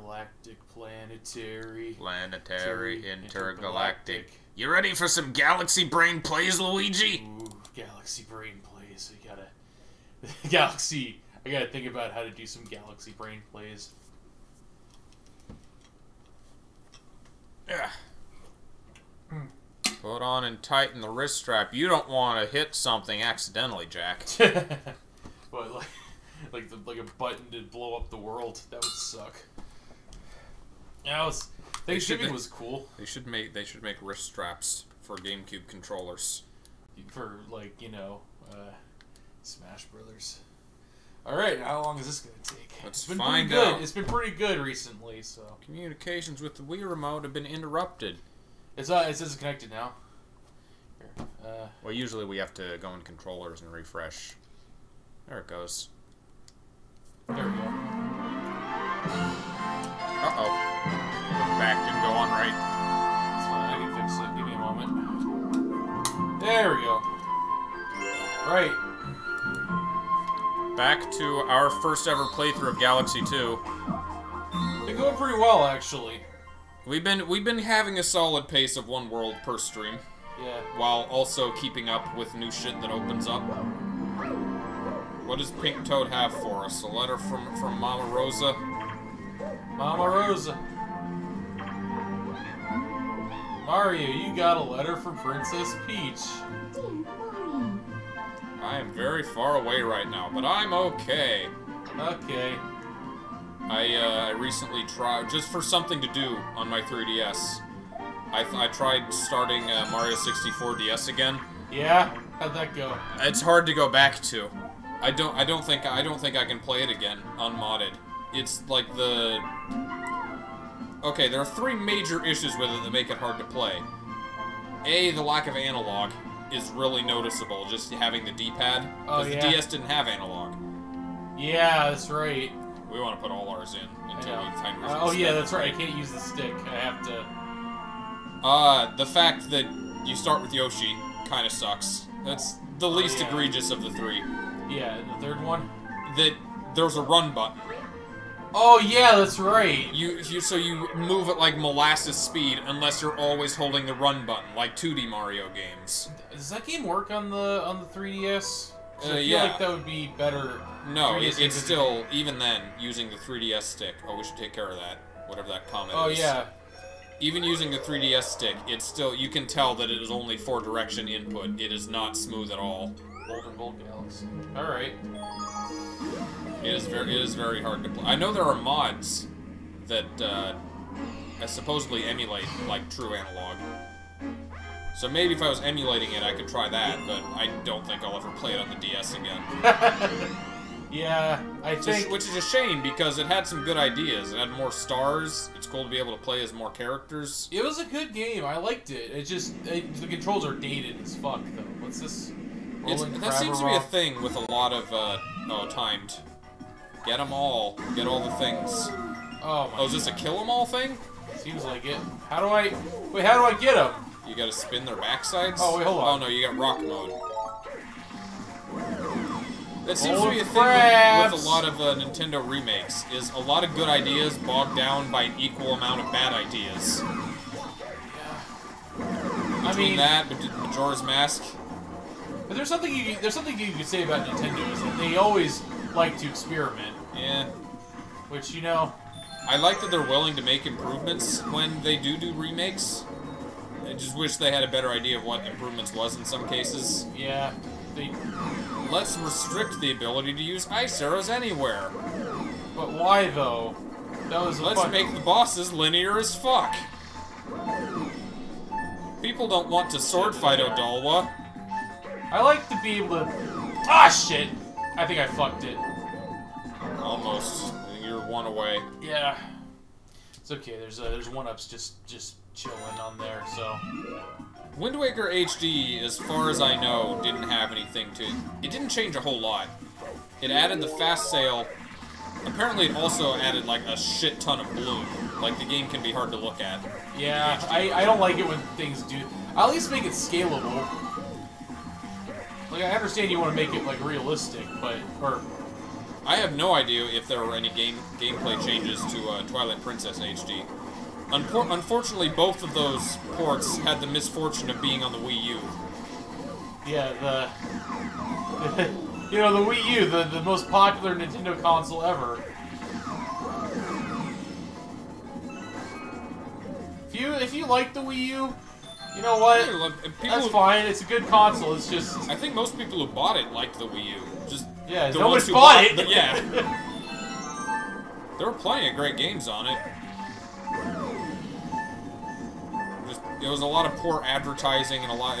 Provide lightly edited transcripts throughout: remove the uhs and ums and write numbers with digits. intergalactic, intergalactic. You ready for some Galaxy Brain plays, Luigi? Ooh, Galaxy Brain plays. I gotta... Galaxy... I gotta think about how to do some Galaxy Brain plays. Put on and tighten the wrist strap. You don't want to hit something accidentally, Jack. But like a button to blow up the world. That would suck. Thanksgiving was cool. They should make wrist straps for GameCube controllers. For like, you know, Smash Brothers. All right, how long is this going to take? Let's find out. It's been pretty good recently, so. Communications with the Wii remote have been interrupted. It says it's connected now. Here, well, usually we have to go in controllers and refresh. There it goes. There we go. Uh-oh. Back didn't go on right. That's fine, I can fix it. Give me a moment. There we go. Right. Back to our first ever playthrough of Galaxy 2. They're going pretty well, actually. We've been having a solid pace of one world per stream. Yeah. While also keeping up with new shit that opens up. What does Pink Toad have for us? A letter from Mama Rosa. Mama Rosa. Mario, you got a letter from Princess Peach. I am very far away right now, but I'm okay. Okay. I recently tried, just for something to do on my 3DS, I tried starting Mario 64 DS again. Yeah? How'd that go? It's hard to go back to. I don't think I can play it again unmodded. It's like the... Okay, there are three major issues with it that make it hard to play. A, the lack of analog is really noticeable, just having the D-pad. Because the DS didn't have analog. Yeah, that's right. We want to put all ours in until we find reasons. Oh yeah, that's right. I can't use the stick. I have to... the fact that you start with Yoshi kind of sucks. That's the least egregious of the three. Yeah, and the third one? That there's a run button. Oh yeah, that's right. So you move at like molasses speed unless you're always holding the run button, like 2D Mario games. Does that game work on the 3DS? I feel like that would be better. No, it's still even then using the 3DS stick. Oh, we should take care of that. Whatever that comment is. Oh yeah. Even using the 3DS stick, it's still you can tell that it is only 4-direction input. It is not smooth at all. Bold Galaxy. All right. It is very hard to play. I know there are mods that supposedly emulate like true analog. So maybe if I was emulating it, I could try that. But I don't think I'll ever play it on the DS again. Yeah, I think. Which is a shame because it had some good ideas. It had more stars. It's cool to be able to play as more characters. It was a good game. I liked it. It just the controls are dated as fuck though. What's this? That seems to be a thing with a lot of timed. Get them all. Get all the things. Oh my. Oh, is this a kill them all thing? Seems like it. How do I? Wait, how do I get them? You gotta spin their backsides. Oh wait, hold on. Oh no, you got rock mode. That seems to be a thing with a lot of Nintendo remakes. Is a lot of good ideas bogged down by an equal amount of bad ideas. Between that, Majora's Mask. But there's something you could say about Nintendo is that they always like to experiment. Yeah. Which, you know... I like that they're willing to make improvements when they do remakes. I just wish they had a better idea of what improvements was in some cases. Yeah. Let's restrict the ability to use ice arrows anywhere. But why, though? That was Let's make the bosses linear as fuck. People don't want to sword fight Odalwa. I like to be able to... Ah, shit! I think I fucked it. Almost. I think you're one away. Yeah. It's okay, there's one-ups just chilling on there, so... Wind Waker HD, as far as I know, didn't have anything to... It didn't change a whole lot. It added the fast sail. Apparently it also added, like, a shit ton of bloom. Like, the game can be hard to look at. Yeah, I don't like it when things do... I'll at least make it scalable. Like, I understand you want to make it, like, realistic, but... or I have no idea if there were any gameplay changes to Twilight Princess HD. Unfortunately, both of those ports had the misfortune of being on the Wii U. Yeah, the... you know, the Wii U, the most popular Nintendo console ever. If you like the Wii U, you know what? That's fine. It's a good console. It's just I think most people who bought it liked the Wii U. Just yeah, no one bought it. Yeah, there were plenty of great games on it. Just it was a lot of poor advertising and a lot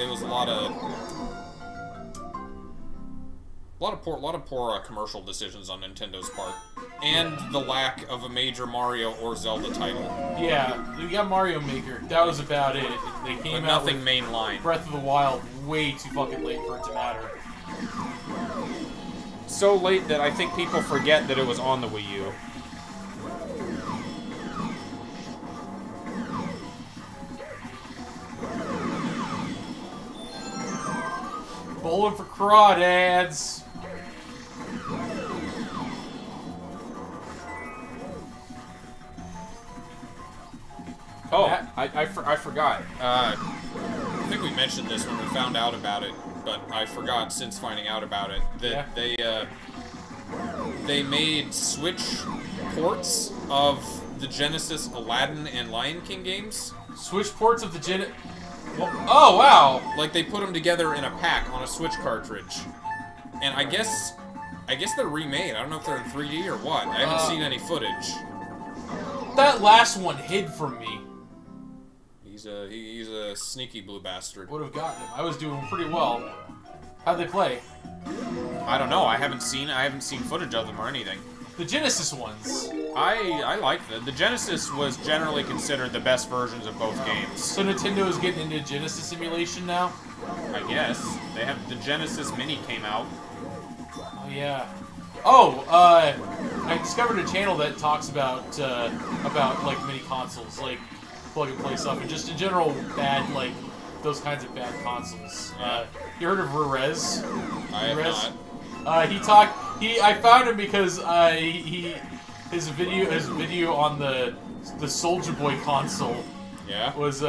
of poor commercial decisions on Nintendo's part, and the lack of a major Mario or Zelda title. Yeah, we got Mario Maker. That was about it. They came out with nothing mainline. Breath of the Wild way too fucking late for it to matter. So late that I think people forget that it was on the Wii U. Bowling for crawdads. Oh, I forgot. I think we mentioned this when we found out about it, but I forgot since finding out about it that they made Switch ports of the Genesis, Aladdin, and Lion King games. Switch ports of the Genesis. Oh wow! Like they put them together in a pack on a Switch cartridge, and I guess they're remade. I don't know if they're in 3D or what. I haven't seen any footage. That last one hid from me. He's a sneaky blue bastard. Would have gotten him. I was doing pretty well. How'd they play? I don't know. I haven't seen footage of them or anything. The Genesis ones. I like that. The Genesis was generally considered the best versions of both games. So Nintendo is getting into Genesis simulation now? I guess. They have the Genesis Mini came out. Oh yeah. Oh, I discovered a channel that talks about like mini consoles, like plug and play stuff, and just in general bad like those kinds of bad consoles. Yeah. You heard of Rerez? I have not. I found him because his video on the Soldier Boy console. Yeah. Was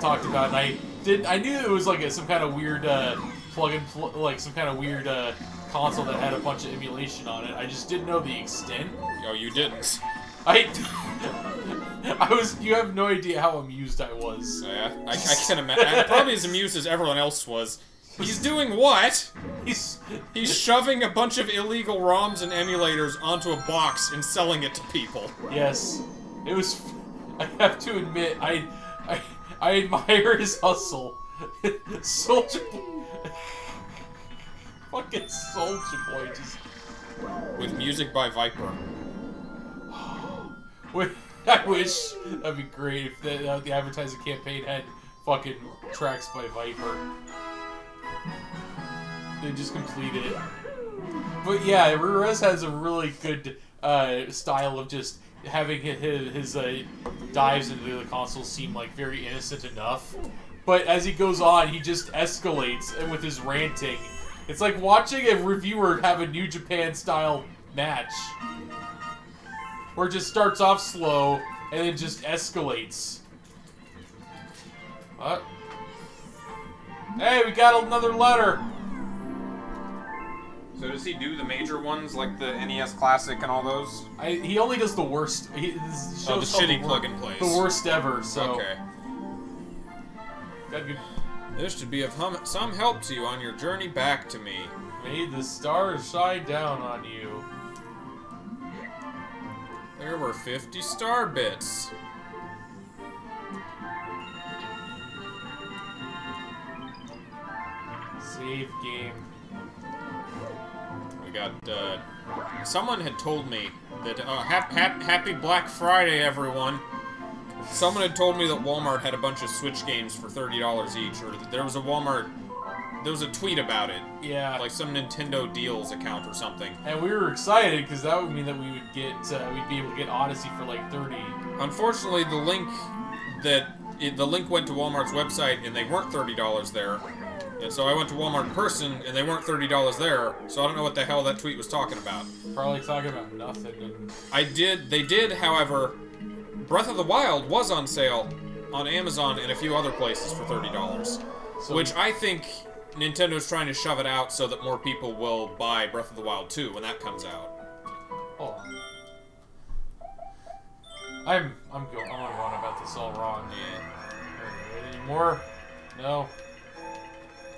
talked about, and I knew it was like some kind of weird console that had a bunch of emulation on it. I just didn't know the extent. Oh, you didn't. You have no idea how amused I was. Yeah, I can imagine. I'm probably as amused as everyone else was. He's doing what? He's shoving a bunch of illegal ROMs and emulators onto a box and selling it to people. Yes. It was... I have to admit, I admire his hustle. Soldier Boy... Fucking Soldier Boy just... With music by Viper. I wish... That'd be great if the advertising campaign had fucking tracks by Viper. They just complete it. But yeah, Rerez has a really good style of just having his dives into the console seem like very innocent enough. But as he goes on, he just escalates with his ranting. It's like watching a reviewer have a New Japan style match. Where it just starts off slow and then just escalates. What? Hey, we got another letter! So does he do the major ones, like the NES Classic and all those? He only does the worst. The shitty plug-and-plays. The worst ever, so... Okay. That'd be... This should be of some help to you on your journey back to me. May the stars shine down on you. There were 50 star bits. Save game. Got someone had told me that happy Black Friday, everyone. Someone had told me that Walmart had a bunch of Switch games for $30 each, or that there was a tweet about it. Yeah, like some Nintendo Deals account or something. And we were excited because that would mean that we would get we'd be able to get Odyssey for like $30. Unfortunately, the link went to Walmart's website, and they weren't $30 there. And so I went to Walmart in person, and they weren't $30 there, so I don't know what the hell that tweet was talking about. Probably talking about nothing. And... They did, however, Breath of the Wild was on sale on Amazon and a few other places for $30. So... Which I think Nintendo's trying to shove it out so that more people will buy Breath of the Wild 2 when that comes out. Oh. I'm on one about this all wrong. Yeah. Any more? No.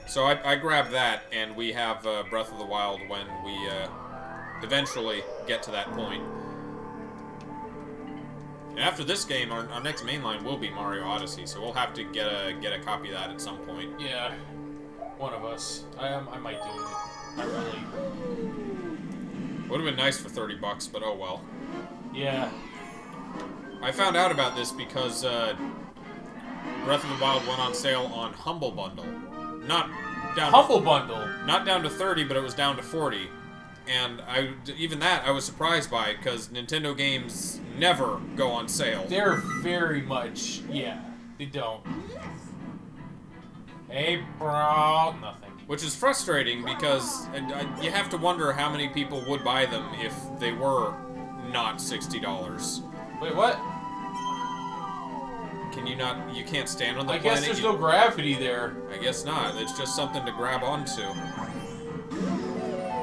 So I grabbed that, and we have Breath of the Wild when we eventually get to that point. And after this game, our next mainline will be Mario Odyssey, so we'll have to get a copy of that at some point. Yeah, one of us. I might do it. I really would have been nice for $30, but oh well. Yeah. I found out about this because Breath of the Wild went on sale on Humble Bundle. Not down to 30, but it was down to 40. And even that I was surprised by, because Nintendo games never go on sale. They're very much, yeah, they don't. Hey, bro, nothing. Which is frustrating, because you have to wonder how many people would buy them if they were not $60. Wait, what? Can you not... You can't stand on the planet? I guess there's no gravity there. I guess not. It's just something to grab onto.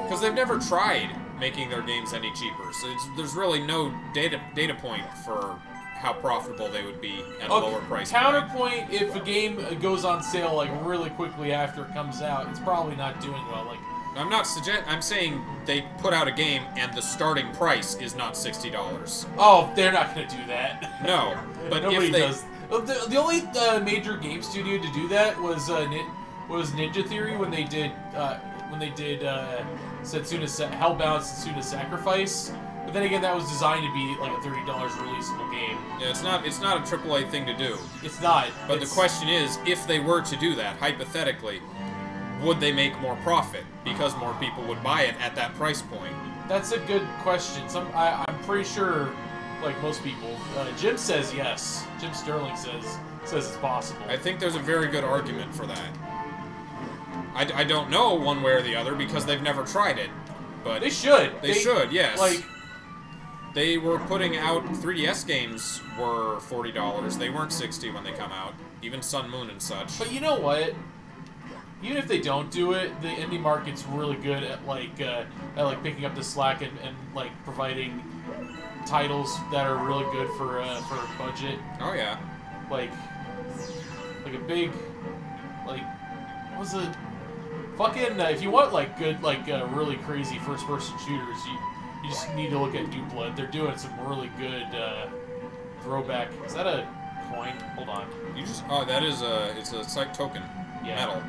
Because they've never tried making their games any cheaper, so there's really no data point for how profitable they would be at a lower price. Counterpoint, if a game goes on sale like really quickly after it comes out, it's probably not doing well. Like, I'm saying they put out a game and the starting price is not $60. Oh, they're not going to do that. No, but if they does. The only major game studio to do that was Ninja Theory when they did Hellbound Setsuna's Sacrifice. But then again, that was designed to be like a $30 releasable game. Yeah, it's not a AAA thing to do. It's not. But the question is, if they were to do that, hypothetically, would they make more profit because more people would buy it at that price point? That's a good question. I'm pretty sure. Like most people, Jim says yes. Jim Sterling says it's possible. I think there's a very good argument for that. I don't know one way or the other because they've never tried it, but they should. They should, yes. Like they were putting out 3DS games were $40. They weren't $60 when they come out. Even Sun, Moon, and such. But you know what? Even if they don't do it, the indie market's really good at picking up the slack and like providing titles that are really good for a budget. Oh yeah. Like a big, like, what was it? Fucking if you want like good really crazy first-person shooters, you just need to look at New Blood. They're doing some really good throwback. Is that a coin? Hold on. You just that is a psych token. Yeah. Metal.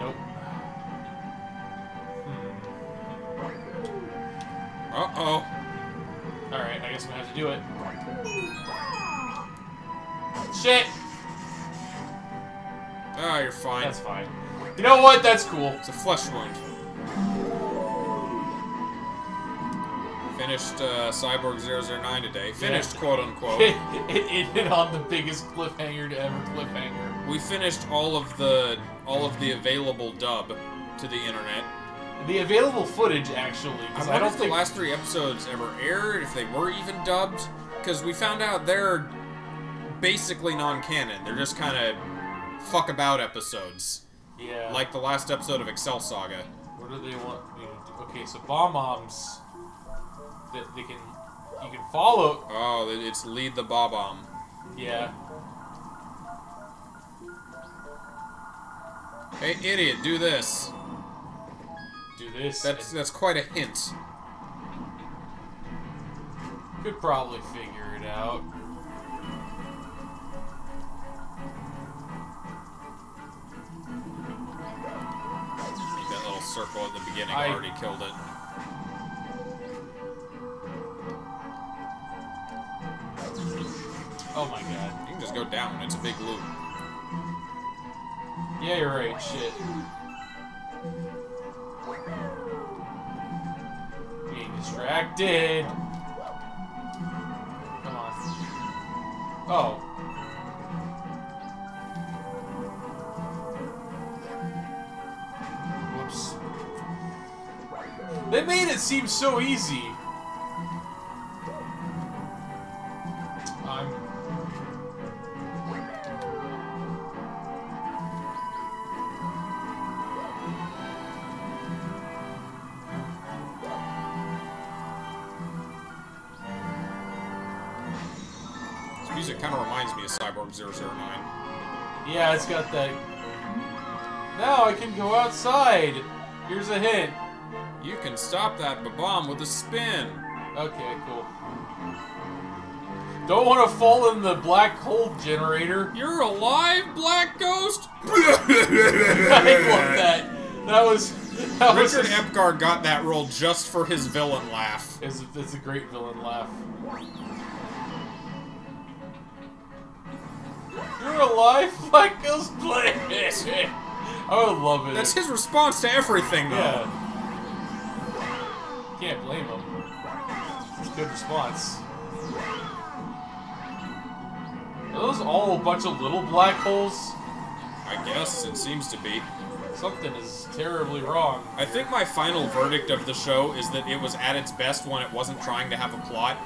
Nope. Uh-oh. Alright, I guess I'm gonna have to do it. Shit! Oh, you're fine. That's fine. You know what? That's cool. It's a flesh wound. Finished Cyborg 009 today. Finished, yeah. Quote-unquote. It ended on the biggest cliffhanger to ever cliffhanger. We finished all of the available dub to the internet. The available footage, actually. I don't think the last 3 episodes ever aired, if they were even dubbed, because we found out they're basically non-canon. They're just kind of fuck-about episodes. Yeah. Like the last episode of Excel Saga. What do they want? Okay, so Bomb Bombs, you can follow... Oh, it's Lead the Bomb Bomb. Yeah. Hey, idiot, do this. Do this. That's quite a hint. Could probably figure it out. That little circle at the beginning already killed it. Oh my god. You can just go down. It's a big loop. Yeah, you're right. Shit. Distracted. Come on. Oh. They made it seem so easy. This music kind of reminds me of Cyborg 009. Yeah, it's got that. Now I can go outside. Here's a hint. You can stop that bomb with a spin. Okay, cool. Don't want to fall in the black hole generator. You're alive, black ghost? I love that. Richard Epgar got that role just for his villain laugh. It's a great villain laugh. You're alive, black ghost? I would love it. That's his response to everything, though. Yeah. Can't blame him. It's a good response. Are those all a bunch of little black holes? I guess it seems to be. Something is terribly wrong. I think my final verdict of the show is that it was at its best when it wasn't trying to have a plot.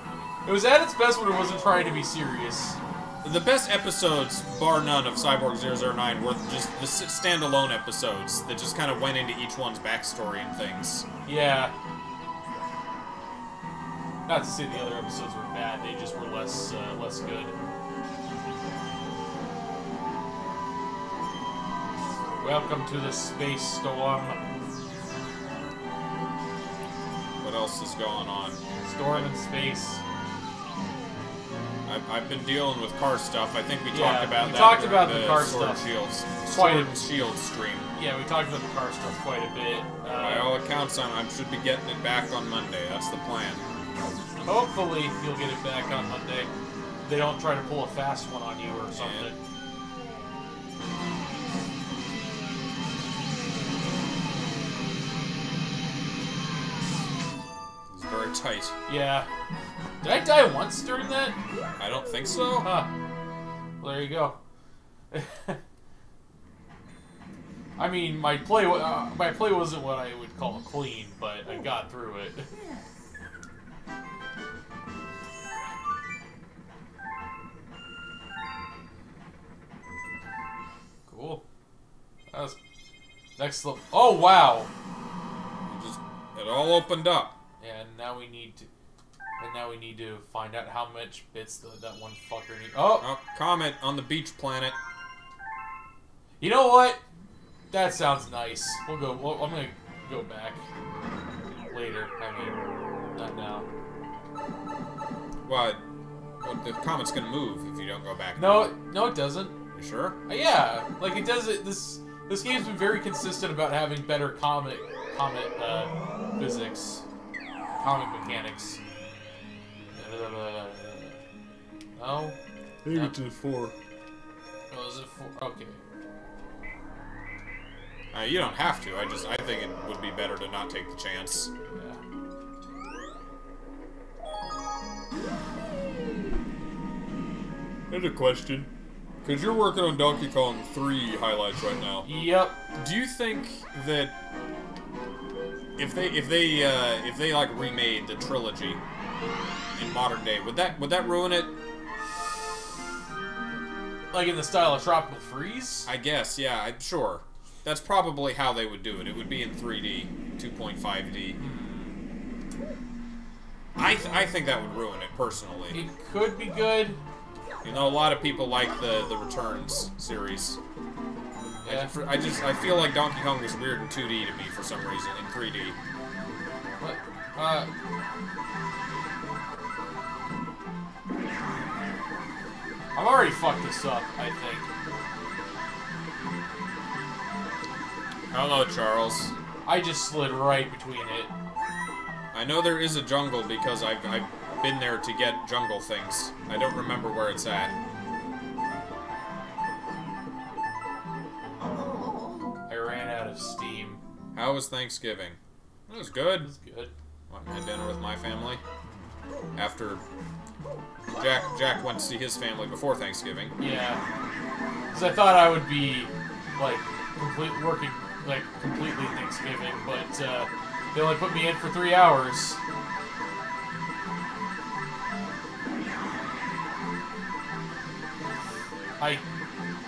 It was at its best when it wasn't trying to be serious. The best episodes, bar none, of Cyborg 009 were just the standalone episodes that just kind of went into each one's backstory and things. Yeah. Not to say the other episodes were bad; they just were less good. Welcome to the space storm. What else is going on? Storm in space. I've been dealing with car stuff. I think we talked about that. We talked about the car stuff. Sword and Shield stream. Yeah, we talked about the car stuff quite a bit. By all accounts, I should be getting it back on Monday. That's the plan. Hopefully, you'll get it back on Monday. They don't try to pull a fast one on you or something. Yeah. It's very tight. Yeah. Did I die once during that? I don't think so. Huh. Well, there you go. I mean, my play wasn't what I would call clean, but I got through it. Cool. That was next level. Oh wow! It all opened up. And now we need to. And now we need to find out how much bits that one fucker needs. Oh, comet on the beach planet. You know what? That sounds nice. We'll go. I'm gonna go back later. I mean, not now. What? Well, the comet's gonna move if you don't go back. No, it doesn't. You sure? Yeah, like it does. This game's been very consistent about having better comet physics, comet mechanics. No. Maybe it's a 4. Oh, is it 4? Okay. You don't have to. I think it would be better to not take the chance. Yeah. I had a question. Because you're working on Donkey Kong 3 highlights right now. Yep. Do you think that if they like remade the trilogy in modern day, would that ruin it? Like in the style of Tropical Freeze? I guess, yeah. I'm sure. That's probably how they would do it. It would be in 3D, 2.5D. I think that would ruin it personally. It could be good. You know, a lot of people like the Returns series. Yeah. I feel like Donkey Kong is weird in 2D to me for some reason. In 3D. What? I've already fucked this up, I think. I don't know, Charles. I just slid right between it. I know there is a jungle because I've been there to get jungle things. I don't remember where it's at. I ran out of steam. How was Thanksgiving? It was good. It was good. Well, I had dinner with my family. After Jack went to see his family before Thanksgiving. Yeah. Because I thought I would be like completely Thanksgiving, but They only put me in for 3 hours.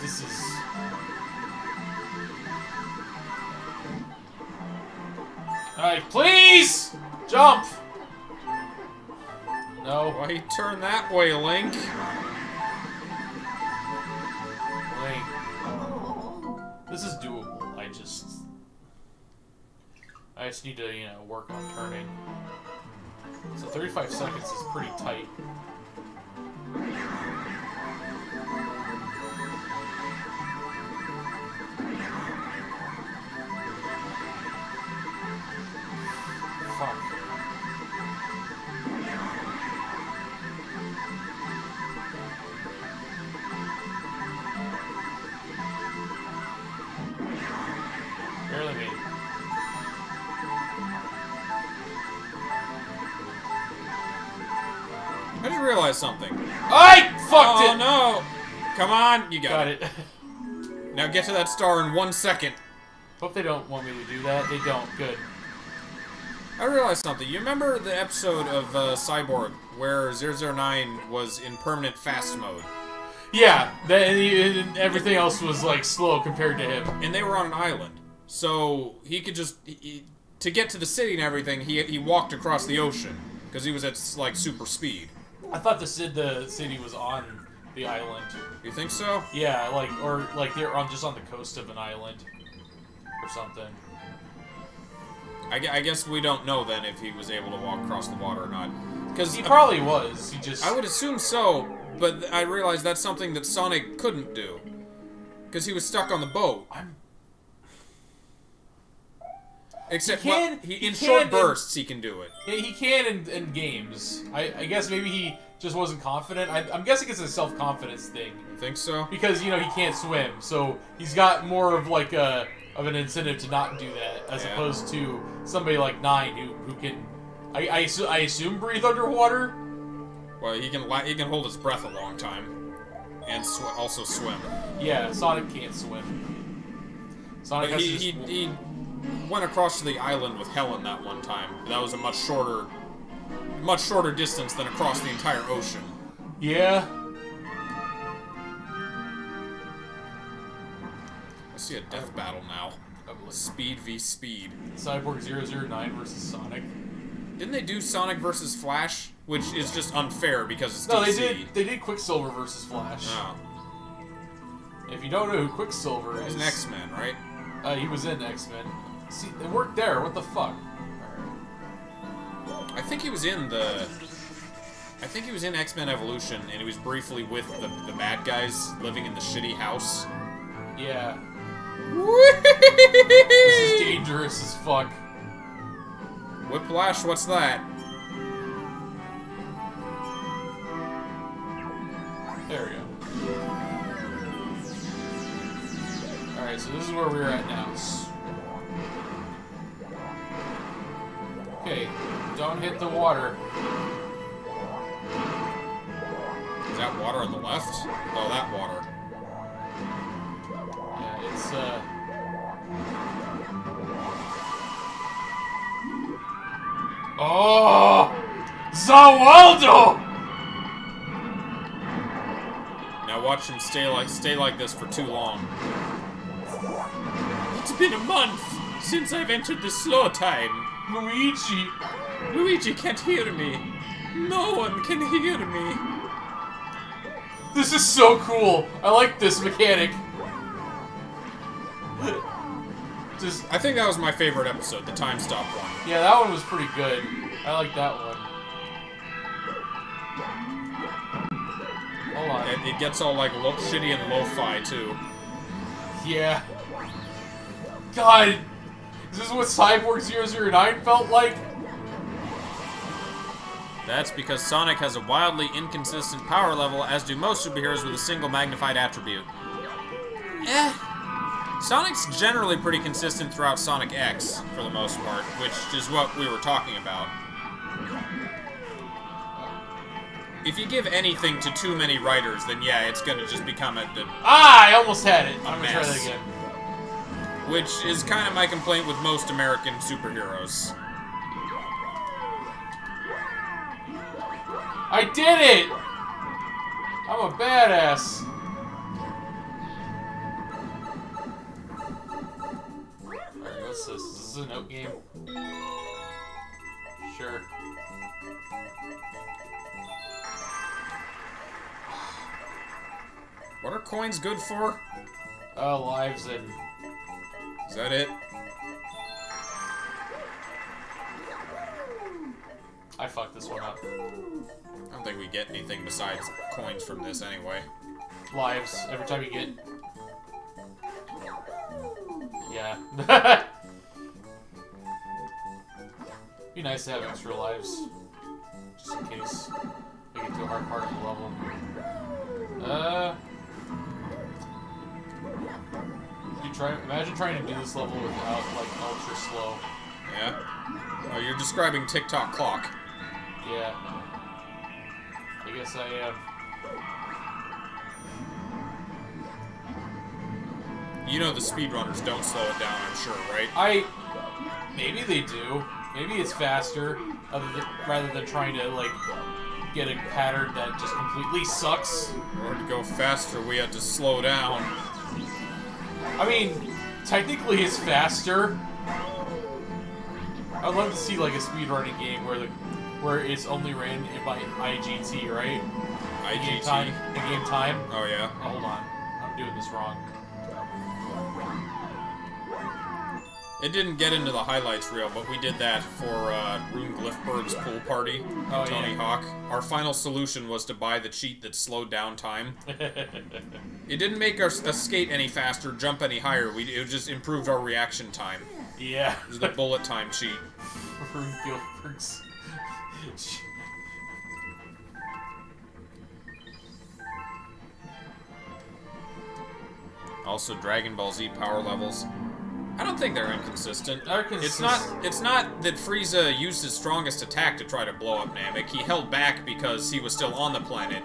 This is... Alright, please! Jump! No. Why you turn that way, Link? Link. This is doable. I just need to, work on turning. So 35 seconds is pretty tight. Something. I fucked it! Oh no! Come on, you got it. Now get to that star in 1 second. Hope they don't want me to do that. They don't. Good. I realized something. You remember the episode of Cyborg where 009 was in permanent fast mode? Yeah, and everything else was like slow compared to him. And they were on an island, so he could just to get to the city and everything. He walked across the ocean because he was at like super speed. I thought the city was on the island. You think so? Yeah, or they're just on the coast of an island or something. I guess we don't know then if he was able to walk across the water or not. Because he probably was. He just. I would assume so, but I realized that's something that Sonic couldn't do because he was stuck on the boat. Except in short bursts, he can do it. Yeah, he can in games. I guess maybe he just wasn't confident. I'm guessing it's a self-confidence thing. You think so? Because, he can't swim, so he's got more of, an incentive to not do that, as opposed to somebody like Nine, who can, I assume, breathe underwater? Well, he can hold his breath a long time, and also swim. Yeah, Sonic can't swim. Sonic has to went across to the island with Helen that one time. That was a much shorter distance than across the entire ocean. Yeah. I see a death battle now. Speed v. Speed. Cyborg 009 versus Sonic. Didn't they do Sonic versus Flash? Which is just unfair because it's DC. They did Quicksilver versus Flash. Oh. If you don't know who Quicksilver is... He's an X-Men, right? He was in X-Men. See, it worked there. What the fuck? I think he was in the... I think he was in X-Men Evolution, and he was briefly with the bad guys living in the shitty house. Yeah. This is dangerous as fuck. Whiplash, what's that? There we go. Alright, so this is where we're at now. Okay, don't hit the water. Is that water on the left? Oh, that water. Yeah, it's, Oh! Zawaldo! Now watch him stay like this for too long. It's been a month since I've entered the slow time. Luigi! Luigi can't hear me. No one can hear me. This is so cool. I like this mechanic. I think that was my favorite episode, the time stop one. Yeah, that one was pretty good. I like that one. Hold on. It gets all like shitty and lo-fi too. Yeah. God, is this what Cyborg 009 felt like? That's because Sonic has a wildly inconsistent power level, as do most superheroes with a single magnified attribute. Sonic's generally pretty consistent throughout Sonic X, for the most part, which is what we were talking about. If you give anything to too many writers, then yeah, it's gonna just become a... I almost had it! I'm gonna try that again. Which is kind of my complaint with most American superheroes. I did it! I'm a badass. Alright, what's this? Is this a note game? Sure. What are coins good for? Lives and... Is that it? I fucked this one up. I don't think we get anything besides coins from this anyway. Lives, every time you get... Yeah. It'd be nice to have extra lives. Just in case we get to a hard part of the level. Imagine trying to do this level without, like, ultra slow. Yeah? Oh, you're describing TikTok clock. Yeah. I guess I am. You know the speedrunners don't slow it down, I'm sure, right? Maybe they do. Maybe it's faster, rather than trying to, like, get a pattern that just completely sucks. In order to go faster, we had to slow down. I mean, technically it's faster. I'd love to see, like, a speedrunning game where it's only ran by IGT, right? IGT? In game time? Oh, yeah. Oh, hold on. I'm doing this wrong. It didn't get into the highlights reel, but we did that for Rune Glifberg's pool party and Tony Hawk. Our final solution was to buy the cheat that slowed down time. It didn't make us skate any faster, jump any higher. It just improved our reaction time. Yeah. It was the bullet time cheat. Rune Glifberg's. Also, Dragon Ball Z power levels. I don't think they're inconsistent. It's not that Frieza used his strongest attack to try to blow up Namek. He held back because he was still on the planet.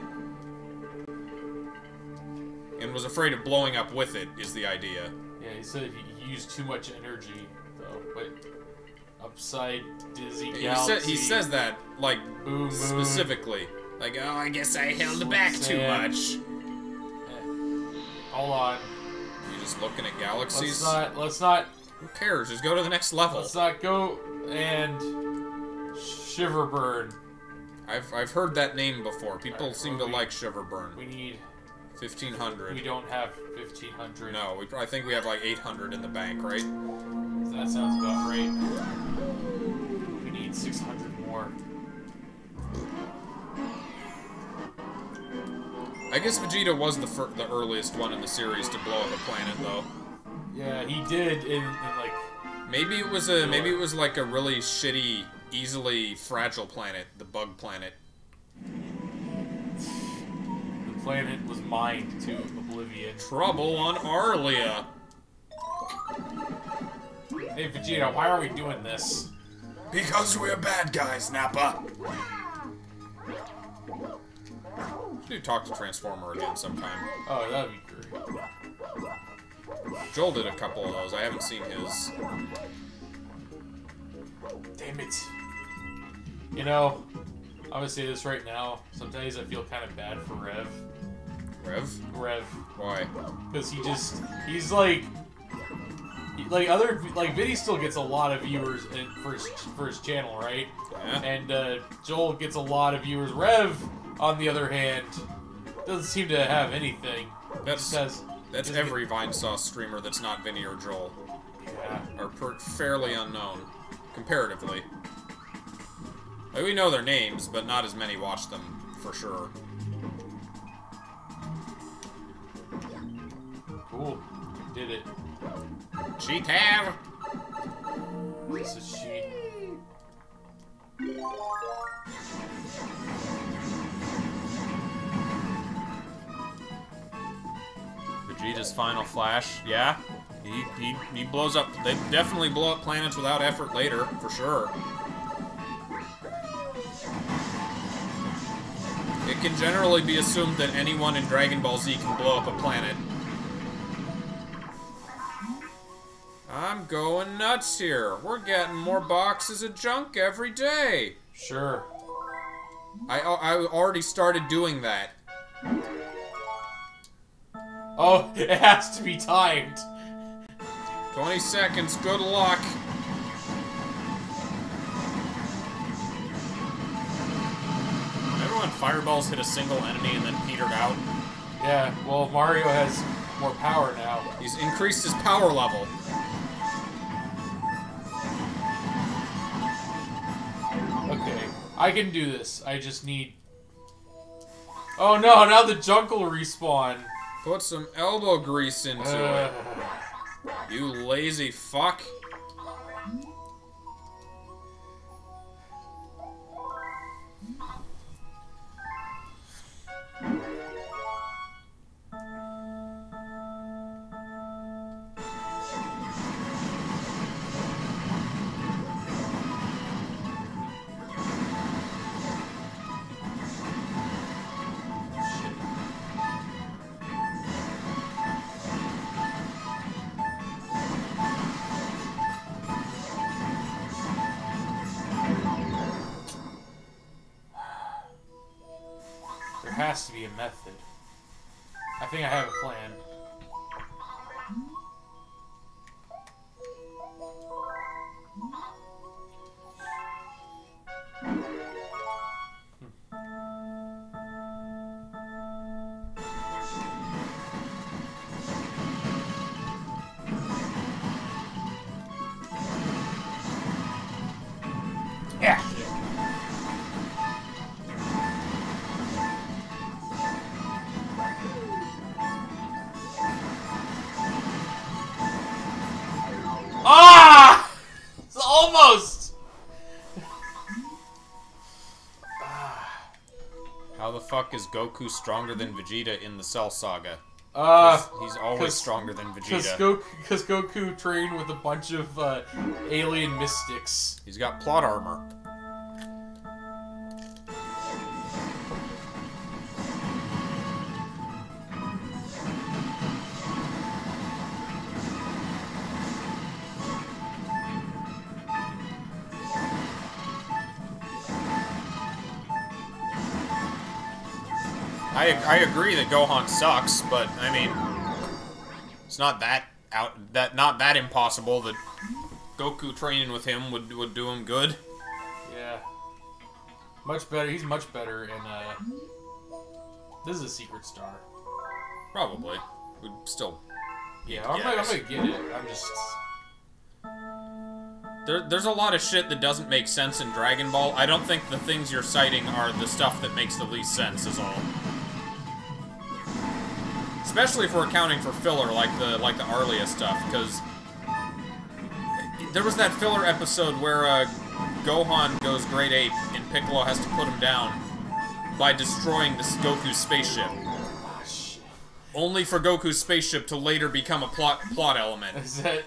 And was afraid of blowing up with it, is the idea. Yeah, he said he used too much energy, though. Wait. Upside Dizzy Galaxy. He says that, like, Boom specifically. Moon. Like, oh, I guess I held back too much. Hold on. You're just looking at galaxies? Let's not... Who cares? Just go to the next level. Let's not go and... Shiverburn. I've heard that name before. People seem to like Shiverburn. We need... 1,500. We don't have 1,500. No, I think we have like 800 in the bank, right? That sounds about right. We need 600 more. I guess Vegeta was the earliest one in the series to blow up a planet, though. Yeah, he did in like. Maybe it was like a really shitty, easily fragile planet, the Bug Planet. The planet was mined to oblivion. Trouble on Arlia. Hey Vegeta, why are we doing this? Because we're bad guys, Nappa. Do talk to Transformer again sometime. Oh, that'd be great. Joel did a couple of those. I haven't seen his. Damn it. You know, I'm gonna say this right now. Sometimes I feel kind of bad for Rev. Rev? Rev. Why? Because he's like... Vinny still gets a lot of viewers for his channel, right? Yeah. And Joel gets a lot of viewers. Rev, on the other hand, doesn't seem to have anything. That's every Vinesauce streamer that's not Vinny or Joel. Yeah. Are fairly unknown, comparatively. Like, we know their names, but not as many watch them, for sure. Cool. Did it. Cheat have! This is cheat. Vegeta's final flash, yeah. He blows up. They definitely blow up planets without effort later, for sure. It can generally be assumed that anyone in Dragon Ball Z can blow up a planet. I'm going nuts here. We're getting more boxes of junk every day. Sure. I already started doing that. Oh, it has to be timed. 20 seconds, good luck. Remember when fireballs hit a single enemy and then petered out? Yeah, well, Mario has more power now. He's increased his power level. Okay, I can do this. I just need... Oh no, now the junk will respawn. Put some elbow grease into it. You lazy fuck. Has to be a method. I think I have a plan. Is Goku stronger than Vegeta in the Cell Saga? He's always stronger than Vegeta. Because Goku trained with a bunch of alien mystics. He's got plot armor. I agree that Gohan sucks, but I mean, it's not that impossible that Goku training with him would do him good. Yeah, much better. He's much better in. This is a secret star. Probably. We'd still. Yeah, I'm gonna get it. I'm just. There's a lot of shit that doesn't make sense in Dragon Ball. I don't think the things you're citing are the stuff that makes the least sense, is all. Especially if we're accounting for filler, like the Arlia stuff, because there was that filler episode where Gohan goes Great Ape and Piccolo has to put him down by destroying the Goku's spaceship. Oh, shit. Only for Goku's spaceship to later become a plot element. Is that,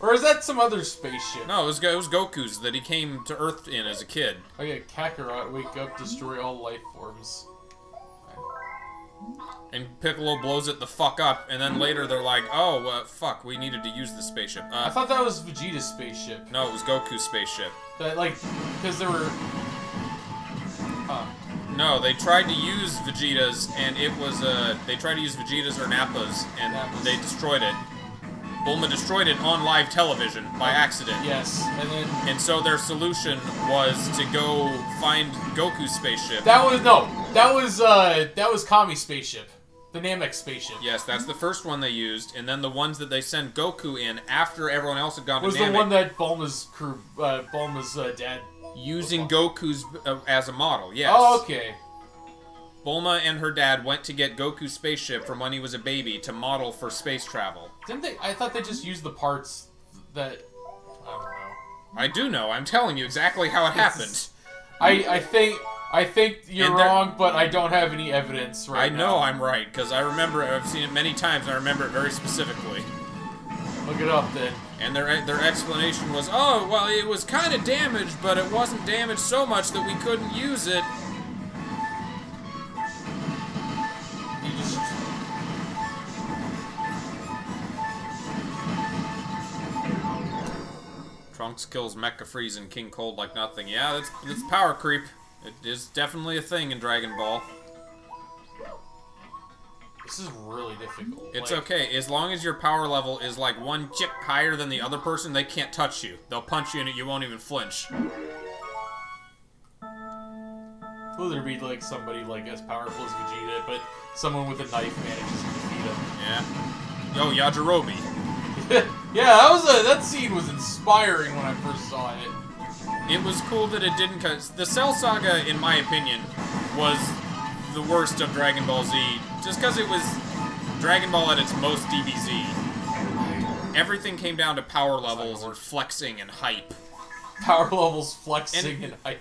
or is that some other spaceship? No, it was Goku's that he came to Earth in as a kid. Okay, Kakarot, wake up, destroy all life forms. And Piccolo blows it the fuck up, and then later they're like, oh, fuck, we needed to use the spaceship. I thought that was Vegeta's spaceship. No, it was Goku's spaceship. That, like, because there were... Huh. No, they tried to use Vegeta's, and it was, they tried to use Vegeta's or Nappa's, and they destroyed it. Bulma destroyed it on live television, by accident. Yes, and then... And so their solution was to go find Goku's spaceship. That was, no, that was Kami's spaceship. The Namek spaceship. Yes, that's the first one they used, and then the ones that they sent Goku in after everyone else had gone to Namek. Was the one that Bulma's crew, Bulma's dad... Using Goku's as a model, yes. Oh, okay. Bulma and her dad went to get Goku's spaceship from when he was a baby to model for space travel. Didn't they? I thought they just used the parts that... I don't know. I do know. I'm telling you exactly how it happened. I think you're wrong, but I don't have any evidence right now. I know I'm right, because I remember, I've seen it many times, and I remember it very specifically. Look it up, then. And their explanation was, oh, well, it was kind of damaged, but it wasn't damaged so much that we couldn't use it. Trunks kills Mecha Freeze and King Cold like nothing. Yeah, that's power creep. It is definitely a thing in Dragon Ball. This is really difficult. It's like, okay, as long as your power level is like one chip higher than the other person, they can't touch you. They'll punch you and you won't even flinch. Well, there'd be like somebody like as powerful as Vegeta, but someone with a knife manages to defeat him. Yeah. Yo, Yajirobe. Yeah, that scene was inspiring when I first saw it. It was cool that it didn't cut. The Cell Saga, in my opinion, was the worst of Dragon Ball Z, just because it was Dragon Ball at its most DBZ. Everything came down to power levels and flexing and hype. Power levels, flexing, and hype.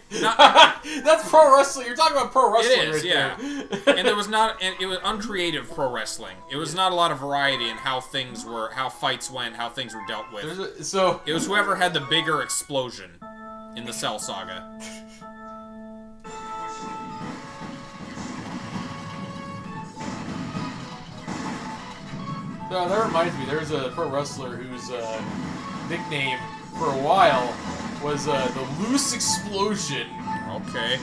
That's pro wrestling. You're talking about pro wrestling. It is, right there. And there was not. And it was uncreative pro wrestling. It was not a lot of variety in how things were, how fights went, how things were dealt with. So it was whoever had the bigger explosion in the Cell Saga. No, that reminds me. There's a pro wrestler whose nickname for a while was the Loose Explosion. Okay.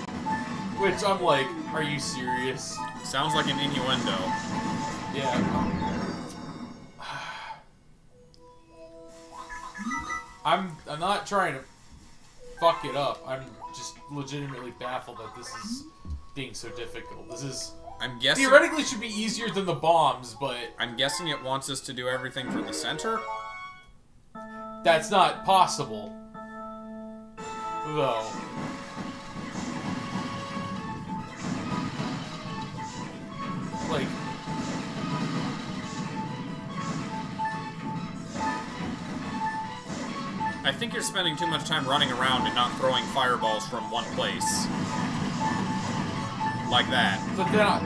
Which I'm like, are you serious? Sounds like an innuendo. Yeah. I'm not trying to fuck it up. I'm just legitimately baffled that this is being so difficult. This is, I'm guessing, theoretically should be easier than the bombs, but I'm guessing it wants us to do everything from the center. That's not possible. Though. Like, I think you're spending too much time running around and not throwing fireballs from one place. Like that. But they're not.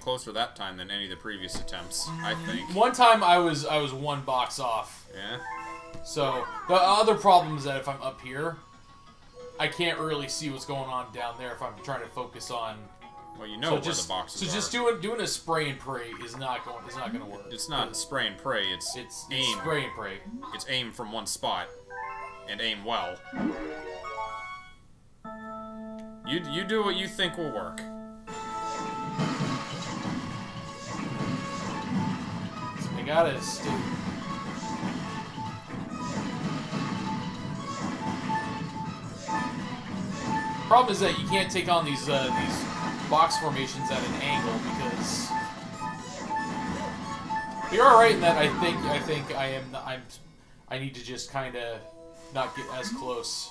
Closer that time than any of the previous attempts, I think. One time I was one box off. Yeah. So the other problem is that if I'm up here, I can't really see what's going on down there if I'm trying to focus on. Well, you know, so where just, the boxes. So are. Just doing a spray and pray is not going. It's not going to work. It's not spray and pray. It's aim. It's spray and pray. It's aim from one spot, and aim well. You do what you think will work. Gotta stay. Problem is that you can't take on these box formations at an angle because you're all right in that I need to just kind of not get as close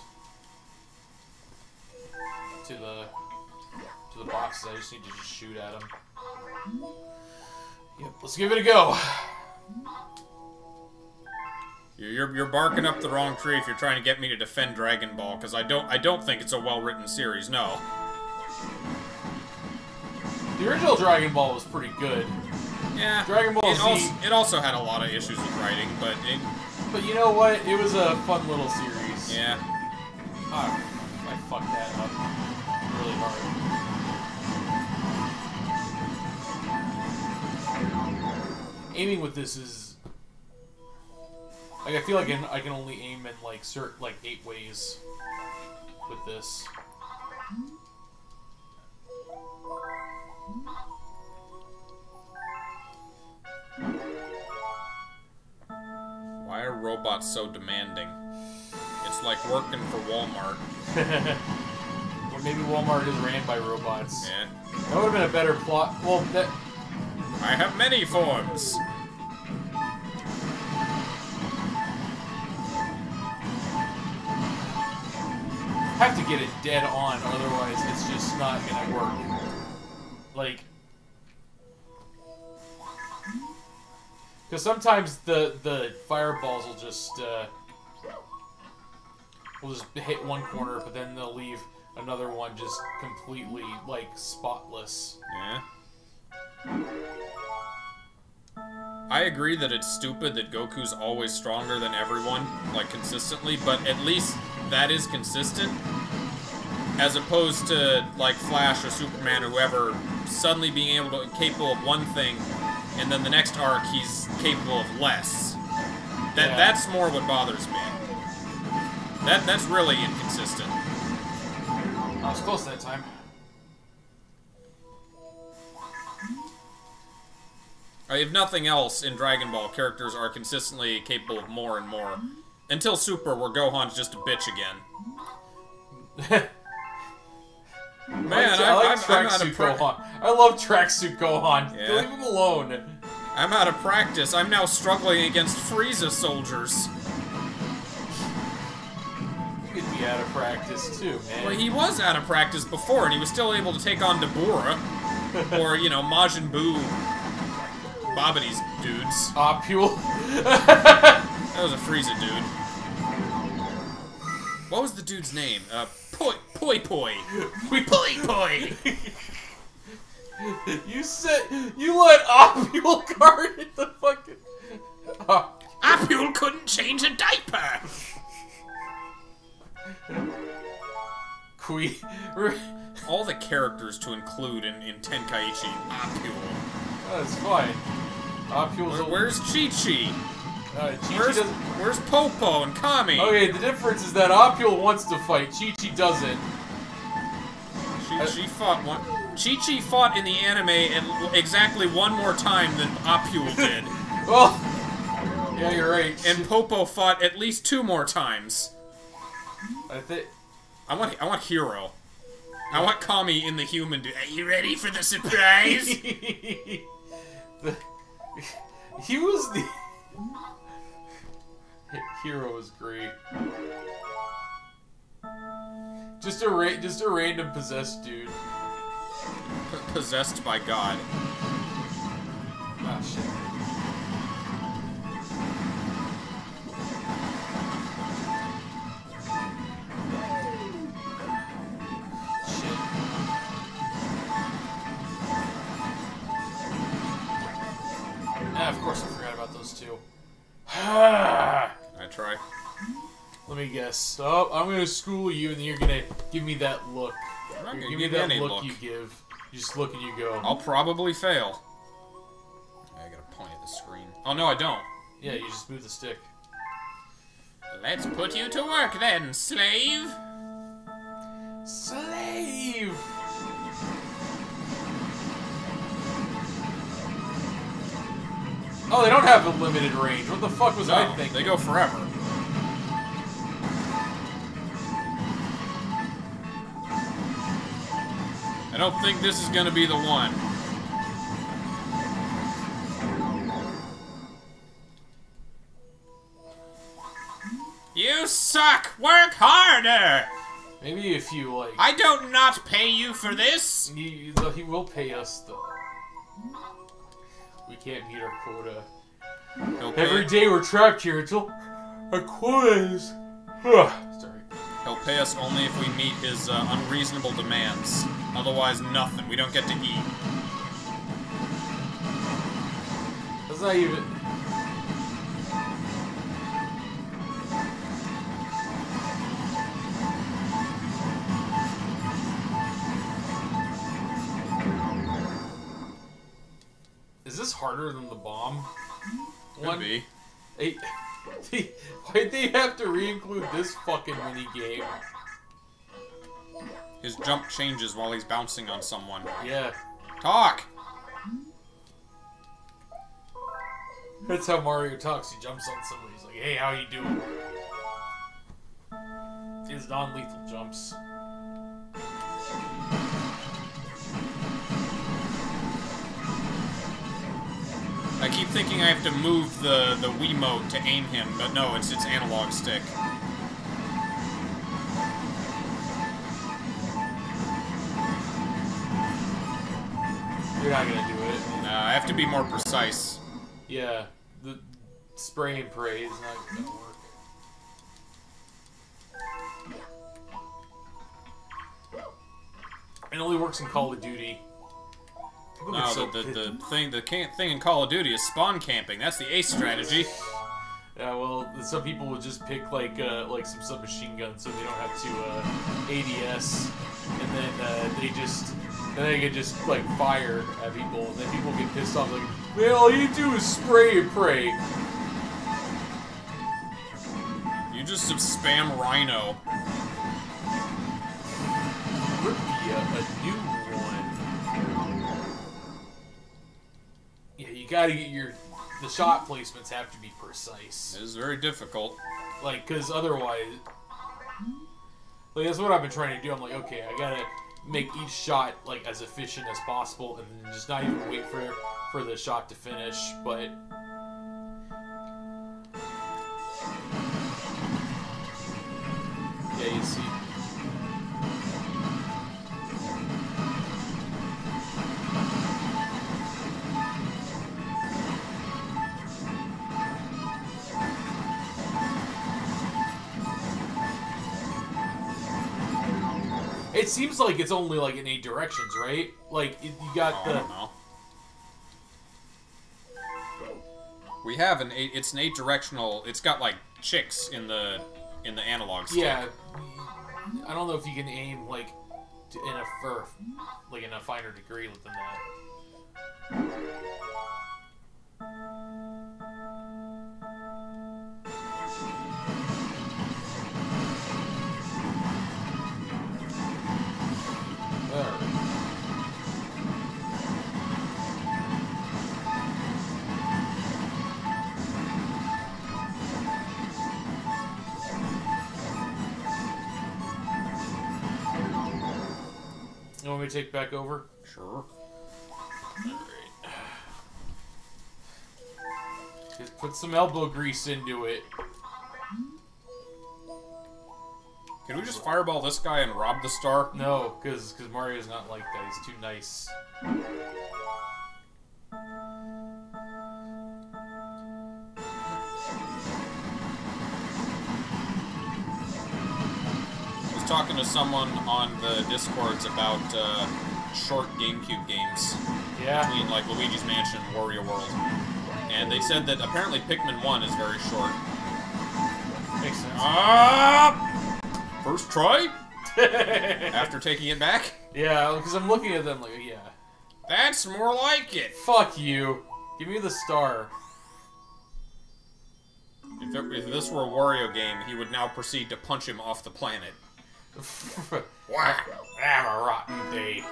to the boxes. I just need to just shoot at them. Yep, let's give it a go. You're barking up the wrong tree if you're trying to get me to defend Dragon Ball, because I don't think it's a well-written series. No. The original Dragon Ball was pretty good. Yeah. Dragon Ball Z. It also had a lot of issues with writing, but it. But you know what? It was a fun little series. Yeah. I fucked that up really hard. Aiming with this is like, I feel like I can only aim in like certain 8 ways with this. Why are robots so demanding? It's like working for Walmart. Or maybe Walmart is ran by robots. Yeah. That would have been a better plot. Well, that. I have many forms. have to get it dead on, otherwise it's just not gonna work. Like, because sometimes the fireballs will just hit one corner, but then they'll leave another one just completely, like, spotless. Yeah. I agree that it's stupid that Goku's always stronger than everyone, like, consistently, but at least that is consistent. As opposed to, like, Flash or Superman or whoever suddenly being able to, capable of one thing, and then the next arc he's capable of less. That's more what bothers me. That's really inconsistent. I was close that time. If nothing else, in Dragon Ball, characters are consistently capable of more and more. Until Super, where Gohan's just a bitch again. Man, I'm out of Gohan. I love tracksuit Gohan. Yeah. Leave him alone. I'm out of practice. I'm now struggling against Frieza soldiers. You could be out of practice too, man. Well, he was out of practice before, and he was still able to take on Deborah, or you know, Majin Buu. Bobbity's dudes. Opule. That was a Frieza dude. What was the dude's name? Poi. Poi. You said you let Opule guard at the fucking. Oh. Opule couldn't change a diaper. Kui. All the characters to include in Tenkaichi. Opule. Oh, that's fine. Where's Chi-Chi? Where's Popo and Kami? Okay, the difference is that Opule wants to fight, Chi-Chi doesn't. Chi-Chi fought in the anime and exactly one more time than Opule did. Well, yeah, you're right. And Popo fought at least two more times. I want Hero. I want Kami in the human dude. Are you ready for the surprise? He was the... Hero is great. Just a random possessed dude. Possessed by God. Ah, shit. Shit. Ah, of course I forgot about those two. I try. Let me guess. Oh, I'm gonna school you, and then you're gonna give me that look. I'm not gonna give me that look you give. You just look and you go. I'll probably fail. I gotta point at the screen. Oh no, I don't. Yeah, you just move the stick. Let's put you to work then, slave. Slave. Oh, they don't have a limited range. What the fuck was I thinking? They go forever. I don't think this is gonna be the one. You suck! Work harder! Maybe if you, like... I don't not pay you for this! He will pay us, though. We can't meet our quota. Okay. Every day we're trapped here until our quota is... Sorry. He'll pay us only if we meet his unreasonable demands. Otherwise, nothing. We don't get to eat. That's not even... Is this harder than the bomb? Could be. Why'd they have to re-include this fucking minigame? His jump changes while he's bouncing on someone. Yeah. Talk! That's how Mario talks. He jumps on somebody. He's like, hey, how you doing? His non-lethal jumps. I keep thinking I have to move the Wiimote to aim him, but no, it's analog stick. You're not gonna do it. No, I have to be more precise. Yeah, the spray and pray is not gonna work. It only works in Call of Duty. No, so the thing in Call of Duty is spawn camping. That's the ace strategy. Yeah, well, some people will just pick like some submachine gun so they don't have to ADS, and then they can just like fire at people, and then people get pissed off like, man, all you do is spray and pray. You just spam Rhino. Would be a new one. Yeah, you gotta get your. The shot placements have to be precise. It is very difficult. Like, because otherwise... Like, that's what I've been trying to do. I'm like, okay, I gotta make each shot, like, as efficient as possible and then just not even wait for the shot to finish, but... Yeah, you see... It seems like it's only like in 8 directions, right? Like you got the. I don't know. We have an 8. It's an 8-directional. It's got like chicks in the analog stick. Yeah. I don't know if you can aim like in a finer degree than that. You want me to take back over? Sure. Alright. Just put some elbow grease into it. Can we just fireball this guy and rob the star? No, because Mario's not like that. He's too nice. Talking to someone on the Discords about short GameCube games. Yeah. Between, like, Luigi's Mansion and Wario World. And they said that apparently Pikmin 1 is very short. Makes sense. First try? After taking it back? Yeah, because I'm looking at them like, yeah. That's more like it! Fuck you. Give me the star. If this were a Wario game, he would now proceed to punch him off the planet. Wow, have a rotten day.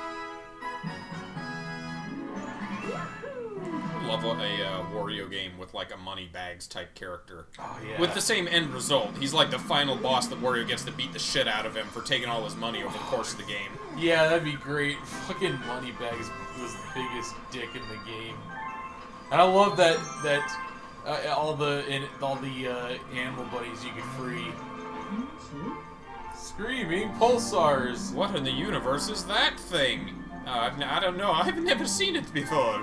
I love a Wario game with like a Moneybags type character. Oh, yeah. With the same end result. He's like the final boss that Wario gets to beat the shit out of him for taking all his money over the course of the game. Yeah, that'd be great. Fucking Moneybags was the biggest dick in the game. And I love that all the animal buddies you could free. Screaming pulsars! What in the universe is that thing? I don't know. I've never seen it before.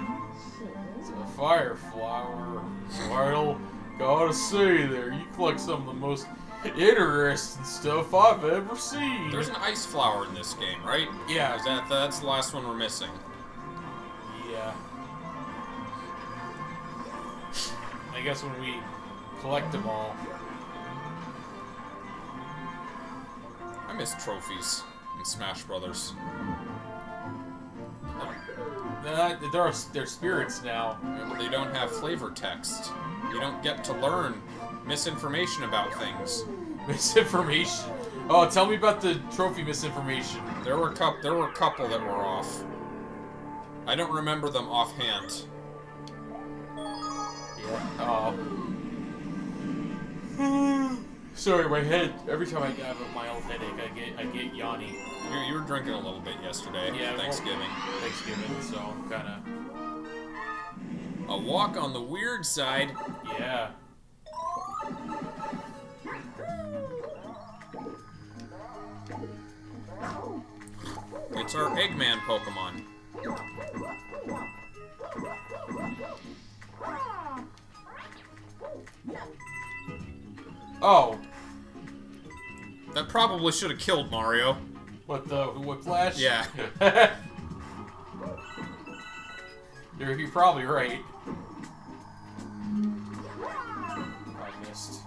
It's a fire flower. Well, gotta say there, you collect some of the most interesting stuff I've ever seen. There's an ice flower in this game, right? Yeah. Is that's the last one we're missing. Yeah. I guess when we collect them all. I miss trophies in Smash Brothers. They're spirits now. Well, they don't have flavor text. You don't get to learn misinformation about things. Misinformation? Oh, tell me about the trophy misinformation. There were a couple that were off. I don't remember them offhand. Yeah. Oh. Sorry, my head. Every time I have a mild headache, I get yawny. You were drinking a little bit yesterday. Yeah, Thanksgiving. So I'm kind of a walk on the weird side. Yeah. It's our Eggman Pokemon. Oh. That probably should have killed Mario. What, the Whiplash? Yeah. You're probably right. I missed.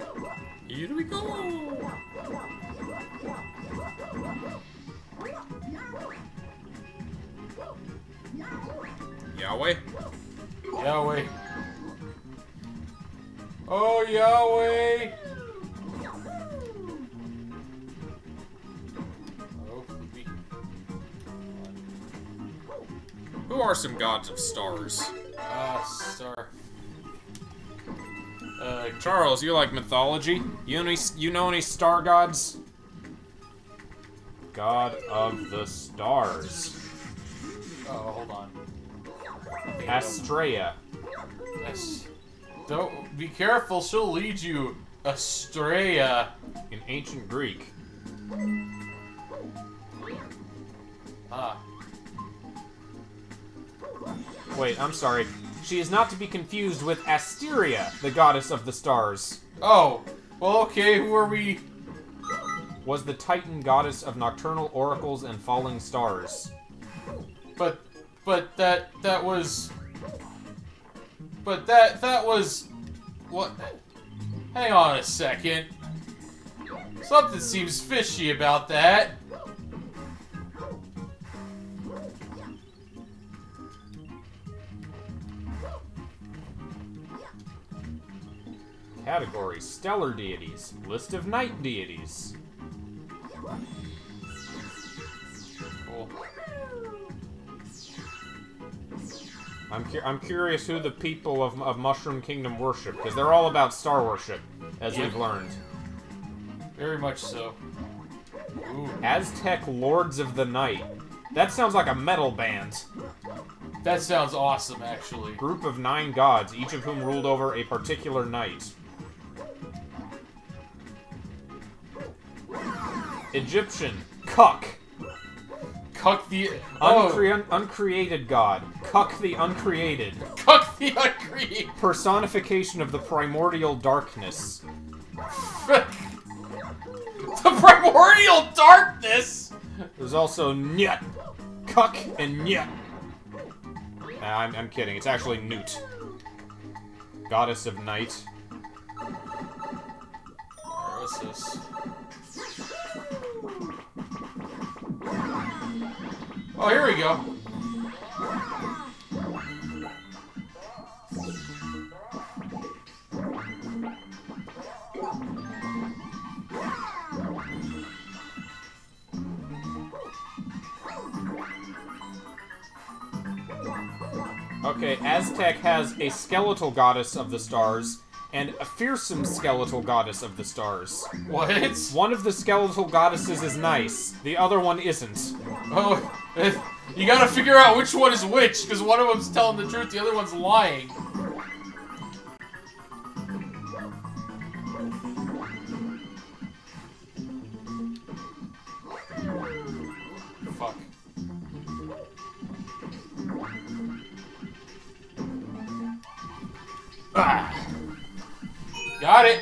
Okay, here we go. Here we go! Yahweh? Yahweh. Oh, Yahweh! Oh, who are some gods of stars? Star. Charles, you like mythology? You know any star gods? God of the stars. Oh, hold on. Astrea. Don't be careful, she'll lead you. Astrea. In ancient Greek. Ah. Wait, I'm sorry. She is not to be confused with Asteria, the goddess of the stars. Oh. Well, okay, who are we? Was the Titan goddess of nocturnal oracles and falling stars. But that was... But that was... What? Hang on a second. Something seems fishy about that. Category, stellar deities. List of night deities. Cool. I'm curious who the people of Mushroom Kingdom worship, because they're all about star worship, as we've learned. Very much so. Ooh. Aztec Lords of the Night. That sounds like a metal band. That sounds awesome, actually. Group of 9 gods, each of whom ruled over a particular night. Egyptian. Cuck. Cuck the... Oh. Uncreated god. Cuck the uncreated. Cuck the uncreated. Personification of the primordial darkness. The primordial darkness?! There's also Nyut. Cuck and Nyut. Nah, I'm kidding. It's actually Newt. Goddess of night. What's this? Oh, here we go. Okay, Aztec has a skeletal goddess of the stars and a fearsome skeletal goddess of the stars. What? One of the skeletal goddesses is nice, the other one isn't. Oh. You gotta figure out which one is which, because one of them's telling the truth, the other one's lying. Fuck. Ah. Got it!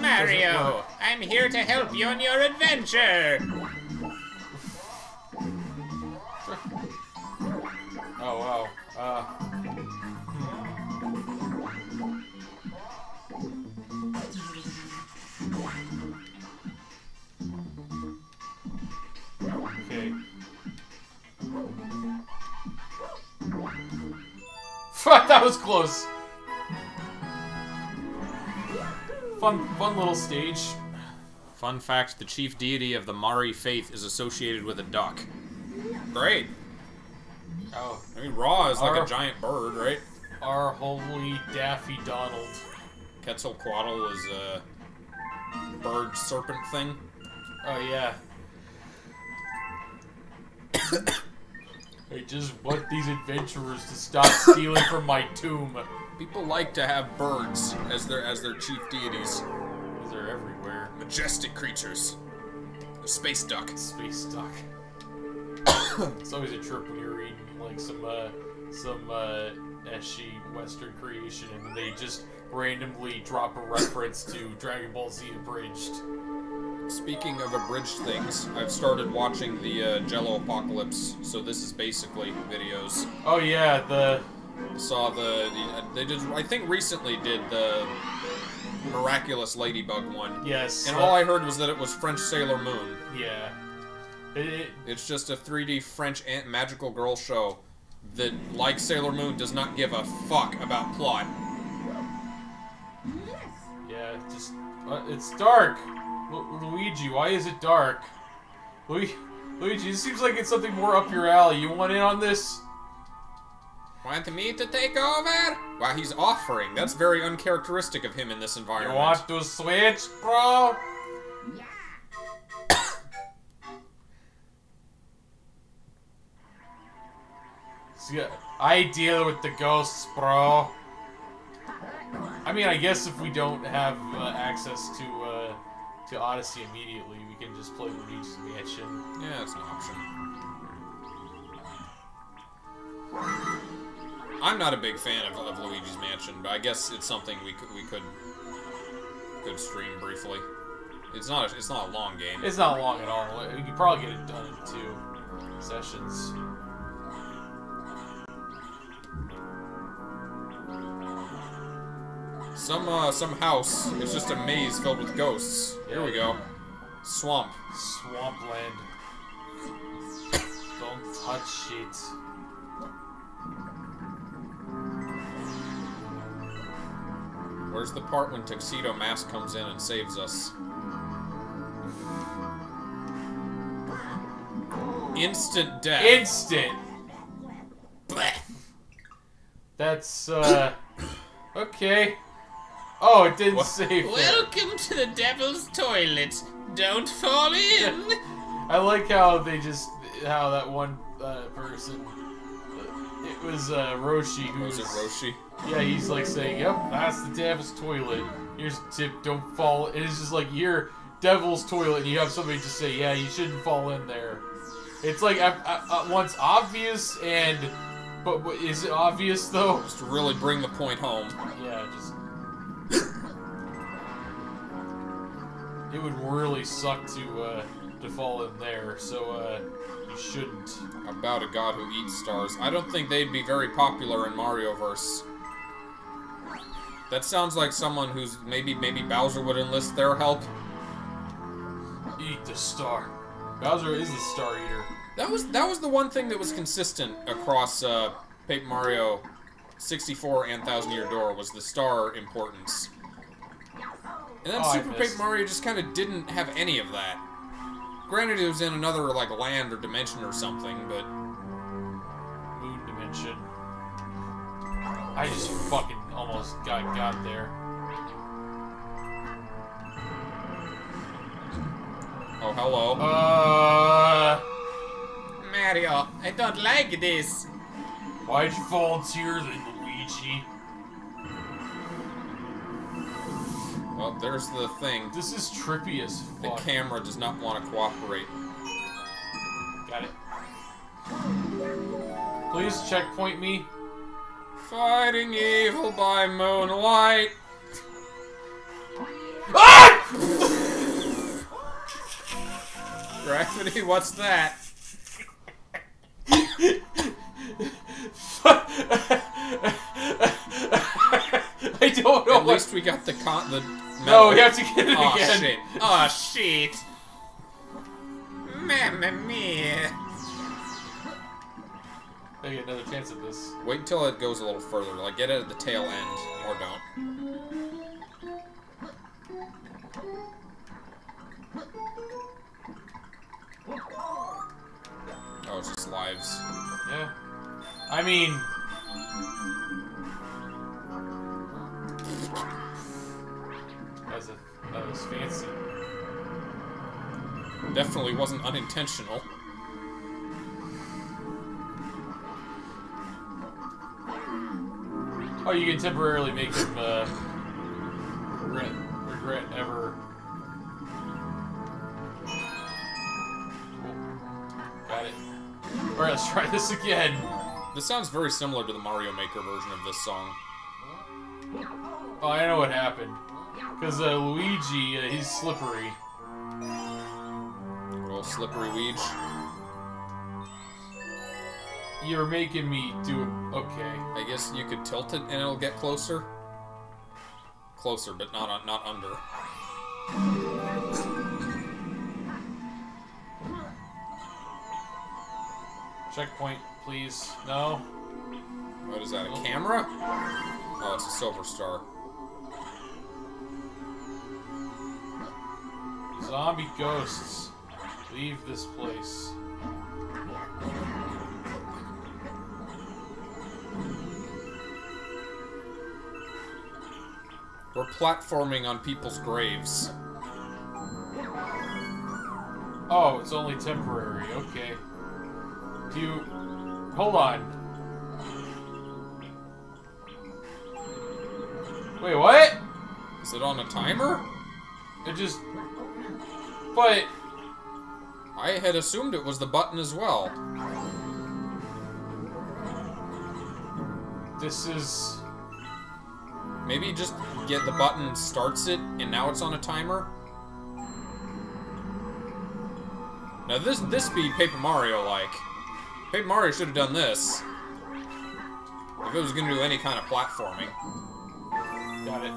Mario, I'm here to help you on your adventure! Oh, wow. Okay. Fuck, that was close! Fun little stage. Fun fact, the chief deity of the Mari faith is associated with a duck. Great. Oh. I mean, Ra is like a giant bird, right? Our holy Daffy Donald. Quetzalcoatl is a bird serpent thing. Oh, yeah. I just want these adventurers to stop stealing from my tomb. People like to have birds as their chief deities. Because they're everywhere. Majestic creatures. A space duck. Space duck. It's always a trip when you're reading like some ecchi Western creation, and then they just randomly drop a reference to Dragon Ball Z Abridged. Speaking of abridged things, I've started watching the Jello Apocalypse, so this is basically videos. Oh yeah, I think recently did the Miraculous Ladybug one. Yes. And all I heard was that it was French Sailor Moon. Yeah. It's just a 3D French magical girl show that, like Sailor Moon, does not give a fuck about plot. Yeah, just... it's dark! Luigi, why is it dark? Luigi, it seems like it's something more up your alley. You want in on this? Want me to take over? Wow, he's offering. That's very uncharacteristic of him in this environment. You want to switch, bro? Yeah. See, I deal with the ghosts, bro. I mean, I guess if we don't have access to Odyssey immediately, we can just play Luigi's Mansion. Yeah, that's an option. I'm not a big fan of Luigi's Mansion, but I guess it's something we could stream briefly. It's not a long game. It's not long at all. You could probably get it done in 2 sessions. Some house. It's just a maze filled with ghosts. Here we go. Swamp. Swampland. Don't touch it. Where's the part when Tuxedo Mask comes in and saves us? Instant death. Instant! Blech. That's, okay. Oh, it didn't save. Welcome to the devil's toilet. Don't fall in. I like how they just that one person. It was Roshi who was. Roshi? Yeah, he's like saying, "Yep, that's the devil's toilet. Here's a tip: don't fall." And it's just like you're devil's toilet, and you have somebody just say, "Yeah, you shouldn't fall in there." It's like at once obvious and, but is it obvious though? Just to really bring the point home. Yeah, just. It would really suck to fall in there, so you shouldn't. About a god who eats stars. I don't think they'd be very popular in Marioverse. That sounds like someone who's maybe Bowser would enlist their help. Eat the star. Bowser is the star eater. That was the one thing that was consistent across Paper Mario 64 and Thousand Year Door was the star importance. And then Super Paper Mario just kind of didn't have any of that. Granted, it was in another, like, land or dimension or something, but... Moon dimension. I just fucking almost got there. Oh, hello. Mario, I don't like this. Why'd you volunteer then, Luigi? Well, there's the thing. This is trippy as fuck. The camera does not want to cooperate. Got it. Please checkpoint me. Fighting evil by moonlight. Ah! Gravity, what's that? I don't know. At least we got the no, we have to get it again. Shit. Oh, shit. Mamma mia. I get another chance at this. Wait until it goes a little further. Like, get it at the tail end. Or don't. Oh, it's just lives. Yeah. I mean... That was fancy. Definitely wasn't unintentional. Oh, you can temporarily make them regret ever. Cool. Got it. Alright, let's try this again. This sounds very similar to the Mario Maker version of this song. Oh, I know what happened. Because Luigi, he's slippery. Little slippery Luigi. You're making me do it. Okay. I guess you could tilt it and it'll get closer. Closer, but not under. Checkpoint, please. No. What is that? A camera? Oh, it's a silver star. Zombie ghosts, leave this place. We're platforming on people's graves. Oh, it's only temporary. Okay. Do you... Hold on. Wait, what? Is it on a timer? It just... But... I had assumed it was the button as well. This is... Maybe just get the button, starts it, and now it's on a timer? Now this be Paper Mario-like. Paper Mario should have done this. If it was going to do any kind of platforming. Got it.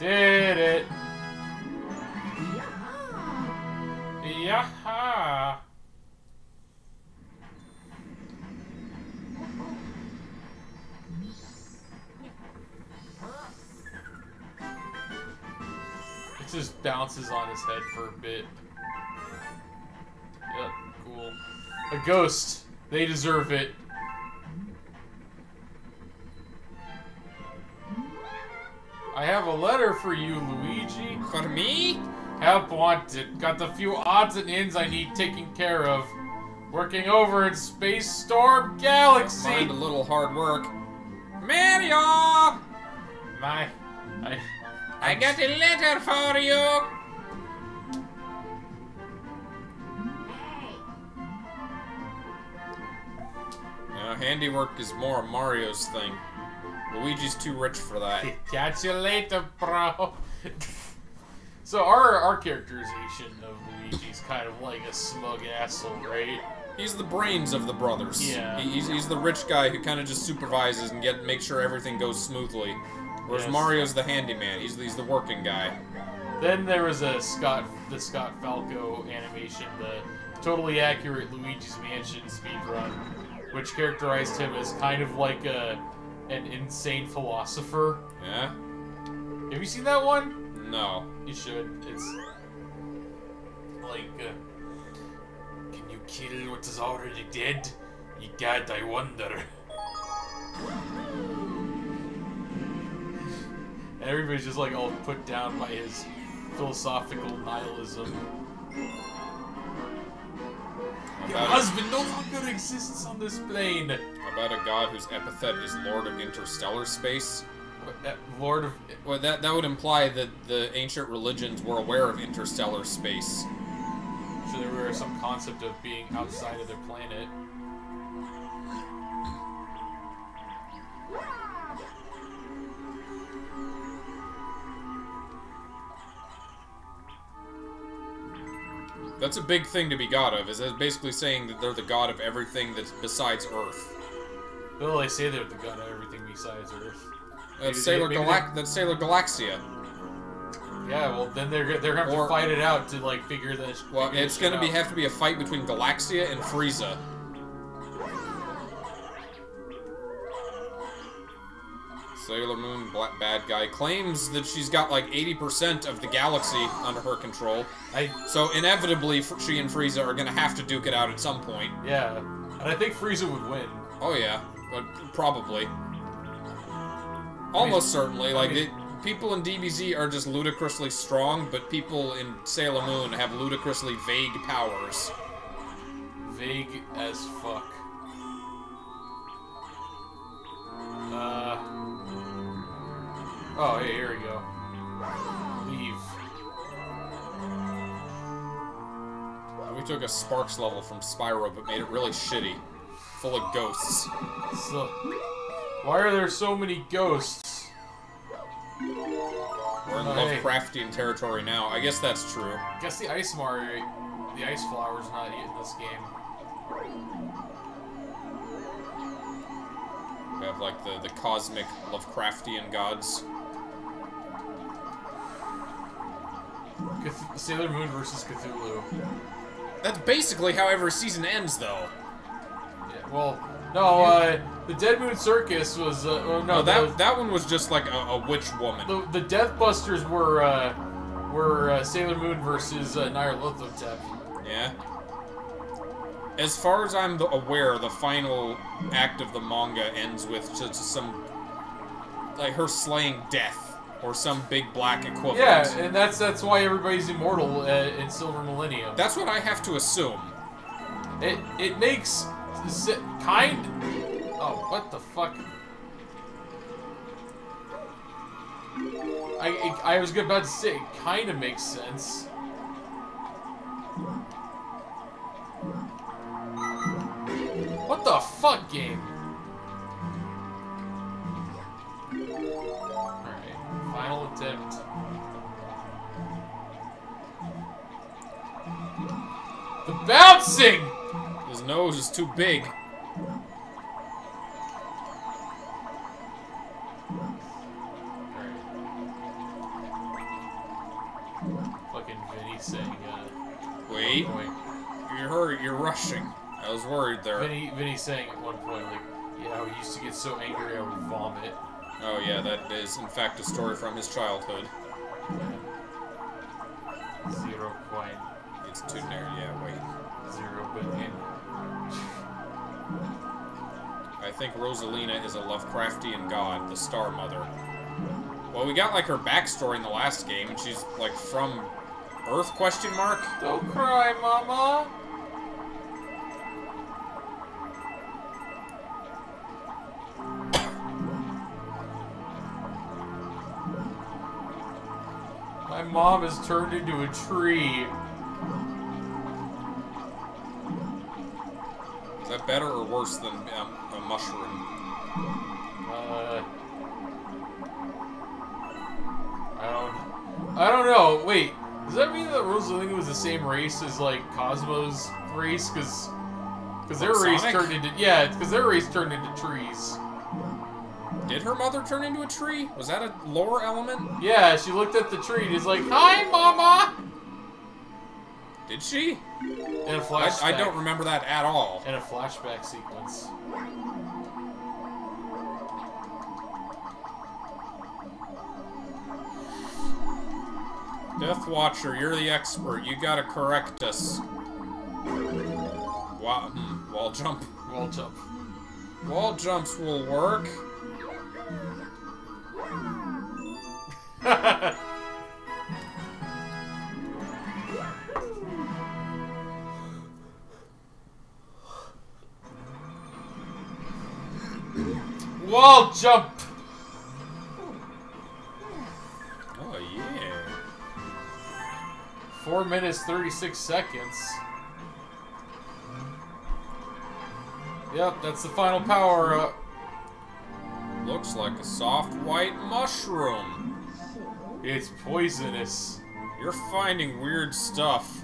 Did it. Yaha. It just bounces on his head for a bit. Yep, cool. A ghost. They deserve it. I have a letter for you, Luigi. For me? Help wanted. Got the few odds and ends I need taken care of. Working over in Space Storm Galaxy. Find a little hard work. Mario! I got a letter for you. Now, handiwork is more Mario's thing. Luigi's too rich for that. Catch you later, bro. So our characterization of Luigi's kind of like a smug asshole, right? He's the brains of the brothers. Yeah. He's the rich guy who kind of just supervises and makes sure everything goes smoothly. Whereas yes. Mario's the handyman. He's the working guy. Then there was the Scott Falco animation, the totally accurate Luigi's Mansion speedrun, which characterized him as kind of like an insane philosopher. Yeah. Have you seen that one? No. You should. It's like, can you kill what is already dead? Egad, I wonder. And everybody's just like all put down by his philosophical nihilism. Your husband no longer exists on this plane. About a god whose epithet is Lord of Interstellar Space. Lord of... Well, that would imply that the ancient religions were aware of interstellar space. So there were some concept of being outside of their planet. That's a big thing to be god of, is that basically saying that they're the god of everything that's besides Earth. Well, they say they're the god of everything besides Earth. That's Sailor Galaxia. Yeah, well, then they're gonna have to fight it out to, like, figure this. Well, it's gonna have to be a fight between Galaxia and Frieza. Sailor Moon, bad guy, claims that she's got like 80% of the galaxy under her control. So inevitably, she and Frieza are gonna have to duke it out at some point. Yeah, and I think Frieza would win. Oh yeah, but probably. Almost certainly. Like, people in DBZ are just ludicrously strong, but people in Sailor Moon have ludicrously vague powers. Vague as fuck. Oh, hey, here we go. Leave. We took a Sparks level from Spyro, but made it really shitty. Full of ghosts. So, why are there so many ghosts? We're in Lovecraftian territory now. I guess that's true. I guess the Ice Mario, the Ice Flower's not in this game. We have, like, the cosmic Lovecraftian gods. Sailor Moon versus Cthulhu. That's basically how every season ends, though. Yeah, well, no, the Dead Moon Circus was, that one was just like a witch woman. The Death Busters were Sailor Moon versus Nyarlathotep. Yeah. As far as I'm aware, the final act of the manga ends with just some, like, her slaying death. Or some big black equivalent. Yeah, and that's why everybody's immortal in Silver Millennium. That's what I have to assume. It makes kind. Oh, what the fuck! I was about to say it kind of makes sense. What the fuck, game? Final attempt. The bouncing! His nose is too big. Fucking Vinny saying, wait. You hurry, you're rushing. I was worried there. Vinny saying at one point, like, yeah, we used to get so angry I would vomit. Oh yeah, that is in fact a story from his childhood. 0 coin. It's too near, yeah, wait. 0 billion. I think Rosalina is a Lovecraftian god, the Star Mother. Well, we got like her backstory in the last game, and she's like from Earth, question mark? Don't cry, mama! My mom has turned into a tree. Is that better or worse than a mushroom? I don't know. Wait, does that mean that Rosalina was the same race as like Cosmo's race? Because their race turned into trees. Did her mother turn into a tree? Was that a lore element? Yeah, she looked at the tree and is like, hi, mama! Did she? In a flashback. I don't remember that at all. In a flashback sequence. Death Watcher, you're the expert. You gotta correct us. Wall jump. Wall jump. Wall jumps will work. Wall jump. Oh yeah. 4 minutes 36 seconds. Yep, that's the final power up. Looks like a soft white mushroom. It's poisonous. You're finding weird stuff.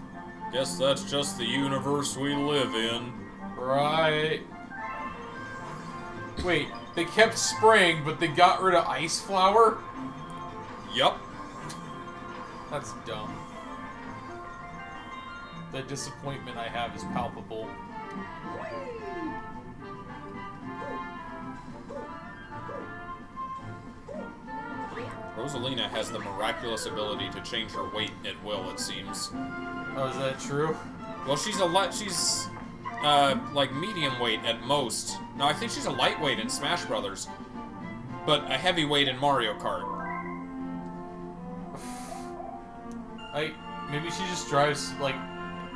Guess that's just the universe we live in. Right. Wait, they kept spraying, but they got rid of Ice Flower? Yup. That's dumb. The disappointment I have is palpable. Rosalina has the miraculous ability to change her weight at will, it seems. Oh, is that true? Well, she's like medium weight at most. No, I think she's a lightweight in Smash Brothers, but a heavyweight in Mario Kart. Like, maybe she just drives, like,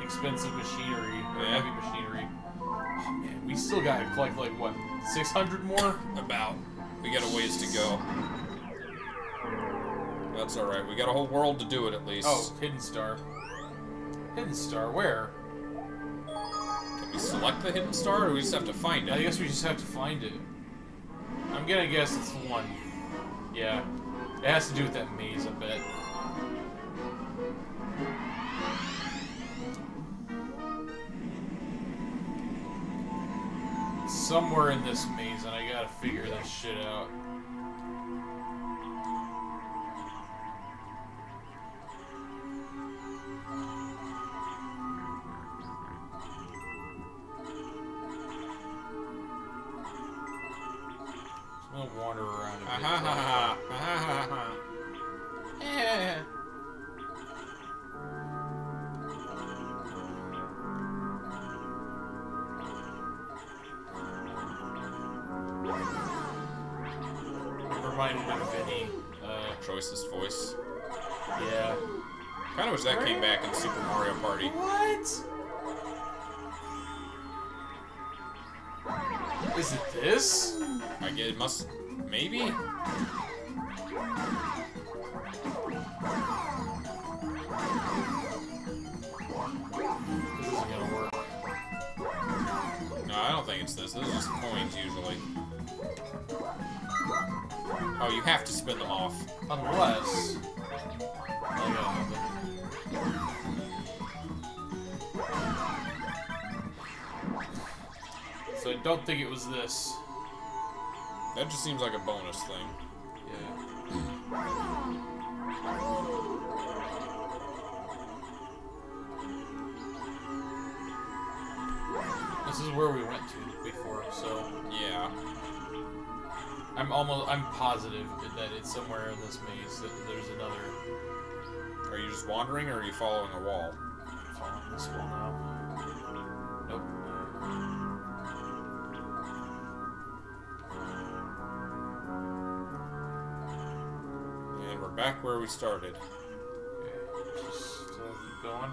expensive machinery, or heavy machinery. Oh, man, we still gotta collect, like, what, 600 more? About. We got a ways to go. That's alright, we got a whole world to do it, at least. Oh, Hidden Star. Hidden Star, where? Can we select the Hidden Star, or do we just have to find it? I guess we just have to find it. I'm gonna guess it's one. Yeah. It has to do with that maze, I bet. Somewhere in this maze, and I gotta figure that shit out. I'm gonna wander around a bit. Yeah. Reminded me of Vinny. Choices voice. Yeah. Kinda wish that came back in Super Mario Party. What? Is it this? I guess it must... maybe? This isn't gonna work. No, I don't think it's this. This is just coins, usually. Oh, you have to spin them off. Unless... So I don't think it was this. That just seems like a bonus thing. Yeah. This is where we went to before, so... Yeah. I'm positive that it's somewhere in this maze that there's another... Are you just wandering, or are you following a wall? I'm following this wall now. Nope. Back where we started. Okay, just still keep going.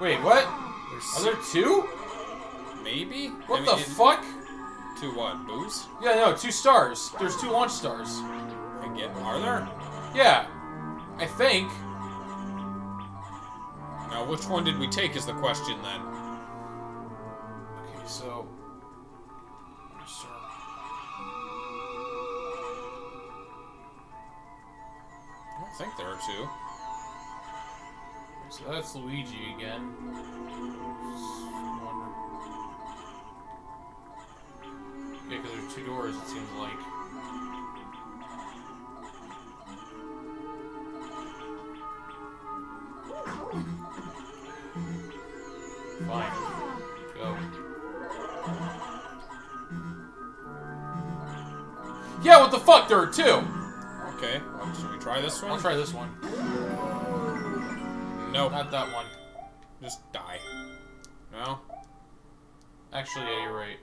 Wait, what? Are there two? Maybe? What the fuck? Two what? Booze? Yeah, no, 2 stars. There's 2 launch stars. Again, are there? Yeah, I think. Now, which one did we take is the question then? Okay, so. I don't think there are 2. So that's Luigi again. Yeah, because there's 2 doors, it seems like. Fine. Go. Yeah, what the fuck? There are 2! Okay, well, should we try this one? I'll try this one. Nope. Not that one. Just die. No? Actually, yeah, you're right.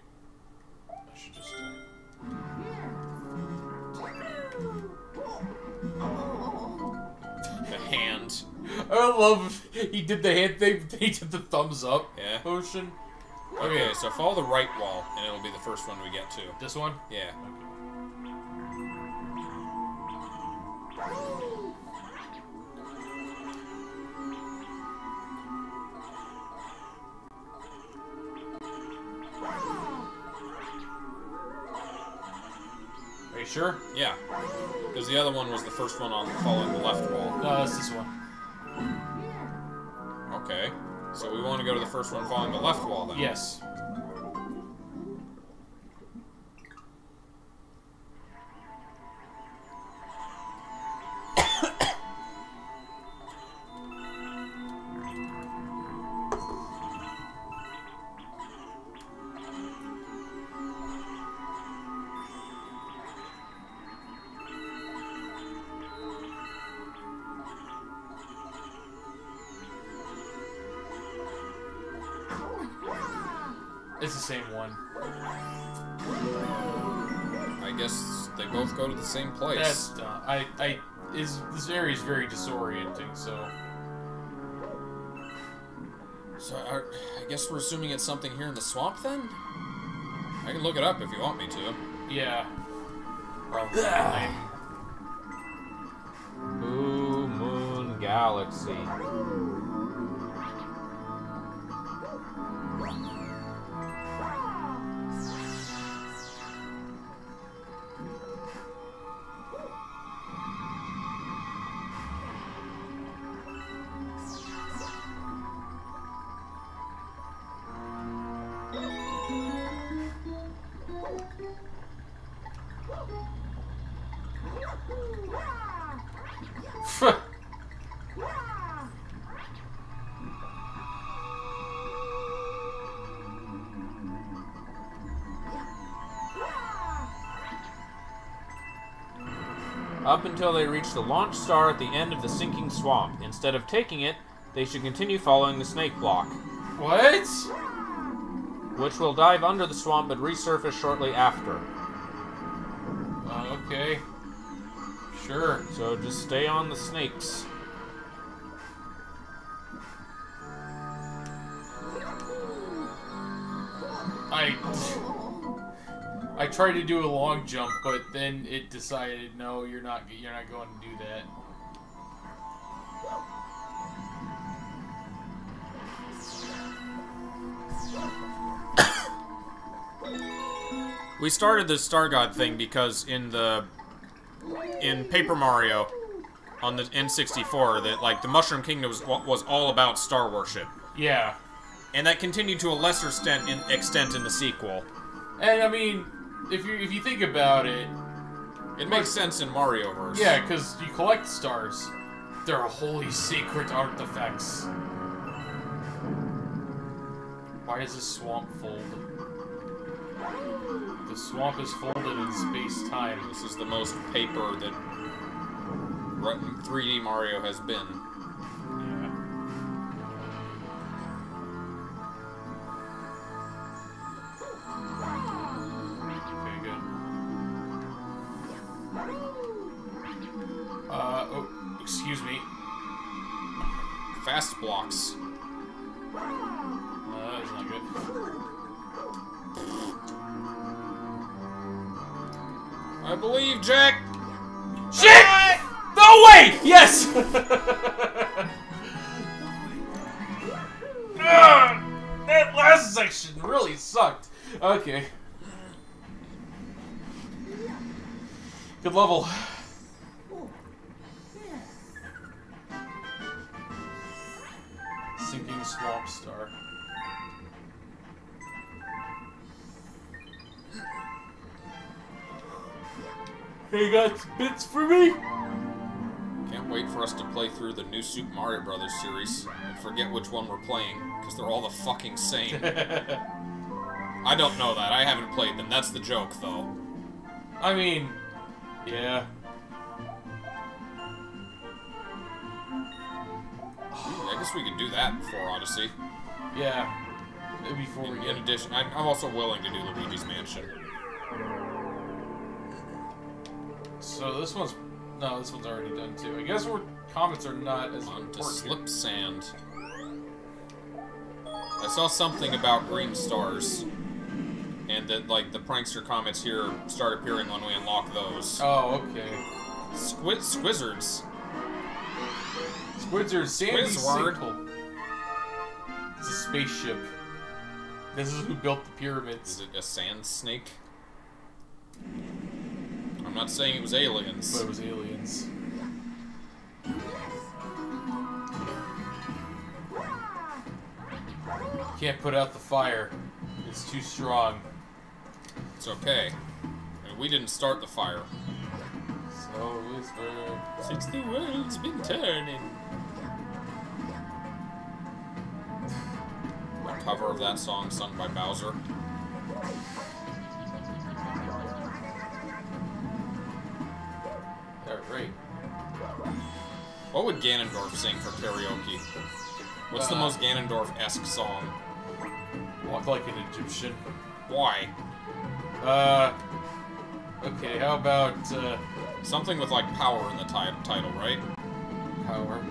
Should just... The hand. I love he did the hand thing. He did the thumbs up motion. Okay, so follow the right wall, and it'll be the first one we get to. This one? Yeah. Okay. Are you sure? Yeah. Because the other one was the first one on following the left wall. No, that's this one. Okay. So we want to go to the first one following the left wall, then? Yes. It's the same one. I guess they both go to the same place. That's dumb. This area is very disorienting, so... I guess we're assuming it's something here in the swamp, then? I can look it up if you want me to. Yeah. Probably. Blue Moon Galaxy. Up until they reach the launch star at the end of the sinking swamp. Instead of taking it, they should continue following the snake block. What? Which will dive under the swamp but resurface shortly after. Okay. Sure. So just stay on the snakes. I tried to do a long jump, but then it decided, no, you're not going to do that. We started the Star God thing because in Paper Mario on the N64, that like the Mushroom Kingdom was all about star worship. Yeah. And that continued to a lesser extent in the sequel. And I mean, if you think about it... It makes sense in Marioverse. Yeah, because you collect stars. They're holy secret artifacts. Why does the swamp fold? The swamp is folded in space-time. This is the most paper that 3D Mario has been. Excuse me. Fast blocks. That is not good. I believe, Jack! Shit! No way! Yes! That last section really sucked. Okay. Good level. Sinking swamp star. Hey, you got bits for me? Can't wait for us to play through the new Super Mario Brothers series and forget which one we're playing, because they're all the fucking same. I don't know that. I haven't played them. That's the joke, though. I mean, yeah. I guess we could do that before Odyssey. Yeah. Before in addition, I'm also willing to do Luigi's Mansion. So this one's... No, this one's already done, too. I guess we're... Comets are not as important. To slip sand. I saw something about green stars. And that, like, the prankster comets here start appearing when we unlock those. Oh, okay. Squizzards. Squids are sandy sinkhole. It's a spaceship. This is who built the pyramids. Is it a sand snake? I'm not saying it was aliens. But it was aliens. Can't put out the fire. It's too strong. It's okay. We didn't start the fire. So it's been... Since the world's been turning. A cover of that song sung by Bowser. Alright. What would Ganondorf sing for karaoke? What's the most Ganondorf-esque song? Walk like an Egyptian. Why? Okay, how about, something with, like, power in the title, right? Power.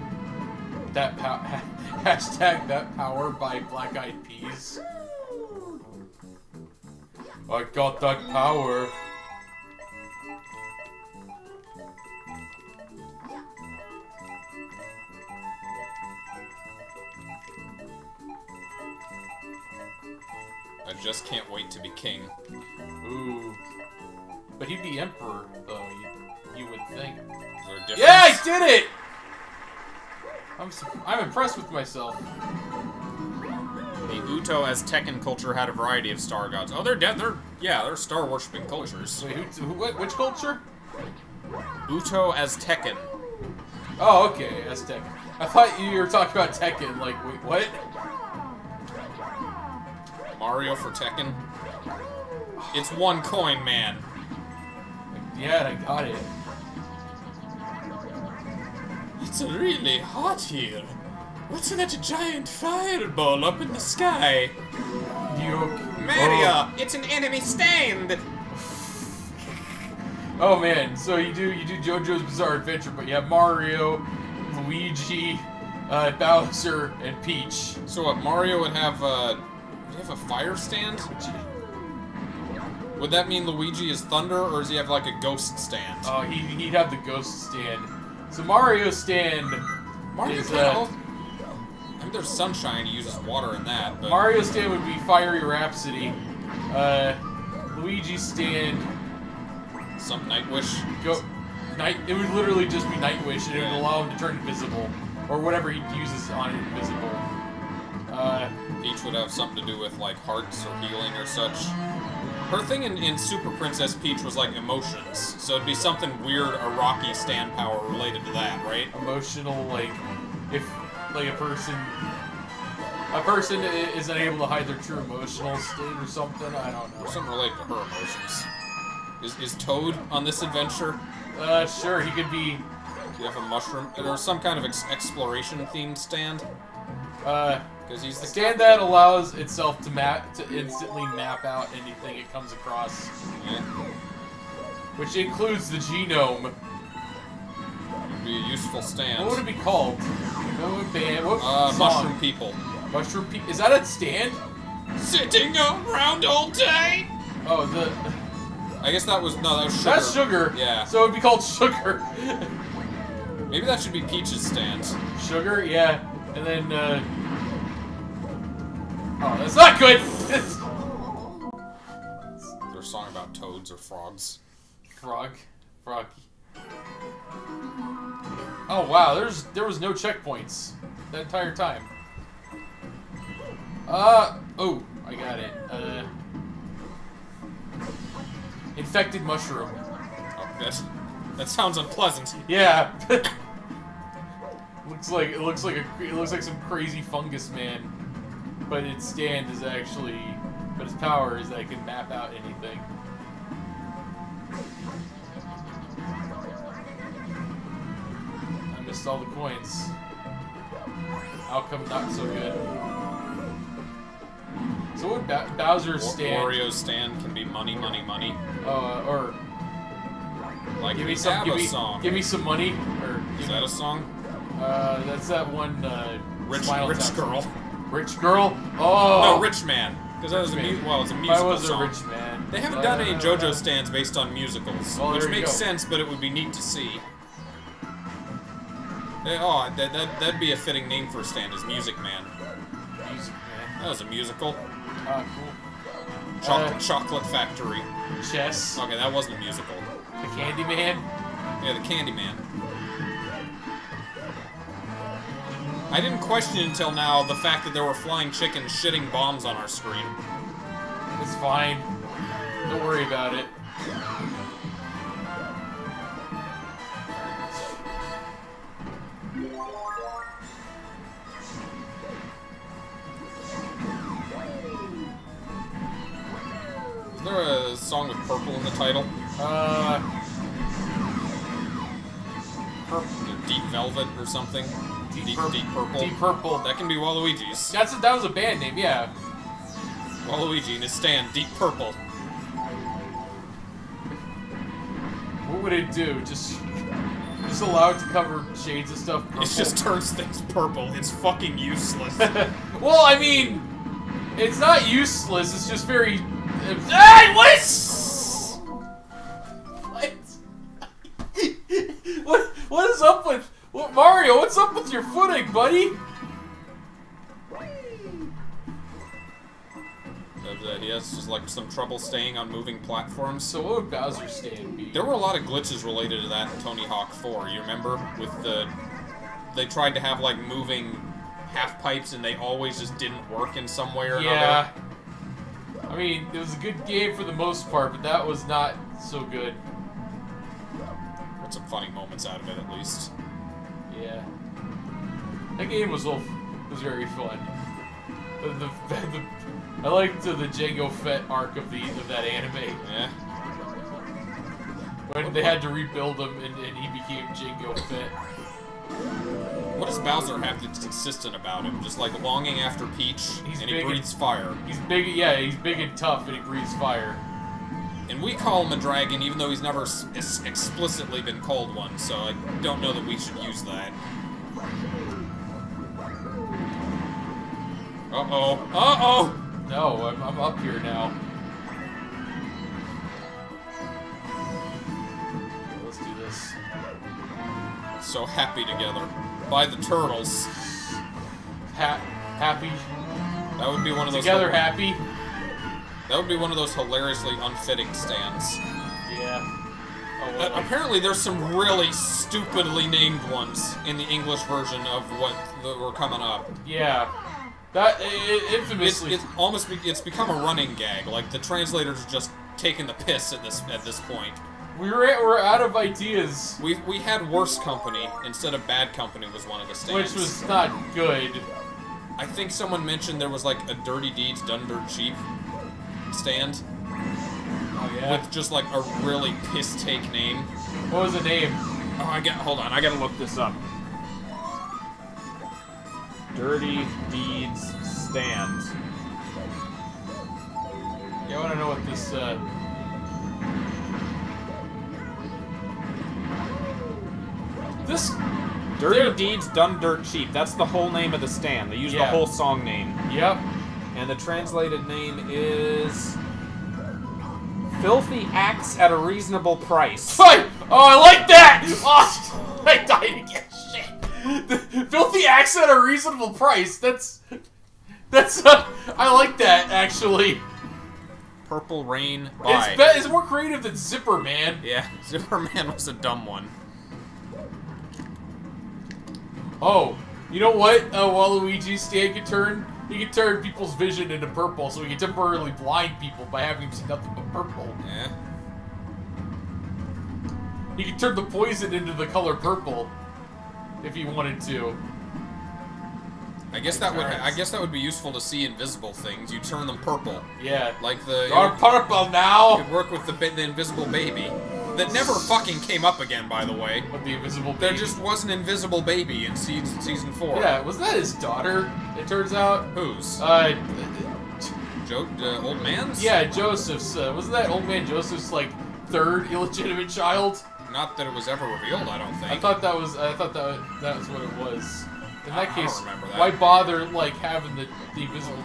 That power. Hashtag that power by Black Eyed Peas. I got that power. I just can't wait to be king. Ooh. But he'd be emperor, though, you would think. Is there a difference? Yeah, I did it! I'm impressed with myself. The Uto as Tekken culture had a variety of star gods. Oh, they're star-worshipping cultures. Wait, which culture? Uto as Tekken. Oh, okay, as Tekken. I thought you were talking about Tekken, like, wait, what? Mario for Tekken? It's one coin, man. Yeah, I got it. It's really hot here. What's in that giant fireball up in the sky? Mario, it's an enemy stand! Oh man, so you do JoJo's Bizarre Adventure, but you have Mario, Luigi, Bowser, and Peach. So what, Mario would have a fire stand? Would that mean Luigi is thunder, or does he have like a ghost stand? Oh, he'd have the ghost stand. So Mario's stand is I mean, there's sunshine. He uses water in that. But... Mario's stand would be Fiery Rhapsody. Luigi's stand. Some Nightwish. It would literally just be Nightwish, and it would allow him to turn invisible, or whatever he uses on invisible. Each would have something to do with like hearts or healing or such. Her thing in Super Princess Peach was like emotions, so it'd be something weird, a rocky stand power related to that, right? Emotional, like if like a person isn't able to hide their true emotional state or something. I don't know. Something related to her emotions. Is Toad on this adventure? Sure. He could be. Do you have a mushroom or some kind of exploration themed stand? Because he's the stand that allows itself to instantly map out anything it comes across, which includes the genome. It'd be a useful stand. What would it be called? Mushroom people. Mushroom people. Is that a stand? Sitting around all day. Oh, I guess that was no, that was sugar. That's sugar. Yeah. So it'd be called sugar. Maybe that should be Peach's stand. Sugar, yeah, and then. Oh, that's not good! Is there a song about toads or frogs? Froggy. Oh wow, there was no checkpoints that entire time. Oh, I got it. Infected mushroom. Oh, that sounds unpleasant. Yeah. It looks like some crazy fungus man. But its stand is actually... But its power is that it can map out anything. I missed all the coins. Outcome not so good. So what would Bowser's stand... Wario's stand can be money, money, money. Or... Like, give me some money. Or is that a song? That's that one, Rich Girl. Rich girl? Oh! No, rich man. Because that was a musical song. I was a rich man. They haven't done any JoJo stands based on musicals, which makes sense, but it would be neat to see. That'd be a fitting name for a stand, is Music Man. Music Man. That was a musical. Ah, cool. Chocolate Factory. Chess. Okay, that wasn't a musical. The Candy Man? Yeah, the Candy Man. I didn't question until now the fact that there were flying chickens shitting bombs on our screen. It's fine. Don't worry about it. Is there a song with purple in the title? Purple. Deep Velvet or something? Deep Purple. Deep Purple. That can be Waluigi's. That was a band name, yeah. Waluigi in his stand, deep purple. What would it do? Just allow it to cover shades of stuff purple? It just turns things purple. It's fucking useless. Well, I mean, it's not useless, it's just very... Hey, what is... What? What is up with... What, Mario, what's up with your footing, buddy? He has just like some trouble staying on moving platforms. So what would Bowser stand be? There were a lot of glitches related to that in Tony Hawk 4. You remember with the they tried to have like moving half pipes and they always just didn't work in some way or another. I mean, it was a good game for the most part, but that was not so good. Got some funny moments out of it at least. Yeah. That game was very fun. I liked the Jango Fett arc of that anime. Yeah. When they had to rebuild him and he became Jango Fett. What does Bowser have that's consistent about him? Just like longing after Peach, and he breathes fire. He's big, yeah, he's big and tough, and he breathes fire. And we call him a dragon, even though he's never explicitly been called one. So I don't know that we should use that. Uh oh. Uh oh. No, I'm up here now. Let's do this. So happy together. By the Turtles. Happy. That would be one of those... Together happy. That would be one of those hilariously unfitting stands. Yeah. Oh, well, apparently there's some really stupidly named ones in the English version of what were coming up. Yeah. That infamously, it's become a running gag. Like the translators are just taking the piss at this point. We're out of ideas. We had worse company instead of bad company was one of the stands, which was not good. I think someone mentioned there was like a Dirty Deeds Done Dirt Cheap stand. Oh yeah. With just like a really piss take name. What was the name? Oh, hold on. I gotta look this up. Dirty Deeds Stand. Yeah, I want to know what this, This... Dirty Deeds Done Dirt Cheap. That's the whole name of the stand. They use the whole song name. Yep. And the translated name is... Filthy Acts at a Reasonable Price. Right! Oh, I like that! Oh, I died again. Filthy Acts at a Reasonable Price. I like that actually. Purple Rain. Bye. It's more creative than Zipperman. Yeah, Zipperman was a dumb one. Oh, you know what? Waluigi's stand could turn. He could turn people's vision into purple, so he could temporarily blind people by having them see nothing but purple. Yeah. He could turn the poison into the color purple. If he wanted to, I guess that would be useful to see invisible things. You turn them purple. Yeah. Like the. You're purple now. You could work with the invisible baby, that never fucking came up again, by the way. But the invisible baby. There just was an invisible baby in season 4. Yeah, was that his daughter? It turns out. Whose? Old man's. Yeah, Joseph's. Wasn't that old man Joseph's like third illegitimate child? Not that it was ever revealed, I don't think. I thought that was what it was. In that case, why bother like having the invisible?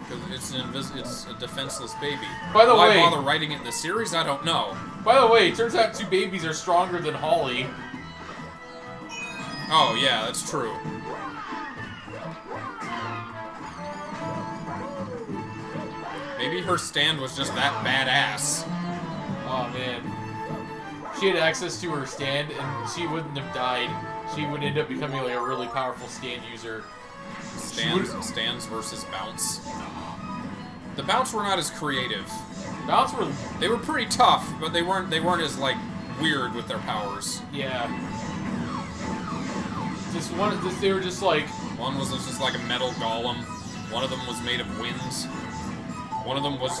Because it's a defenseless baby. By the way, why bother writing it in the series? I don't know. By the way, it turns out two babies are stronger than Holly. Oh yeah, that's true. Maybe her stand was just that badass. Oh man. She had access to her stand, and she wouldn't have died. She would end up becoming like a really powerful stand user. Stands versus bounce. The bounce were not as creative. They were pretty tough, but they weren't as like weird with their powers. Yeah. They were just like. One was just like a metal golem. One of them was made of winds. One of them was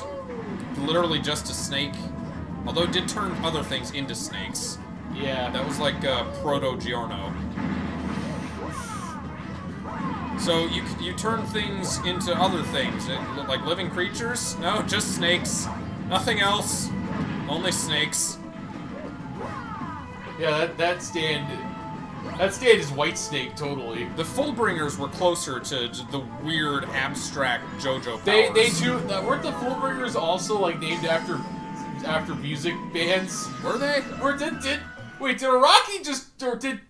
literally just a snake. Although it did turn other things into snakes. Yeah. That was like Proto Giorno. So you turn things into other things, like living creatures? No, just snakes. Nothing else. Only snakes. Yeah, that stand is White Snake totally. The Fullbringers were closer to the weird abstract JoJo powers. They too weren't the Fullbringers also like named after music bands? Were they? Or did Araki just or did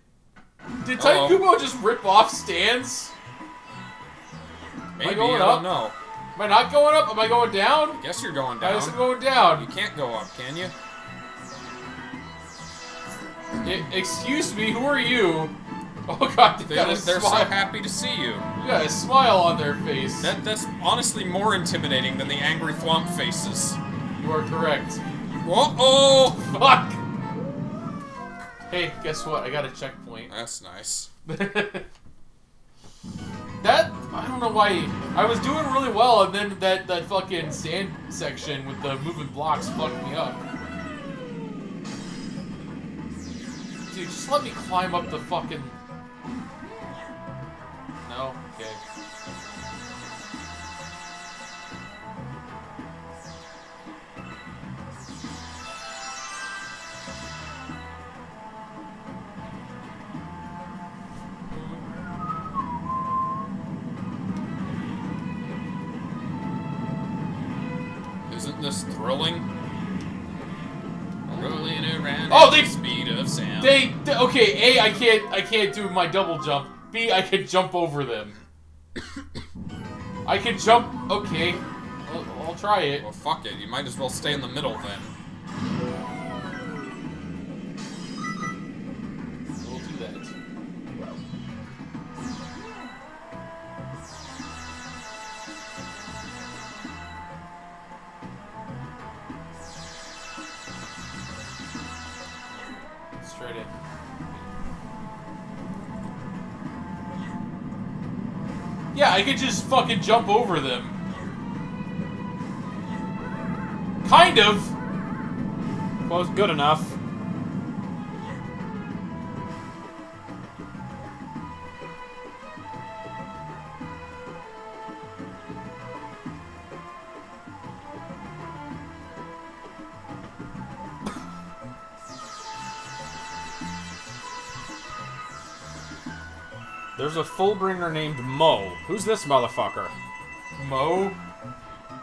Taikubo just rip off stands? Maybe, I don't know. Am I not going up? Am I going down? I guess you're going down. I guess I'm going down. You can't go up, can you? Excuse me, who are you? Oh god, they're so happy to see you. Yeah, a smile on their face. That's honestly more intimidating than the angry thwomp faces. You are correct. Uh-oh! Fuck! Hey, guess what? I got a checkpoint. That's nice. I don't know why, I was doing really well and then that fucking sand section with the moving blocks fucked me up. Dude, just let me climb up the fucking... No? Okay. Isn't this thrilling? Rolling around at the speed of sound. Okay, A, I can't do my double jump. B, I can jump over them. I can jump. Okay, I'll try it. Well, fuck it. You might as well stay in the middle then. We'll do that. Yeah, I could just fucking jump over them. Kind of. Well, it's good enough. There's a Fullbringer named Mo. Who's this motherfucker? Mo?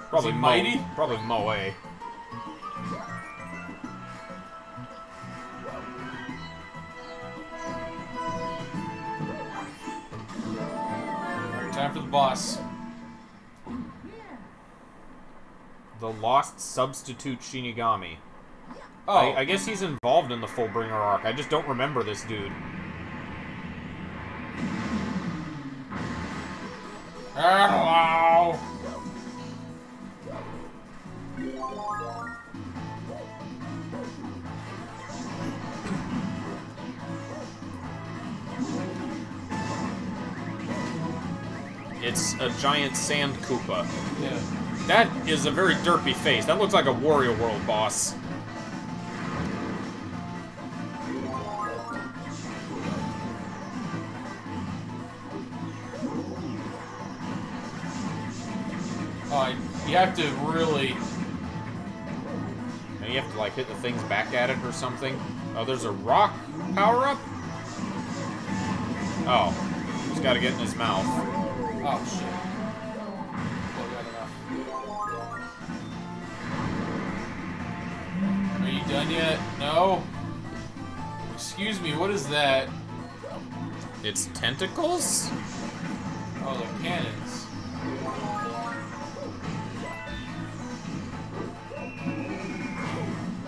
Probably Mo. Mighty? Probably Moe. Alright, time for the boss. The Lost Substitute Shinigami. Oh. I guess he's involved in the Fullbringer arc. I just don't remember this dude. Wow. It's a giant sand Koopa. Yeah. That is a very derpy face. That looks like a Wario World boss. You have to really... And you have to, like, hit the things back at it or something. Oh, there's a rock power-up? Oh. He's gotta get in his mouth. Oh, shit. Are you done yet? No? Excuse me, what is that? It's tentacles? Oh, they're cannons.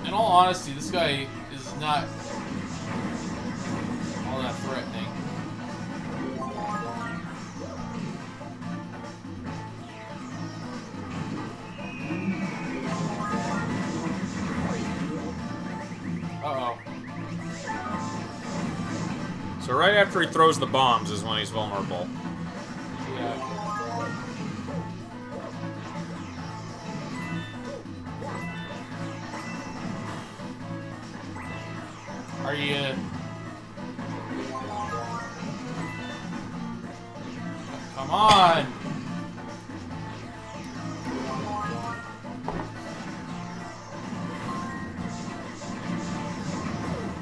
In all honesty, this guy is not all that threatening. Uh-oh. So right after he throws the bombs is when he's vulnerable. Yeah. Are you... Come on!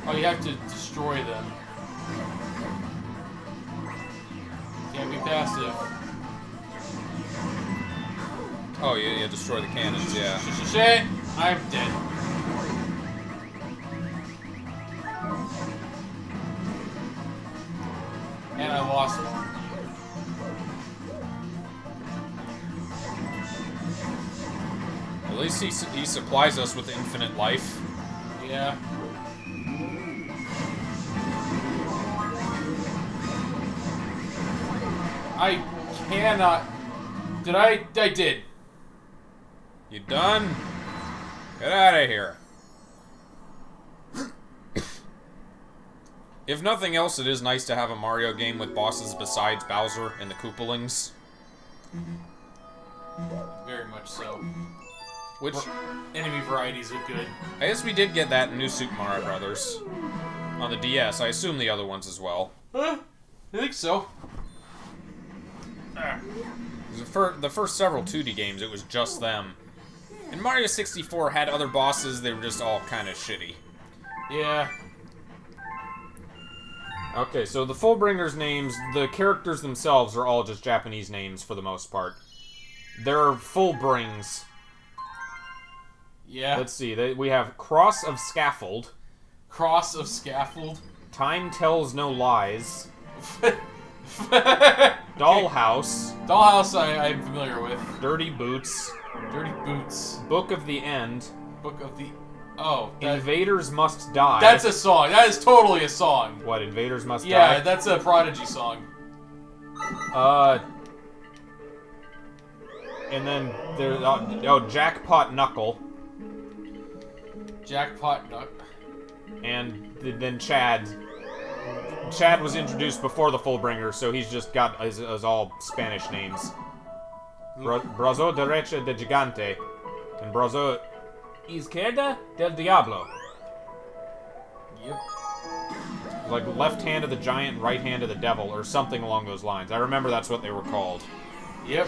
Oh, you have to destroy them. Can't be passive. Oh, yeah, destroy the cannons, yeah. Shit! I'm dead. And I lost it. At least he supplies us with infinite life. Yeah. I cannot... Did I? I did. You done? Get out of here. If nothing else, it is nice to have a Mario game with bosses besides Bowser and the Koopalings. Very much so. Which... enemy varieties are good. I guess we did get that in New Super Mario Brothers. On the DS. I assume the other ones as well. Huh? I think so. The first several 2D games, it was just them. And Mario 64 had other bosses, they were just all kind of shitty. Yeah. Okay, so the Fullbringer's names, the characters themselves are all just Japanese names for the most part. They're Fullbrings. Yeah. Let's see, we have Cross of Scaffold. Cross of Scaffold. Time Tells No Lies. Dollhouse. Dollhouse I'm familiar with. Dirty Boots. Dirty Boots. Book of the End. Book of the... Oh. Invaders Must Die. That's a song. That is totally a song. What, Invaders Must Die? Yeah, that's a Prodigy song. And then there's... Oh, Jackpot Knuckle. Jackpot Knuckle. And then Chad... Chad was introduced before the Fullbringer, so he's just got his all Spanish names. Brazo derecha de gigante, and brazo izquierda del diablo. Yep. Like left hand of the giant, right hand of the devil, or something along those lines. I remember that's what they were called. Yep.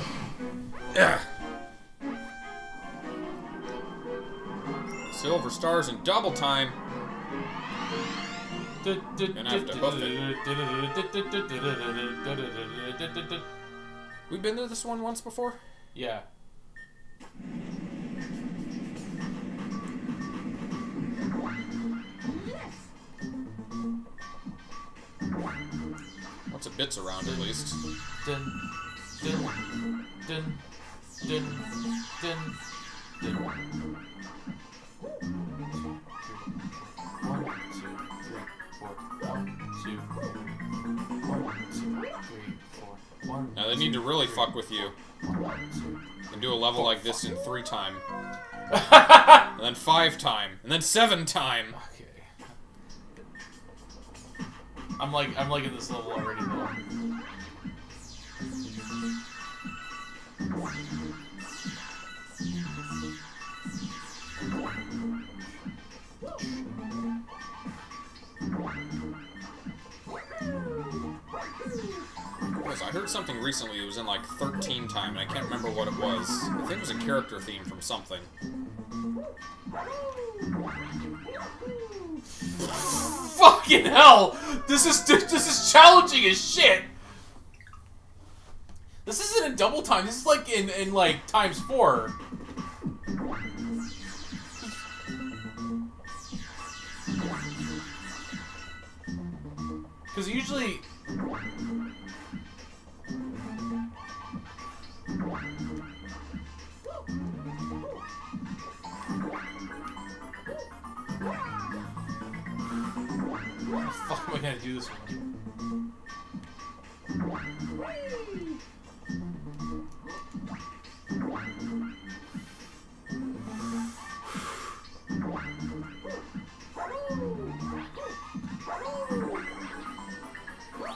Silver stars in double time. Gonna have to buff it. We've been to this one once before? Yeah. Lots of bits around at least. Dun, dun, dun, dun, dun, dun. Now they need to really fuck with you and do a level like this in 3 time, and then 5 time, and then 7 time. Okay. I'm liking this level already though. I heard something recently. It was in like 13 time, and I can't remember what it was. I think it was a character theme from something. Fucking hell! This is challenging as shit. This isn't in double time. This is like in like times 4. Because usually. Fuck, we gotta do this one.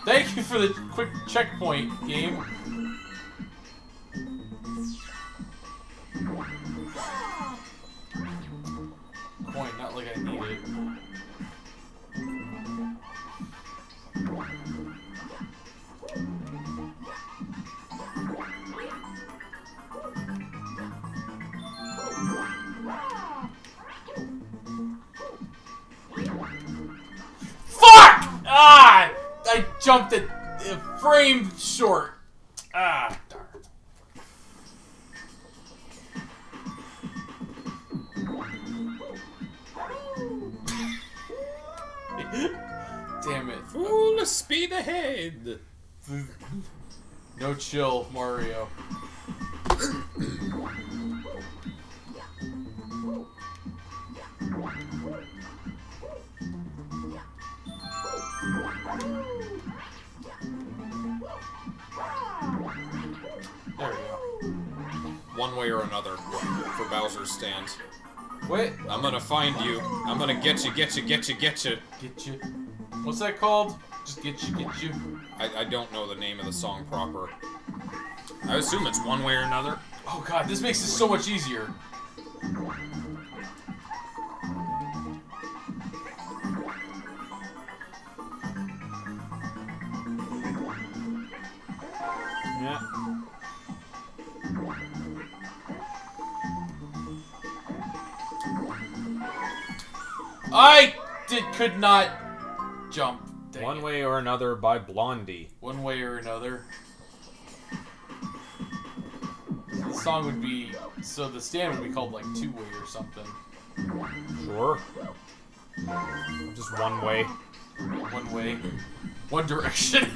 Thank you for the quick checkpoint, game. Coin, not like I need it. jumped it a frame short. Ah, darn. Damn it. Full speed ahead. No chill, Mario. There we go. One way or another for Bowser's stand. Wait. I'm gonna find you. I'm gonna get you, get you, get you, get you. Get you. What's that called? Just get you, get you. I don't know the name of the song proper. I assume it's One Way or Another. Oh god, this makes it so much easier. I could not jump. Dang One it. Way or Another by Blondie. One Way or Another. The song would be... So the stand would be called, like, Two Way or something. Sure. Just One Way. One Way. One Direction.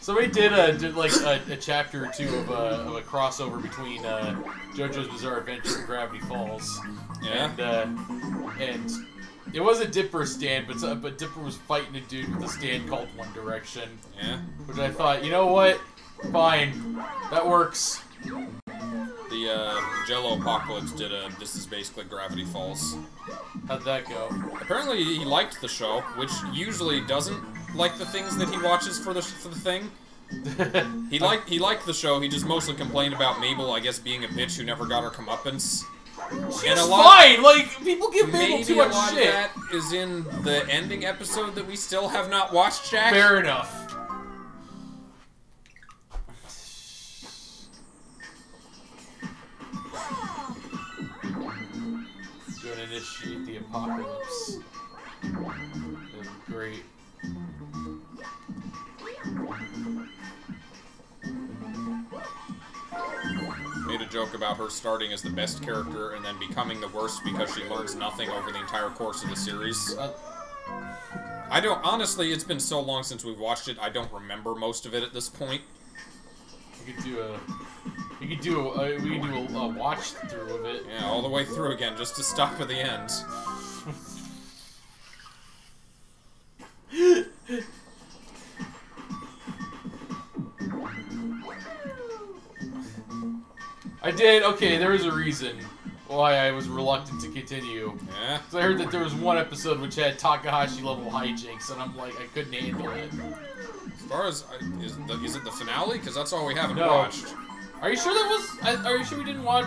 Somebody did like, a chapter or two of a crossover between JoJo's Bizarre Adventure and Gravity Falls. Yeah. And it was a Dipper stand, but Dipper was fighting a dude with a stand called One Direction. Yeah. Which I thought, you know what? Fine. That works. The Jello Apocalypse did a This Is Basically Gravity Falls. How'd that go? Apparently he liked the show, which usually doesn't like the things that he watches for the thing. He liked the show, he just mostly complained about Mabel, I guess, being a bitch who never got her comeuppance. She's fine! Like, people give Mabel too much shit. Maybe a lot of that is in the ending episode that we still have not watched, Jack. Fair enough. Going to initiate the apocalypse. That's great. Made a joke about her starting as the best character and then becoming the worst because she learns nothing over the entire course of the series. I don't... Honestly, it's been so long since we've watched it, I don't remember most of it at this point. We could do a... We could do a watch-through of it. Yeah, all the way through again, just to stop at the end. I did. Okay, there was a reason why I was reluctant to continue. Yeah. So I heard that there was one episode which had Takahashi level hijinks, and I'm like, I couldn't handle it. As far as is it the finale? Because that's all we haven't watched. Are you sure that was? Are you sure we didn't watch?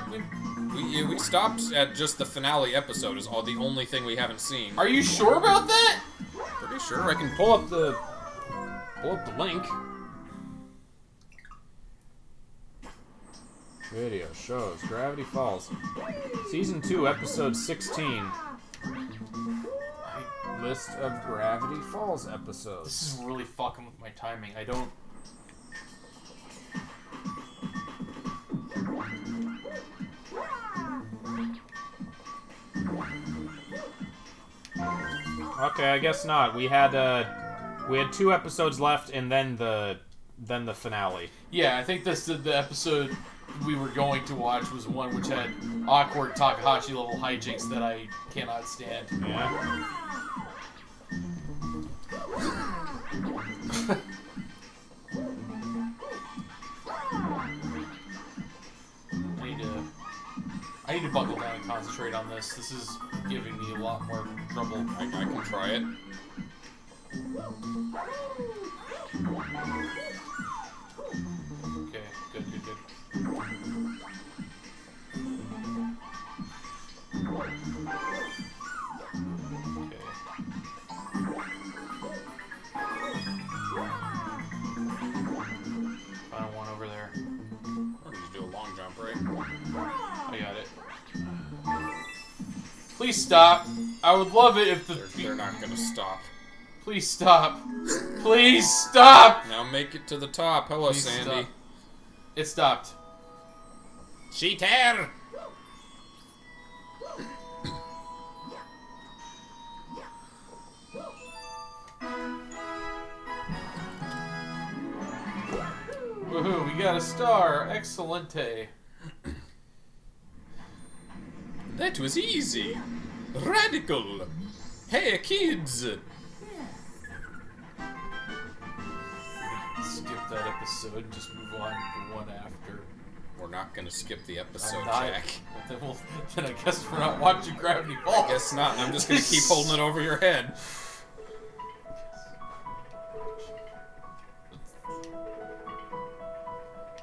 We stopped at just the finale episode. Is all the only thing we haven't seen. Are you sure about that? Pretty sure. I can pull up the link. Video shows Gravity Falls, Season 2, Episode 16. List of Gravity Falls episodes. This is really fucking with my timing. I don't... Okay, I guess not. We had 2 episodes left, and then the finale. Yeah, I think this the episode we were going to watch was one which had awkward Takahashi level hijinks that I cannot stand. Yeah. I need to buckle down and concentrate on this. This is giving me a lot more trouble. I can try it. Okay, good. Please stop. I would love it if they're not gonna stop. Please stop. Please stop! Now make it to the top. Hello, please Sandy. Stop. It stopped. Cheater! Woohoo, we got a star. Excelente. That was easy. Radical. Hey, kids. Skip that episode and just move on to the one after. We're not going to skip the episode, Jack. Then I guess we're not watching Gravity Falls. I guess not. I'm just going to keep holding it over your head.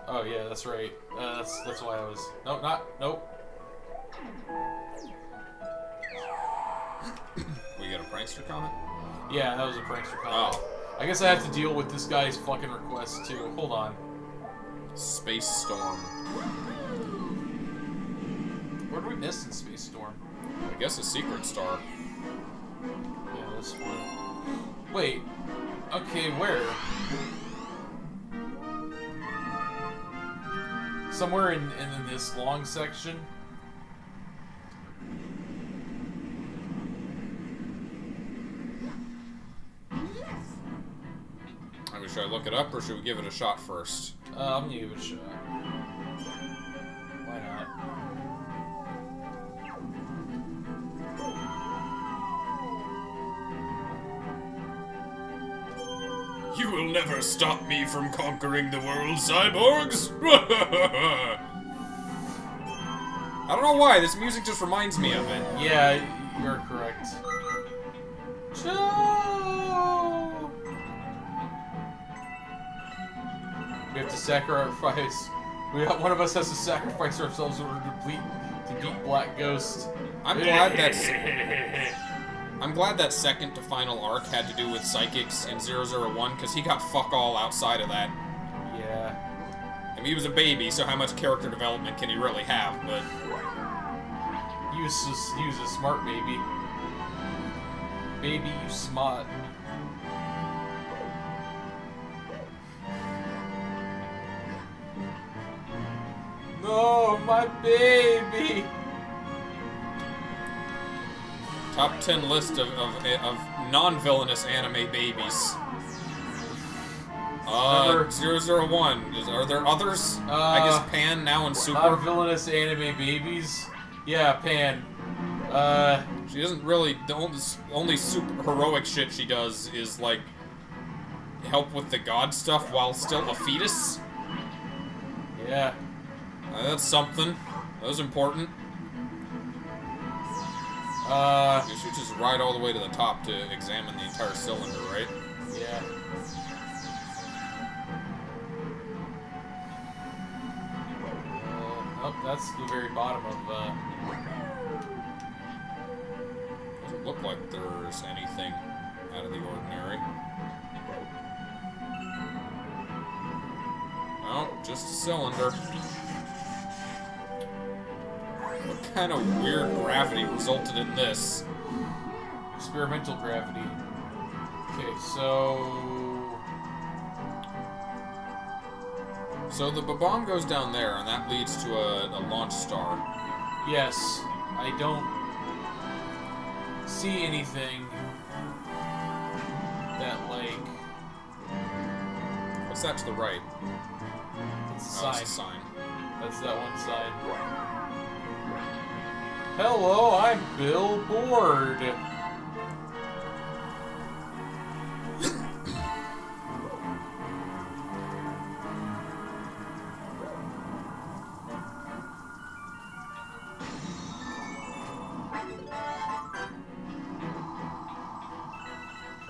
Oh yeah, that's right. That's why I was. No, not nope. We got a prankster comment? Yeah, that was a prankster comment. Oh. I guess I have to deal with this guy's fucking request too. Hold on. Space Storm. What did we miss in Space Storm? I guess a secret star. Yeah, this one. Wait. Okay, where? Somewhere in this long section. I mean, should I look it up or should we give it a shot first? I'm gonna give it a shot. Why not? You will never stop me from conquering the world, cyborgs! I don't know why, this music just reminds me of it. Yeah, you're correct. We have to sacrifice. One of us has to sacrifice ourselves in order to beat Black Ghost. I'm glad that second to final arc had to do with psychics in 001, because he got fuck all outside of that. Yeah. I mean, he was a baby, so how much character development can he really have? But he was a smart baby. Baby, you smart. No, my baby! Top 10 list of non-villainous anime babies. 001. Are there others? I guess Pan now and Super. Non-villainous anime babies? Yeah, Pan. She doesn't really. The only super heroic shit she does is, like, help with the god stuff while still a fetus? Yeah. That's something. That was important. You should just ride all the way to the top to examine the entire cylinder, right? Yeah. Oh, that's the very bottom of, Doesn't look like there's anything out of the ordinary. No, just a cylinder. What kind of weird gravity resulted in this? Experimental gravity. Okay, so the bomb goes down there, and that leads to a launch star. Yes. I don't see anything that, like... What's that to the right? That's a sign. That's a sign. That's that one side. Hello, I'm Bill Board.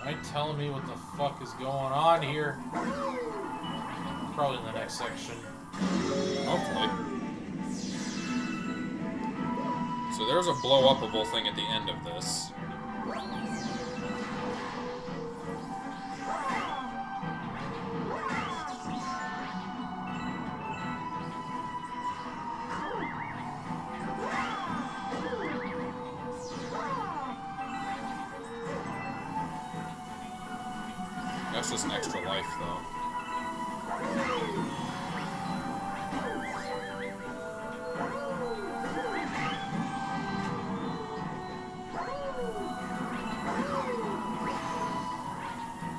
Ain't telling me what the fuck is going on here. Probably in the next section. Hopefully. So there's a blow-upable thing at the end of this. cost us an extra life, though.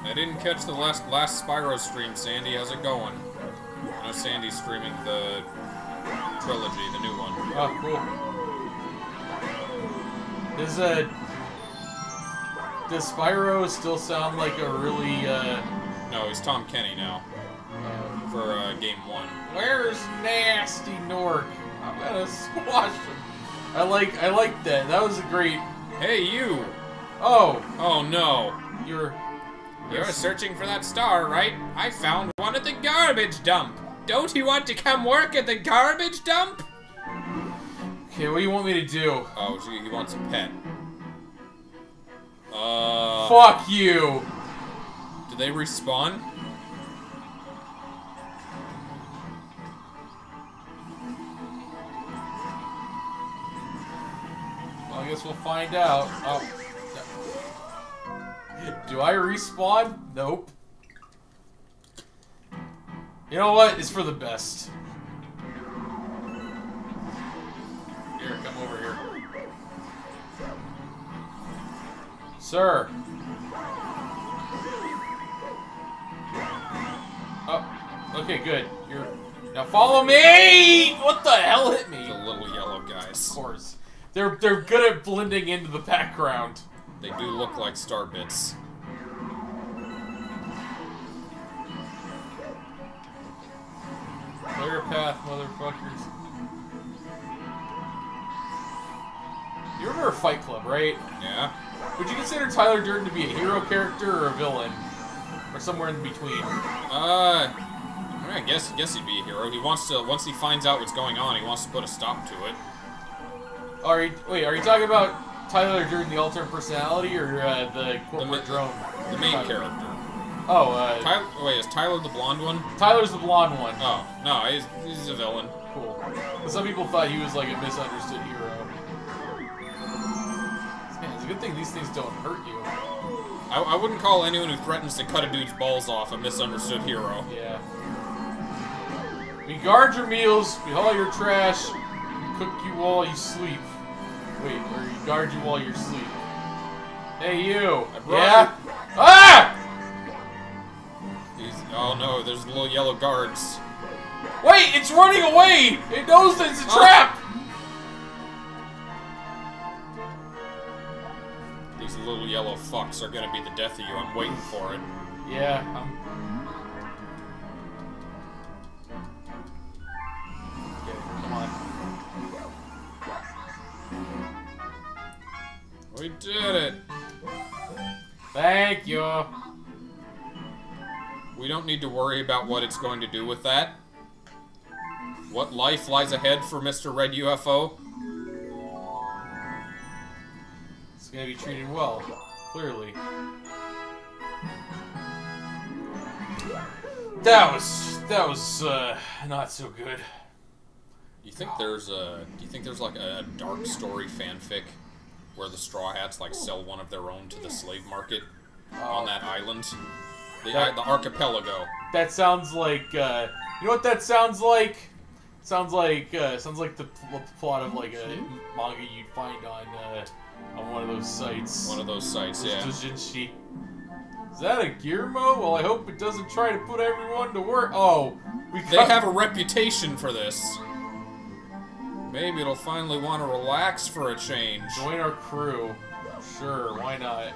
I didn't catch the last Spyro stream, Sandy. How's it going? I know Sandy's streaming the trilogy, the new one. Oh, cool. There's a... Does Spyro still sound like a really, No, he's Tom Kenny now. For, Game 1. Where's Nasty Nork? I'm gonna squash him. I like that. That was a great... Hey, you! Oh! Oh, no. You're searching for that star, right? I found one at the garbage dump! Don't you want to come work at the garbage dump? Okay, what do you want me to do? Oh, so he wants a pet. Fuck you! Did they respawn? Well, I guess we'll find out. Oh. Do I respawn? Nope. You know what? It's for the best. Here, come over here. Sir. Oh, okay, good. You're... Now follow me! What the hell hit me? The little yellow guys. Of course. They're good at blending into the background. They do look like star bits. Clear path, motherfuckers. You remember Fight Club, right? Yeah. Would you consider Tyler Durden to be a hero character or a villain? Or somewhere in between? I guess he'd be a hero. He wants to, once he finds out what's going on, he wants to put a stop to it. Wait, are you talking about Tyler Durden, the alternate personality, or the corporate drone? The main character. Oh, wait, is Tyler the blonde one? Tyler's the blonde one. Oh, no, he's a villain. Cool. Some people thought he was like a misunderstood hero. Good thing these things don't hurt you. I wouldn't call anyone who threatens to cut a dude's balls off a misunderstood hero. Yeah. We guard your meals, we haul your trash, we cook you while you sleep. Wait, or we guard you while you sleep. Hey, you! Yeah? Ah! Oh no, there's little yellow guards. Wait, it's running away! It knows that it's a trap! These little yellow fucks are gonna be the death of you. I'm waiting for it. Yeah. Okay, come on. We did it! Thank you! We don't need to worry about what it's going to do with that. What life lies ahead for Mr. Red UFO? Gonna be treated well, clearly. That was not so good. Do you think there's like a dark story fanfic where the Straw Hats like sell one of their own to the slave market on that island? The archipelago. That sounds like you know what that sounds like? Sounds like the plot of like a manga you'd find on one of those sites. One of those sites, yeah. Is that a Gearmo? Well, I hope it doesn't try to put everyone to work. Oh, they have a reputation for this. Maybe it'll finally want to relax for a change. Join our crew. Sure, why not?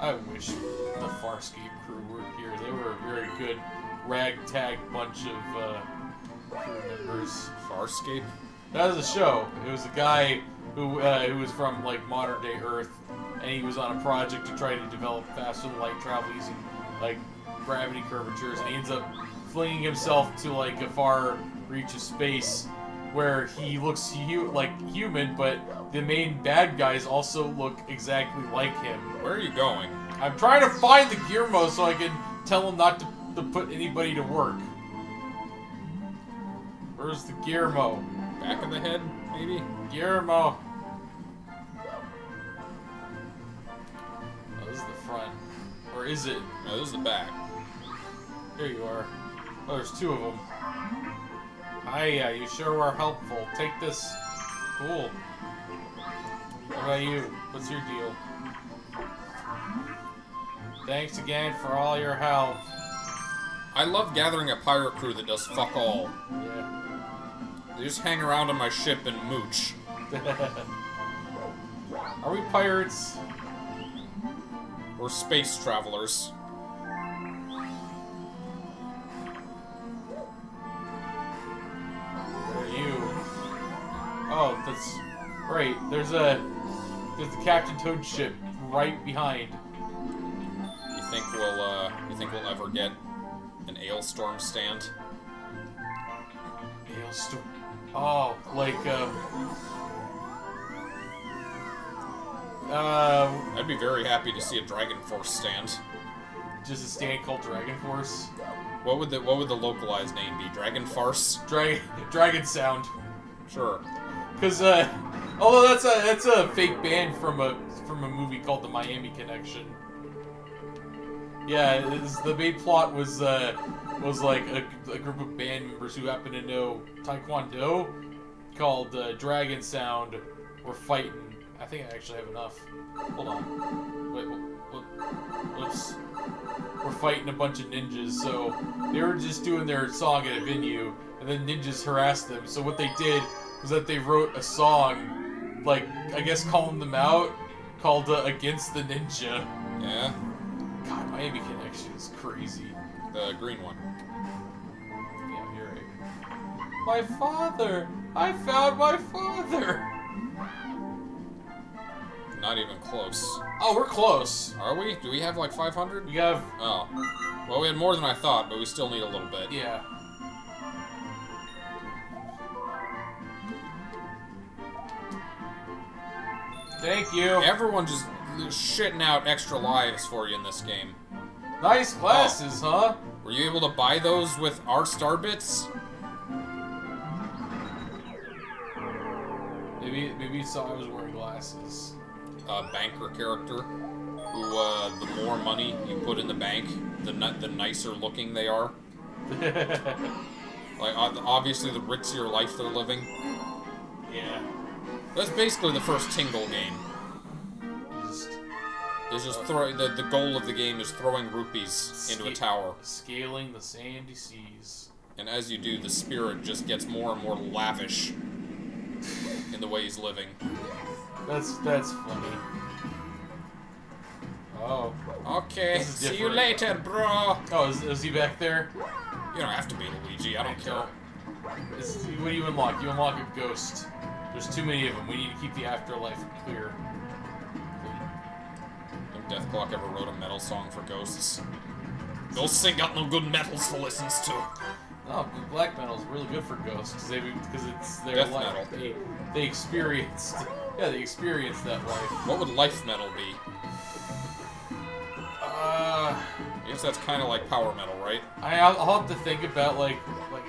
I wish the Farscape crew were here. They were a very good ragtag bunch of, Farscape? That was a show. It was a guy who was from, like, modern-day Earth, and he was on a project to try to develop faster-than-light travel using, like, gravity curvatures, and he ends up flinging himself to, like, a far reach of space where he looks, like, human, but the main bad guys also look exactly like him. Where are you going? I'm trying to find the Gearmo so I can tell him not to put anybody to work. Where's the Gearmo? Back of the head, maybe? Gearmo. front. Or is it? No, this is the back. Here you are. Oh, there's two of them. Hiya, you sure were helpful. Take this. Cool. What about you? What's your deal? Thanks again for all your help. I love gathering a pirate crew that does fuck all. Yeah. They just hang around on my ship and mooch. Are we pirates? Or space travelers? Where are you? Oh, that's... right, there's a... there's the Captain Toad ship right behind. You think we'll ever get an Ailstorm stand? Ailstorm... oh, like, I'd be very happy to see a Dragon Force stand. Just a stand called Dragon Force? What would the localized name be? Dragon Farce? Dragon Sound. Sure. Because although that's a fake band from a movie called The Miami Connection. Yeah, the main plot was like a group of band members who happen to know Taekwondo called Dragon Sound were fighting. I think I actually have enough. Hold on. Wait, whoops. We're fighting a bunch of ninjas, so they were just doing their song at a venue, and then ninjas harassed them. So what they did was that they wrote a song, like, I guess calling them out, called Against the Ninja. Yeah. God, Miami Connection is crazy. The green one. Yeah, you're right. My father! I found my father! Not even close. Oh, we're close. Are we? Do we have like 500? We have... oh. Well, we had more than I thought, but we still need a little bit. Yeah. Thank you. Everyone just shitting out extra lives for you in this game. Nice glasses, huh? Were you able to buy those with our star bits? Maybe you saw I was wearing glasses. Banker character, who the more money you put in the bank, the nicer looking they are. Like obviously, the richer life they're living. Yeah. That's basically the first Tingle game. It's just throw the goal of the game is throwing rupees into a tower. Scaling the sandy seas. And as you do, the spirit just gets more and more lavish in the way he's living. That's funny. Oh. Okay, see you later, bro! Oh, is he back there? You don't have to be Luigi, I don't care. What do you unlock? You unlock a ghost. There's too many of them, we need to keep the afterlife clear. No Death Clock ever wrote a metal song for ghosts. Ghosts ain't got no good metals to listen to. Oh, black metal's really good for ghosts, because it's their death life. Metal. They experienced... yeah, they experienced that life. What would life metal be? I guess that's kind of like power metal, right? I'll have to think about, like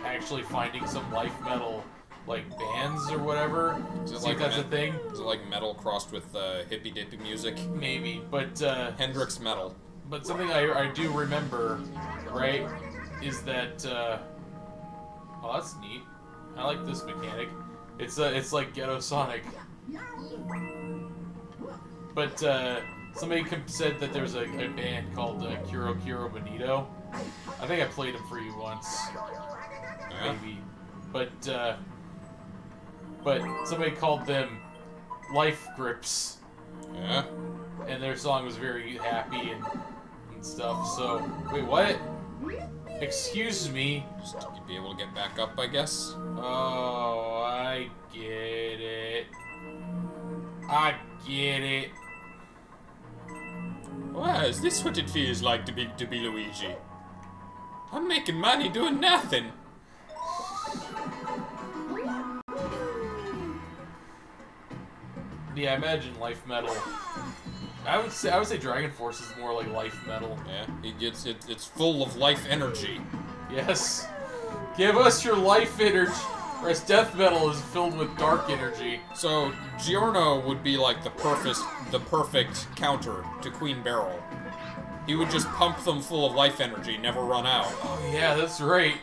actually finding some life metal, like, bands or whatever. See like if that's a thing. Is it like metal crossed with hippy-dippy music? Maybe, but... Hendrix metal. But something I do remember, right, is that... oh, that's neat. I like this mechanic. It's like Ghetto Sonic. But somebody said that there's a band called Kuro Kuro Bonito. I think I played them for you once, yeah. Maybe. But somebody called them Life Grips. Yeah. And their song was very happy and stuff. So wait, what? Excuse me. Just to be able to get back up, I guess. Oh, I get it. I get it. Well, is this what it feels like to be Luigi? I'm making money doing nothing. Yeah, I imagine life metal. I would say Dragon Force is more like life metal. Yeah, it's full of life energy. Yes. Give us your life energy. Its death metal is filled with dark energy. So Giorno would be like the perfect counter to Queen Beryl. He would just pump them full of life energy, never run out. Oh yeah, that's right.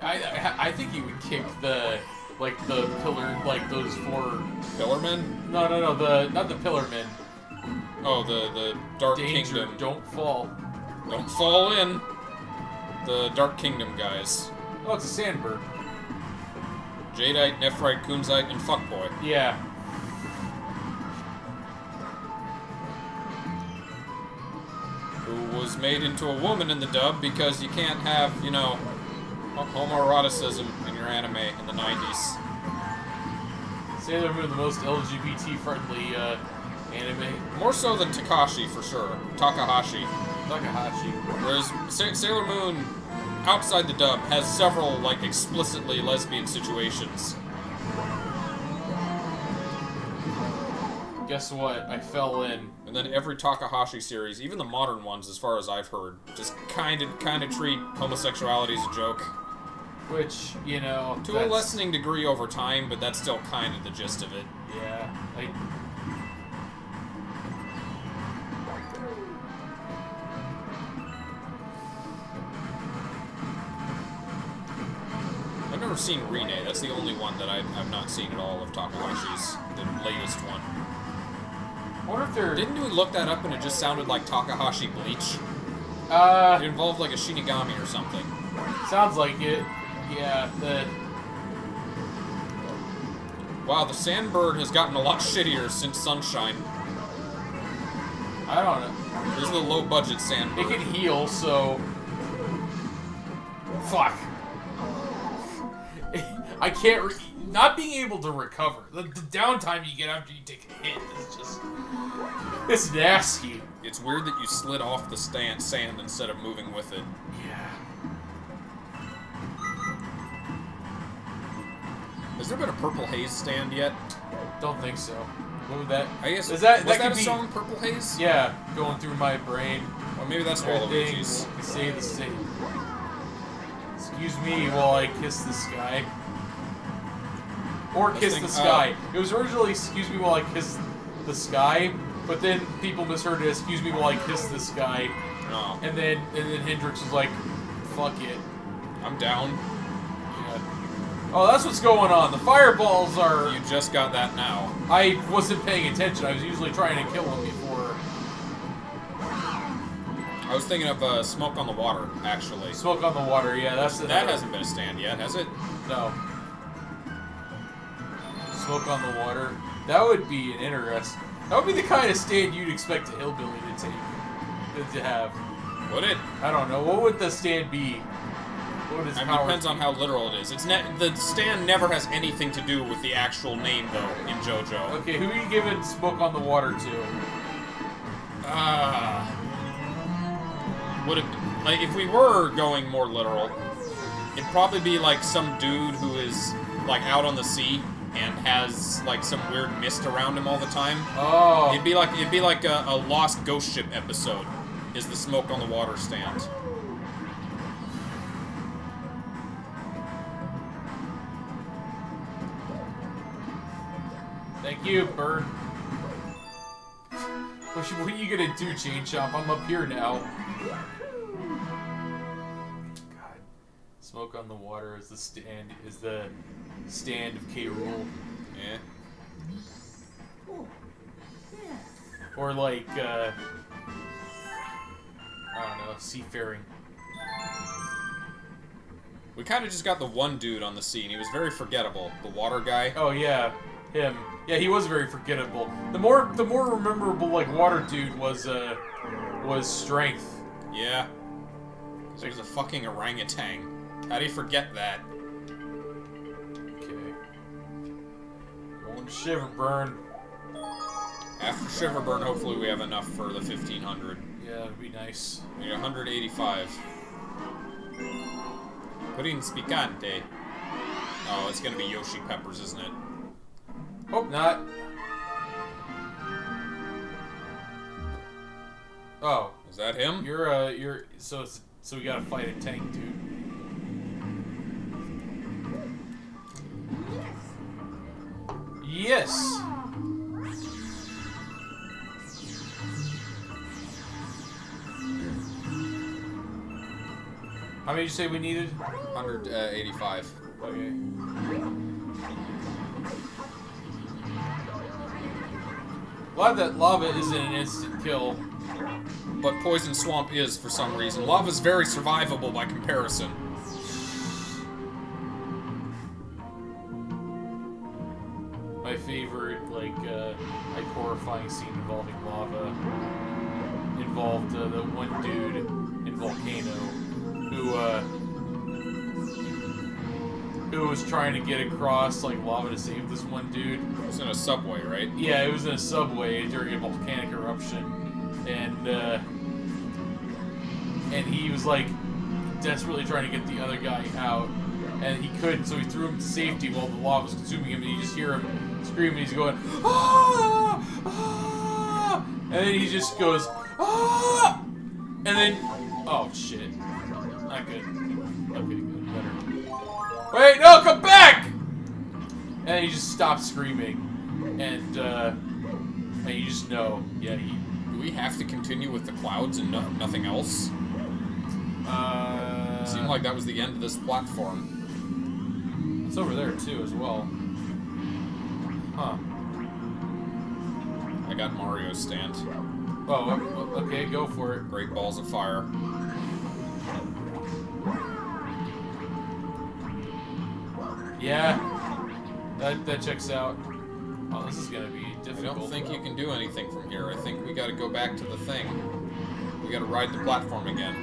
I think he would kick the those four Pillarmen? No, not the Pillarmen. Oh, the Dark Kingdom. Don't fall. Don't fall in. The Dark Kingdom guys. Oh, it's a Sandbird. Jadeite, Nephrite, Kunzite, and Fuckboy. Yeah. Who was made into a woman in the dub because you can't have, you know, homoeroticism in your anime in the 90s. Sailor Moon, the most LGBT-friendly anime. More so than Takashi, for sure. Takahashi. Whereas Sailor Moon, outside the dub, has several, like, explicitly lesbian situations. Guess what? I fell in. And then every Takahashi series, even the modern ones, as far as I've heard, just kind of treat homosexuality as a joke. Which, you know, to a lessening degree over time, but that's still kind of the gist of it. Yeah. Like, I've never seen Rene. That's the only one that I've not seen at all of Takahashi's, the latest one. I wonder if they're... Didn't we look that up and it just sounded like Takahashi Bleach? It involved like a Shinigami or something. Sounds like it. Yeah, Wow, the Sandbird has gotten a lot shittier since Sunshine. I don't know. There's the low-budget Sandbird. It can heal, so... Fuck. I can't... Not being able to recover. The downtime you get after you take a hit is just... It's nasty. It's weird that you slid off the sand instead of moving with it. Yeah. Has there been a Purple Haze stand yet? Don't think so. What would that... I guess... Is that... Was that a song, Purple Haze? Yeah. Going through my brain. Well, maybe that's Waluigi's. Say the same. Excuse me while I kiss this guy. Or Kiss the Sky. It was originally Excuse Me While I Kiss the Sky, but then people misheard it as Excuse Me While I Kiss the Sky. No. And then Hendrix was like, fuck it. I'm down. Yeah. Oh, that's what's going on. The fireballs are... You just got that now. I wasn't paying attention. I was usually trying to kill him before. I was thinking of Smoke on the Water, actually. Smoke on the Water, yeah. That's the... That hasn't been a stand yet, has it? No. Smoke on the Water. That would be an interest. That would be the kind of stand you'd expect a hillbilly to take, to have. Would it? I don't know. What would the stand be? What would its power be? It depends on how literal it is. It's the stand never has anything to do with the actual name, though, in JoJo. Okay, who are you giving Smoke on the Water to? Would it... Like, if we were going more literal, it'd probably be, like, some dude who is, like, out on the sea and has like some weird mist around him all the time. Oh. It'd be like a Lost Ghost Ship episode. Is the Smoke on the Water stand? Thank you, Bird. What are you gonna do, Chain Chomp? I'm up here now. God, Smoke on the Water is the stand. Is the stand of K. Rool. Yeah. Or like, I don't know, seafaring. We kind of just got the one dude on the scene. He was very forgettable. The water guy. Oh yeah, him. Yeah, he was very forgettable. The more rememberable, like, water dude was Strength. Yeah. So he's a fucking orangutan. How do you forget that? Shiverburn. After Shiverburn, hopefully we have enough for the 1500. Yeah, that'd be nice. We need 185. Pudding Spicante. Oh, it's gonna be Yoshi Peppers, isn't it? Hope not. Oh. Is that him? You're so we gotta fight a tank, dude. 3DS. How many did you say we needed? 185. Okay. Glad that lava isn't an instant kill, but Poison Swamp is for some reason. Lava's very survivable by comparison. My favorite, like horrifying scene involving lava involved the one dude in Volcano who was trying to get across like lava to save this one dude. It was in a subway, right? Yeah, it was in a subway during a volcanic eruption, and he was like desperately trying to get the other guy out, and he couldn't, so he threw him to safety while the lava was consuming him, and you just hear him screaming. He's going, "Ah, ah," and then he just goes, "Ah," and then, oh shit, not good. Okay, good, better. Wait, no, come back! And he just stopped screaming, and you just know, yeah. Do we have to continue with the clouds and nothing else? Seemed like that was the end of this platform. It's over there, too, as well. Huh. I got Mario's stand. Oh, okay, go for it. Great balls of fire. Yeah. That checks out. Oh, this is gonna be difficult. I don't think you can do anything from here. I think we gotta go back to the thing. We gotta ride the platform again.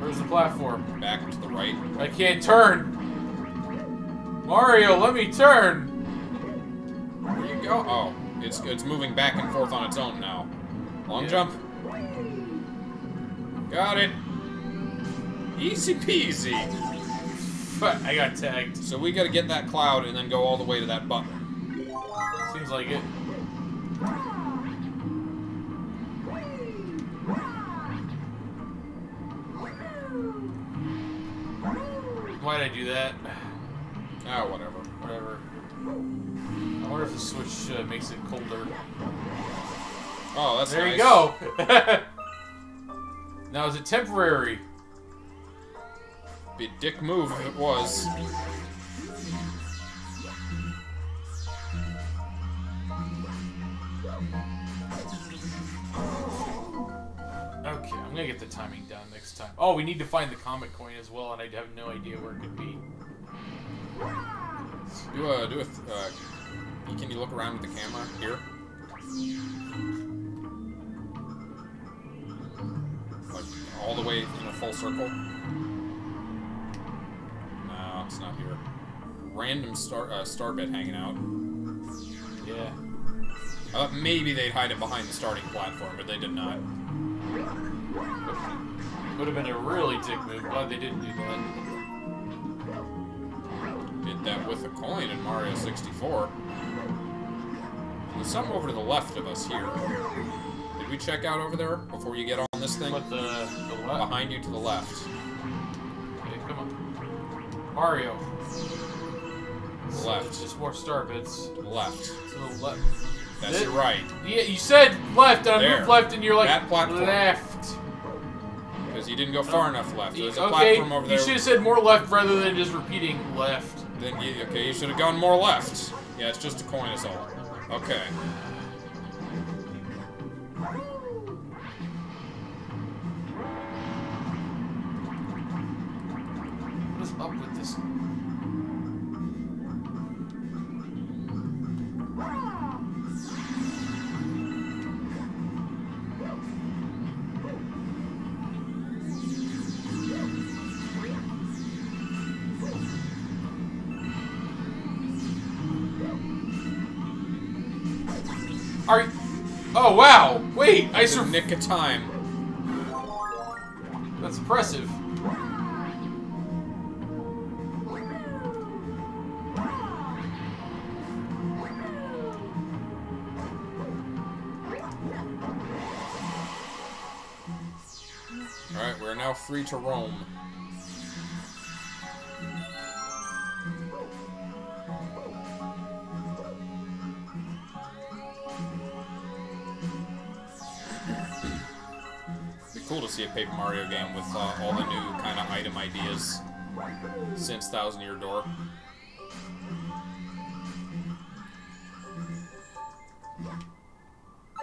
Where's the platform? Back to the right. I can't turn! Mario, let me turn! Where you go? Oh, it's moving back and forth on its own now. Long jump. Got it. Easy peasy. But I got tagged. So we gotta get that cloud and then go all the way to that button. Seems like it. Why'd I do that? Oh, whatever. Whatever. I wonder if the switch makes it colder. Oh, that's nice. There you go! Now, is it temporary? Be a dick move if it was. Okay, I'm gonna get the timing down next time. Oh, we need to find the comet coin as well, and I have no idea where it could be. Can you look around with the camera here? Like, all the way in a full circle? No, it's not here. Random star bit hanging out. Yeah. I thought maybe they'd hide it behind the starting platform, but they did not. Would have been a really dick move. Glad they didn't do that. Did that with a coin in Mario 64. There's something over to the left of us here. Did we check out over there before you get on this thing? What, the left? Behind you to the left. Okay, come on. Mario. To the left. Just more star bits. To the left. To the left. That's your right. Yeah, you said left, and I moved left, and you're like, that platform. Left. Because you didn't go far enough left. There's a platform over there. You should have said more left rather than just repeating left. Then you, okay, you should have gone more left. Yeah, it's just a coin is all. Okay. What is up with this? Oh, wow! Wait, I survived. Nick of time. That's impressive. Alright, we're now free to roam. cool to see a Paper Mario game with all the new kind of item ideas since Thousand Year Door.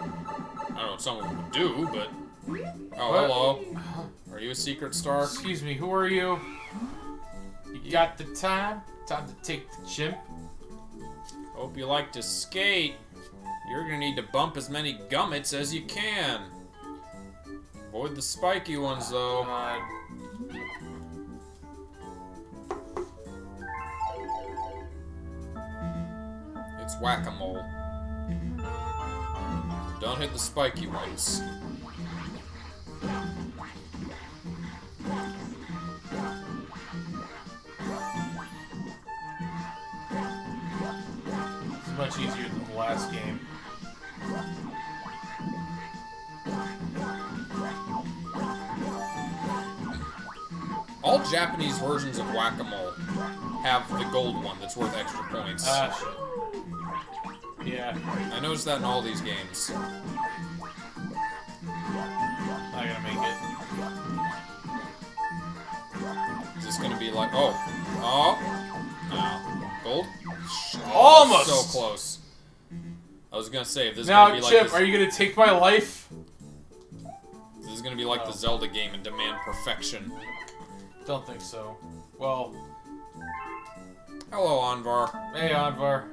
I don't know what someone would do, but... Oh, what? Hello. Are you a secret star? Excuse me, who are you? You got the time? Time to take the chimp? Hope you like to skate. You're gonna need to bump as many gummets as you can. Avoid the spiky ones, though. It's whack-a-mole. Don't hit the spiky ones. It's much easier than the last game. All Japanese versions of Whack-A-Mole have the gold one that's worth extra points. Yeah. I noticed that in all these games. Not gonna make it. Is this gonna be like... Oh. Oh. No. Gold? Almost! So close. I was gonna say, if this is gonna be like... Now, Chip, are you gonna take my life? This is gonna be like the Zelda game and demand perfection. Don't think so. Well... Hello, Anvar. Hey, Anvar.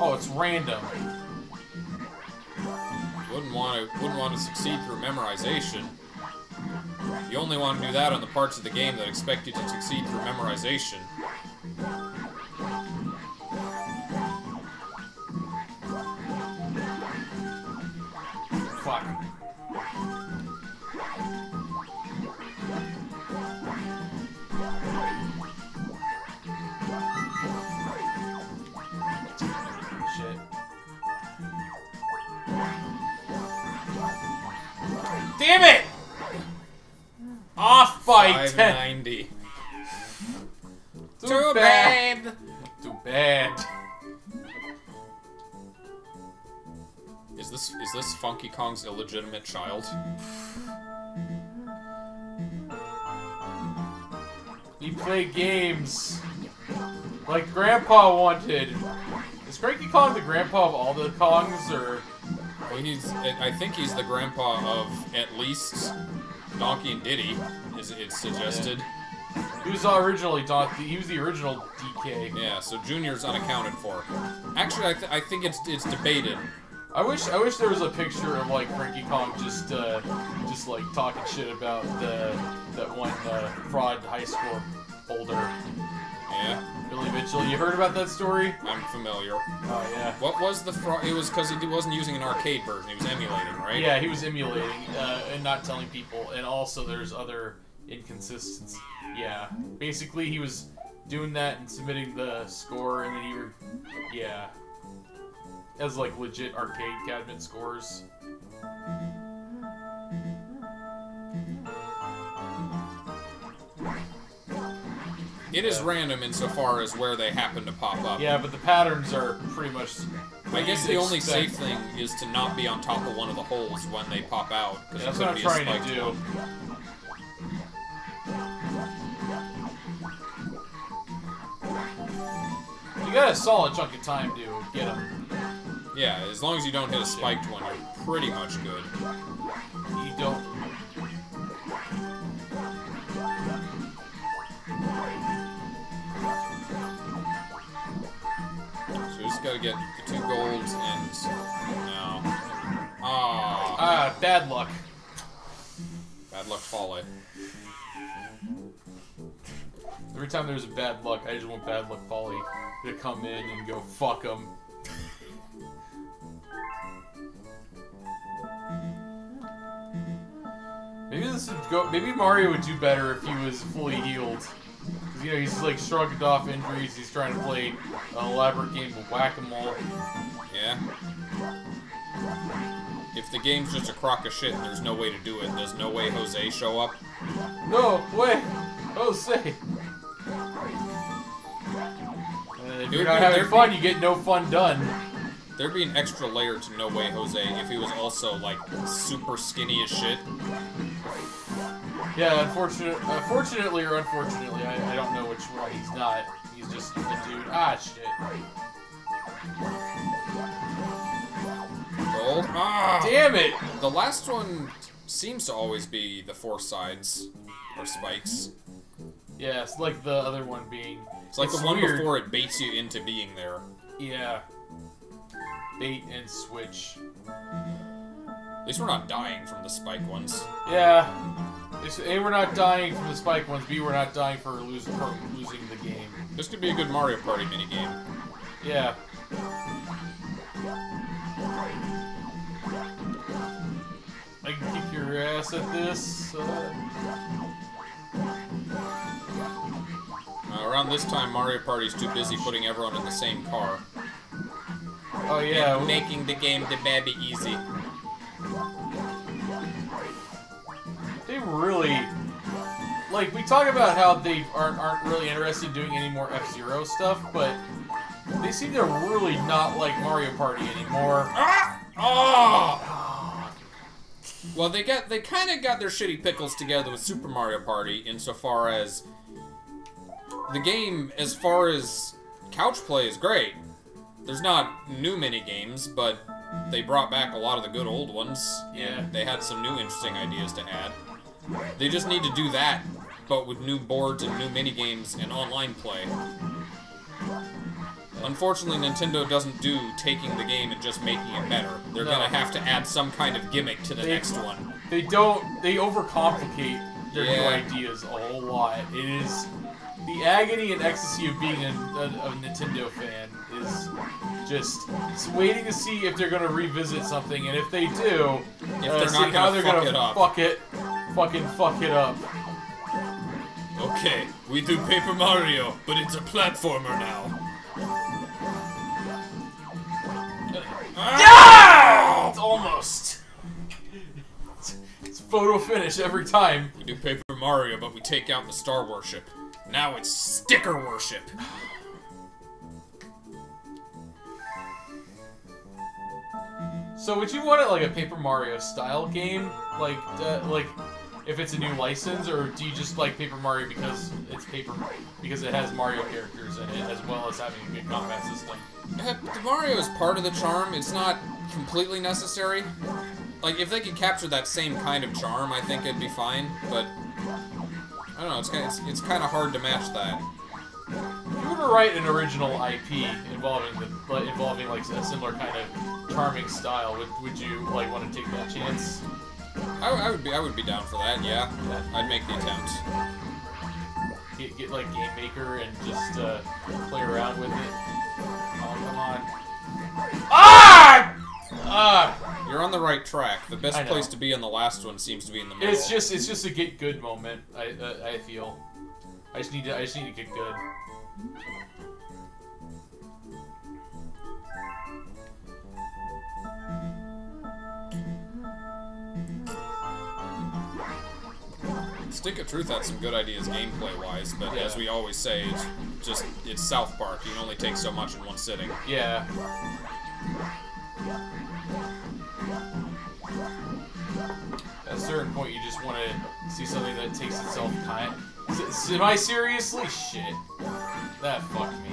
Oh, it's random. Wouldn't want to succeed through memorization. You only want to do that on the parts of the game that expect you to succeed through memorization. Damn it! Off by 10. Too bad. Too bad. Is this Funky Kong's illegitimate child? He played games like Grandpa wanted. Is Cranky Kong the grandpa of all the Kongs, or? Well, I think he's the grandpa of at least Donkey and Diddy, as it's suggested. Yeah. He was originally Donkey. He was the original DK. Yeah, so Junior's unaccounted for. Actually, I think it's debated. I wish there was a picture of like Cranky Kong just like talking shit about that one fraud high school holder. Yeah. Billy Mitchell, you heard about that story? I'm familiar. Oh, yeah. What was the fraud? It was because he wasn't using an arcade version. He was emulating, right? Yeah, he was emulating and not telling people. And also there's other inconsistencies. Yeah. Basically, he was doing that and submitting the score, and then yeah. As, like, legit arcade cabinet scores. It is random insofar as where they happen to pop up. Yeah, but the patterns are pretty much... I guess the only safe thing is to not be on top of one of the holes when they pop out. Yeah, that's what I'm trying to do. You got a solid chunk of time to get them. Yeah, as long as you don't hit a spiked one, you're pretty much good. You don't... Gotta get the 2 golds and now. Ah, bad luck. Bad luck folly. Every time there's a bad luck, I just want bad luck folly to come in and go fuck 'em. Maybe Mario would do better if he was fully healed. You know, he's like shrugged off injuries, he's trying to play an elaborate game of whack-a-mole. Yeah. If the game's just a crock of shit, there's no way to do it. There's no way Jose show up. No way! Jose! If you're not having fun, you get no fun done. There'd be an extra layer to No Way Jose if he was also, like, super skinny as shit. Yeah, fortunately or unfortunately, I don't know which one. He's not. He's just a dude. Ah, shit. Roll. Ah! Damn it! The last one seems to always be the four sides, or spikes. Yeah, it's like the other one being... It's like the one before it baits you into being there. Yeah. Bait and switch. At least we're not dying from the spike ones. Yeah. A, we're not dying from the spike ones. B, we're not dying for losing the game. This could be a good Mario Party minigame. Yeah. I can kick your ass at this. Around this time, Mario Party's too busy putting everyone in the same car. Oh yeah, and making the game the baby easy. They really, like, we talk about how they aren't really interested in doing any more F-Zero stuff, but they seem to really not like Mario Party anymore. Ah! Oh! Well, they kind of got their shitty pickles together with Super Mario Party insofar as the game, as far as couch play, is great. There's not new minigames, but they brought back a lot of the good old ones. Yeah. And they had some new interesting ideas to add. They just need to do that, but with new boards and new minigames and online play. Unfortunately, Nintendo doesn't do taking the game and just making it better. They're gonna have to add some kind of gimmick to the next one. They don't... They overcomplicate their new ideas a whole lot. It is... The agony and ecstasy of being a Nintendo fan is just waiting to see if they're going to revisit something, and if they do, see how they're going to fucking fuck it up. Okay, we do Paper Mario, but it's a platformer now. Ah! It's almost. It's photo finish every time. We do Paper Mario, but we take out the star worship. Now it's sticker worship. So would you want it like a Paper Mario style game, like if it's a new license, or do you just like Paper Mario because it's Paper Mario, because it has Mario characters in it, as well as having a good combat system? Mario is part of the charm. It's not completely necessary. Like if they could capture that same kind of charm, I think it'd be fine. But I don't know, it's kind of hard to match that. If you were to write an original IP involving like a similar kind of charming style, would you like want to take that chance? I would be down for that. Yeah, I'd make the attempt. Get like Game Maker and just play around with it. Oh, come on! Ah! Ah! You're on the right track. The best place to be in the last one seems to be in the middle. It's just a get good moment. I feel. I just need to get good. Stick of Truth had some good ideas gameplay-wise, but as we always say, it's South Park. You can only take so much in one sitting. Yeah. At a certain point, you just want to see something that takes itself kind. Am I seriously? Shit. That fucked me.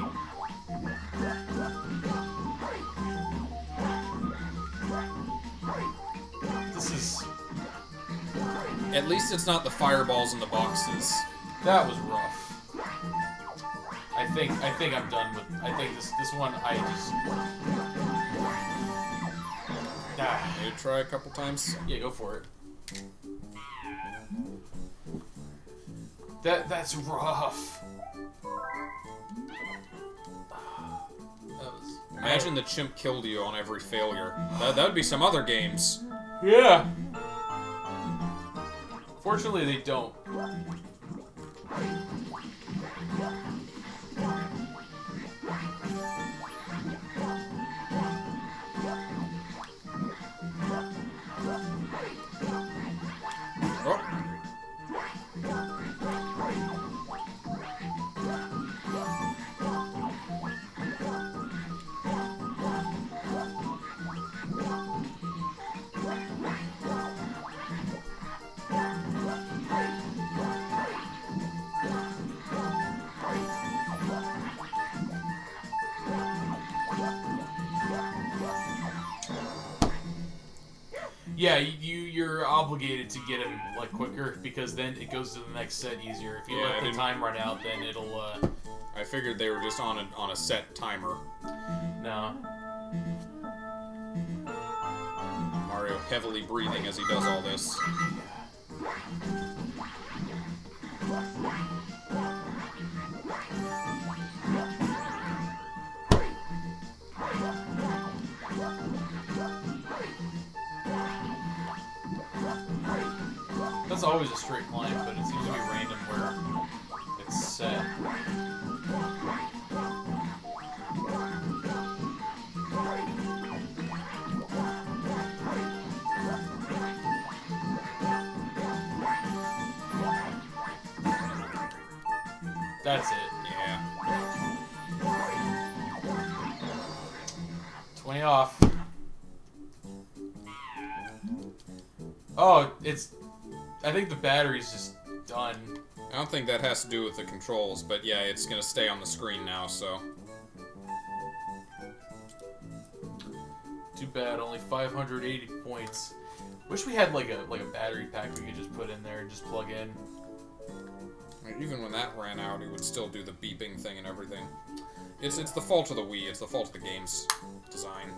This is... At least it's not the fireballs in the boxes. That was rough. I think I'm done with... I think this one, I just... Nah. You try a couple times? Yeah, go for it. That's rough. Imagine the chimp killed you on every failure. That would be some other games. Yeah. Fortunately, they don't. Yeah, you're obligated to get them like quicker because then it goes to the next set easier. If you let the time run out, then it'll. I figured they were just on a set timer. No. Mario heavily breathing as he does all this. That's always a straight climb, but it seems to be random where it's set. That's it. Yeah. 20 off. Oh, it's... I think the battery's just done. I don't think that has to do with the controls, but yeah, it's gonna stay on the screen now, so. Too bad, only 580 points. Wish we had like a battery pack we could just put in there and just plug in. Even when that ran out, it would still do the beeping thing and everything. It's the fault of the Wii, it's the fault of the game's design.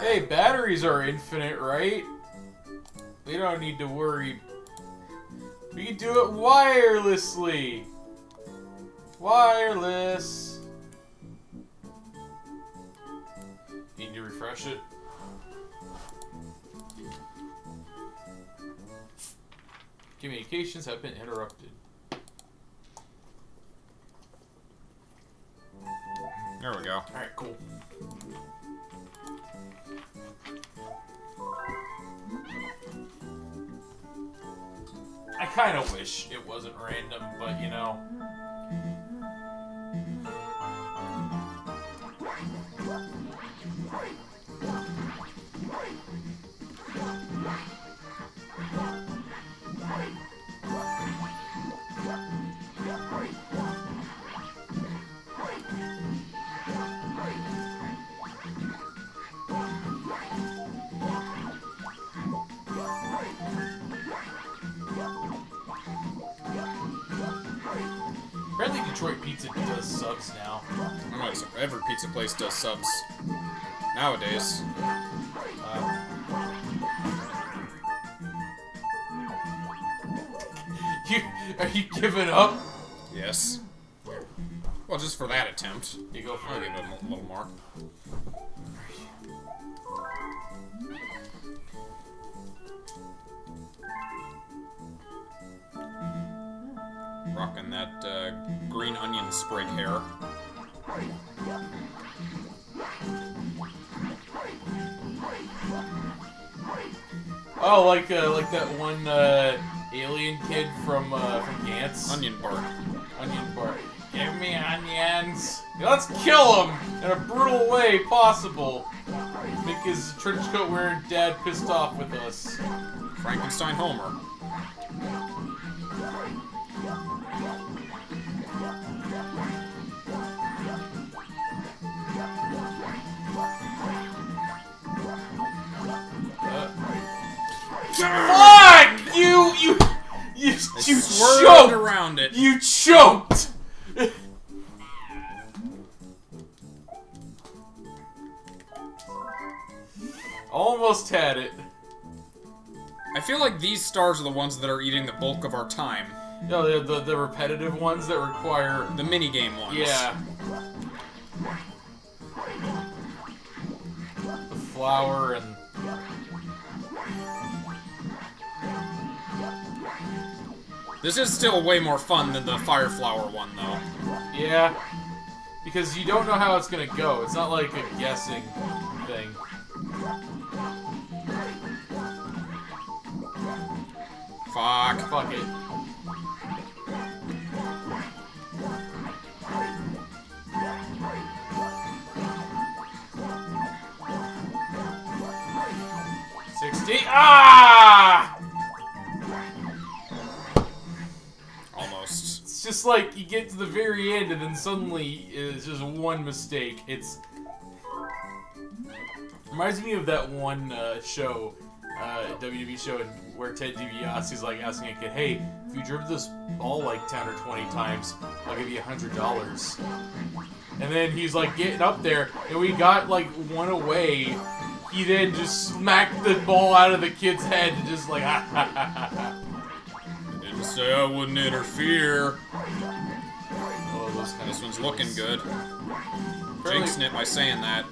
Hey, batteries are infinite, right? They don't need to worry. We can do it wirelessly. Wireless. Need to refresh it. Communications have been interrupted. There we go. All right, cool. I kind of wish it wasn't random, but you know. Apparently Detroit Pizza does subs now. I'm not surprised. Every pizza place does subs nowadays. Are you giving up? Yes. Well, just for that attempt. You go for it. I'll give it a little more. Rocking that green onion sprig hair. Oh, like that one alien kid from Gantz. Onion Bart. Onion Bart. Give me onions. Let's kill him in a brutal way possible. Make his trench coat wearing dad pissed off with us. Frankenstein Homer. Fuck! You choked around it. You choked. Almost had it. I feel like these stars are the ones that are eating the bulk of our time. No, the repetitive ones that require the minigame ones. Yeah. The flower and. This is still way more fun than the Fireflower one, though. Yeah. Because you don't know how it's gonna go. It's not like a guessing thing. Fuck. Fuck it. Ah! Almost. It's just like you get to the very end and then suddenly it's just one mistake. It's Reminds me of that one show, WWE show, where Ted DiBiase's like asking a kid, "Hey, if you dribble this ball like 10 or 20 times, I'll give you $100." And then he's like getting up there, and we got like one away. He then just smacked the ball out of the kid's head and just like, ha ha ha ha. Didn't say I wouldn't interfere. Oh, those kind this one's things. Looking good. Fairly jinxing it by saying that.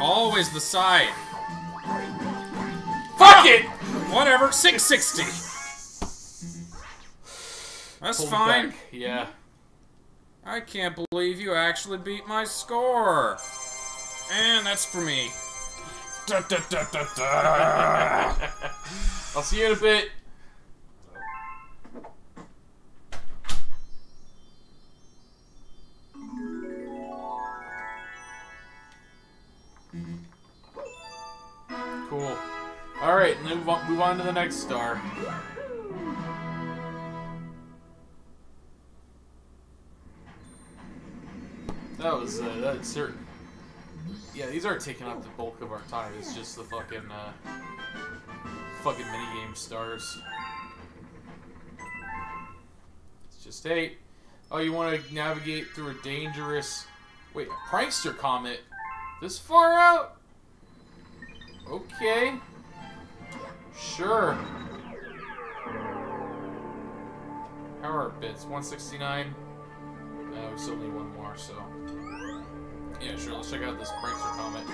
Always the side. Fuck it! Whatever, 660. That's pulled fine. Back. Yeah. I can't believe you actually beat my score. And that's for me. Da, da, da, da, da. I'll see you in a bit. Cool. Alright, move on to the next star. That's certain. Yeah, these are taking up the bulk of our time. It's just the fucking, fucking minigame stars. It's just 8. Oh, you want to navigate through a dangerous... Wait, a prankster comet? This far out? Okay. Sure. Power bits, 169. No, we still need one more, so... Yeah, sure, let's check out this prankster comet.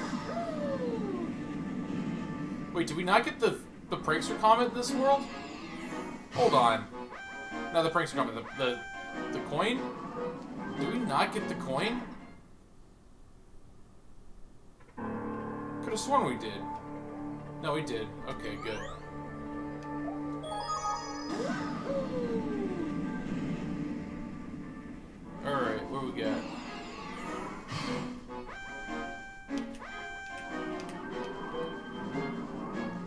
Wait, did we not get the prankster comet in this world? Hold on. No, the prankster comet, the coin? Did we not get the coin? Could have sworn we did. No, we did. Okay, good. Alright, what do we got?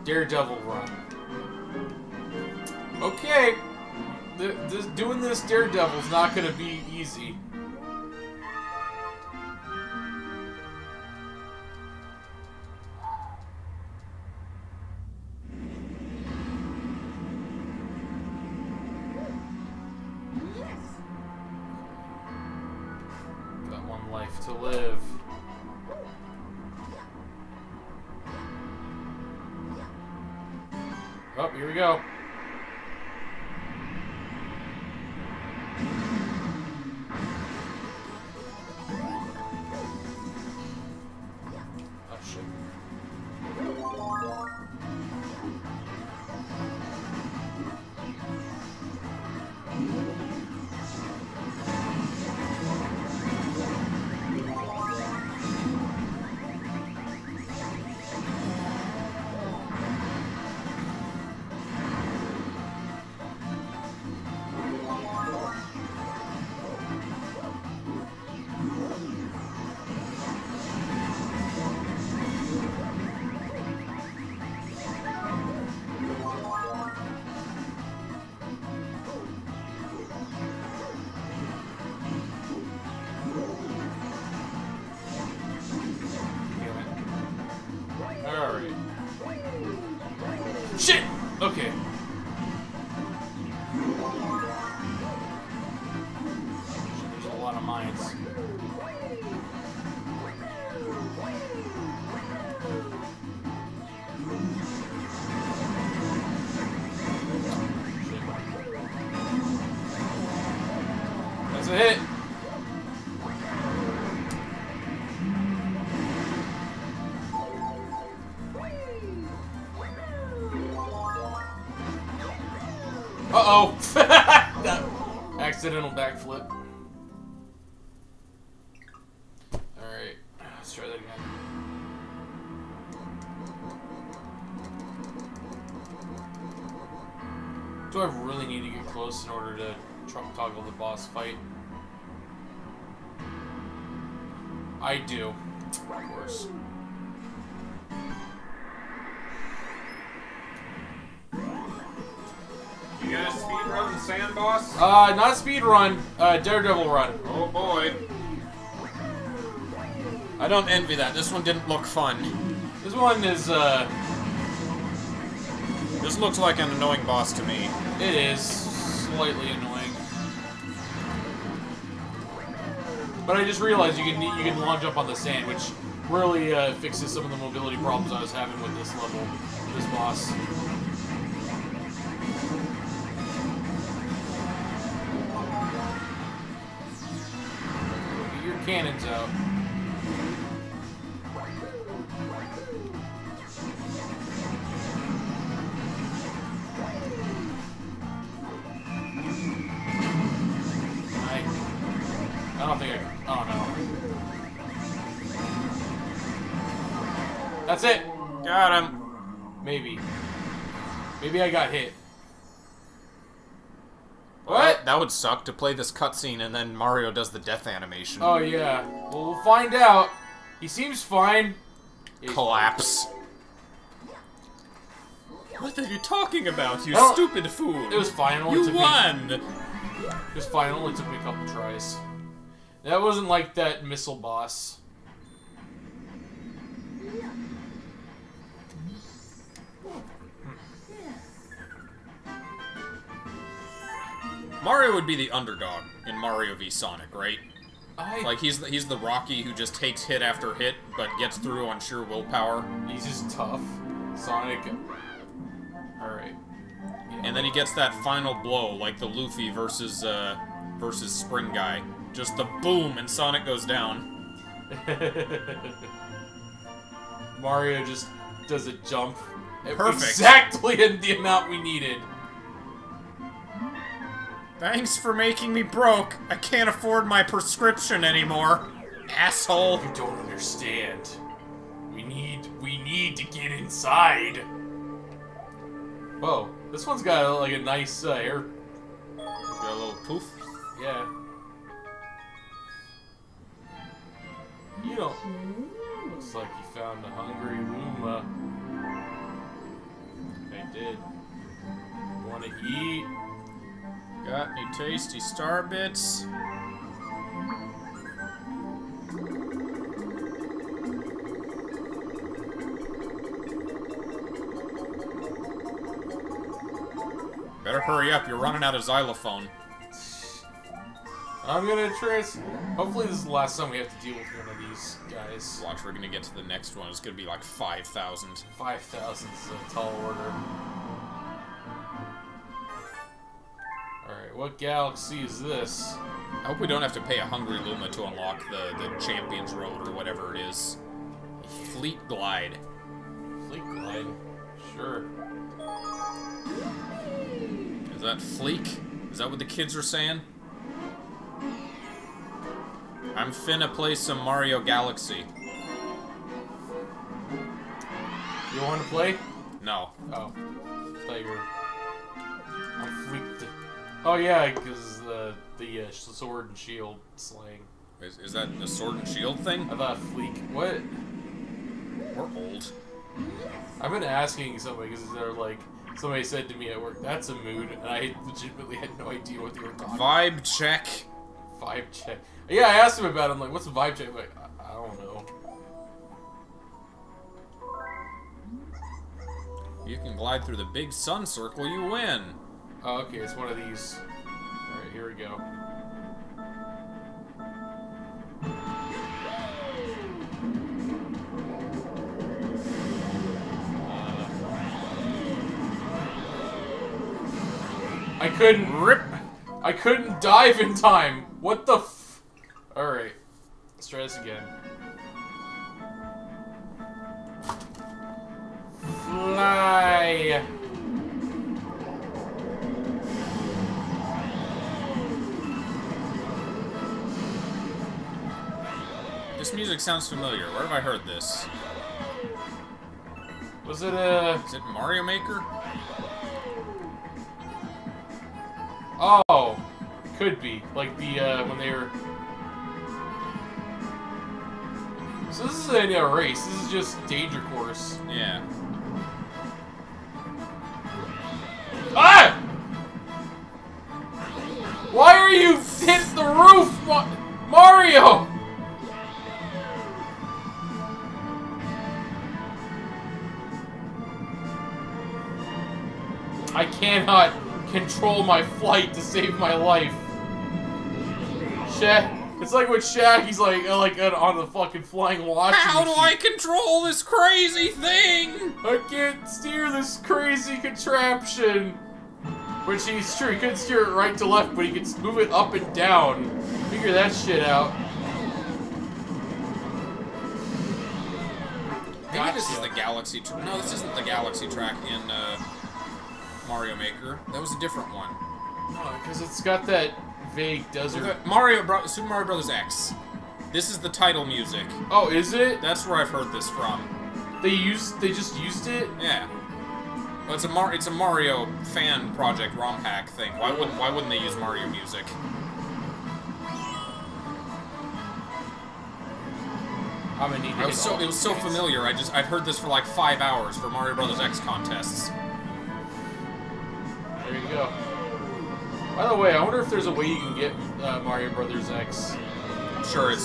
Daredevil run. Okay! Doing this Daredevil's not gonna be easy. Oh, no. Accidental backflip. Alright, let's try that again. Do I really need to get close in order to trump toggle the boss fight? I do, of course. You got a speedrun the sand boss? Not a speedrun, Daredevil run. Oh boy. I don't envy that. This one didn't look fun. This one is, this looks like an annoying boss to me. It is slightly annoying. But I just realized you can launch up on the sand, which really fixes some of the mobility problems I was having with this level, this boss. Get your cannons out. I don't think I can. Oh no. That's it! Got him. Maybe. Maybe I got hit. What? That would suck to play this cutscene and then Mario does the death animation. Oh yeah. Well, we'll find out. He seems fine. Collapse. What are you talking about, you stupid fool? It was final. You won! It was final. It only took me a couple tries. That wasn't like that missile boss. Mario would be the underdog in Mario v. Sonic, right? Like, he's the Rocky who just takes hit after hit, but gets through on sheer willpower. He's just tough. Sonic. Alright. Yeah. And then he gets that final blow, like the Luffy versus Spring Guy. Just the boom, and Sonic goes down. Mario just does a jump. Perfect. Exactly in the amount we needed. Thanks for making me broke. I can't afford my prescription anymore. Asshole. You don't understand. We need to get inside. Whoa. This one's got like a nice air. It's got a little poof. Yeah. You don't. Looks like you found a hungry Loomba. I did. Want to eat? Got any tasty star bits? Better hurry up, you're running out of xylophone. I'm gonna try. Hopefully this is the last time we have to deal with one of these guys. Watch, we're gonna get to the next one. It's gonna be like 5,000. 5,000 is a tall order. Alright, what galaxy is this? I hope we don't have to pay a Hungry Luma to unlock the Champions Road or whatever it is. Fleet Glide. Fleet Glide? Sure. Is that Fleek? Is that what the kids are saying? I'm finna play some Mario Galaxy. You wanna play? No. Oh. Thought you were... I'm freaked. Oh yeah, because the sword and shield slang. Is that the sword and shield thing? I thought Fleek. What? We're old. I've been asking somebody because they're like... Somebody said to me at work, that's a mood, and I legitimately had no idea what they were talking about. Vibe check. Vibe check. Yeah, I asked him about it. I'm like, what's a vibe check? I'm like, I don't know. You can glide through the big sun circle, you win. Oh, okay, it's one of these. Alright, here we go. I couldn't rip. I couldn't dive in time. What the f... Alright. Let's try this again. Fly! This music sounds familiar. Where have I heard this? Was it a... Is it Mario Maker? Oh! Could be. Like the, when they were... So this isn't a race, this is just Danger Course. Yeah. Ah! I cannot control my flight to save my life. Shit. It's like with Shaq, he's like on the fucking flying watch. How do I control this crazy thing? I can't steer this crazy contraption. Which he's true, he couldn't steer it right to left, but he could move it up and down. Figure that shit out. Maybe gotcha. This is the Galaxy Track. No, this isn't the Galaxy Track in Mario Maker. That was a different one. No, because it's got that... vague desert. Okay. Super Mario Bros. X. This is the title music. Oh, is it? That's where I've heard this from. They just used it? Yeah. Well, it's a Mario fan project ROM hack thing. Why wouldn't they use Mario music? I'm gonna need to it was so familiar. I've heard this for like 5 hours for Mario Bros. X contests. There you go. By the way, I wonder if there's a way you can get Mario Brothers X. I'm sure it's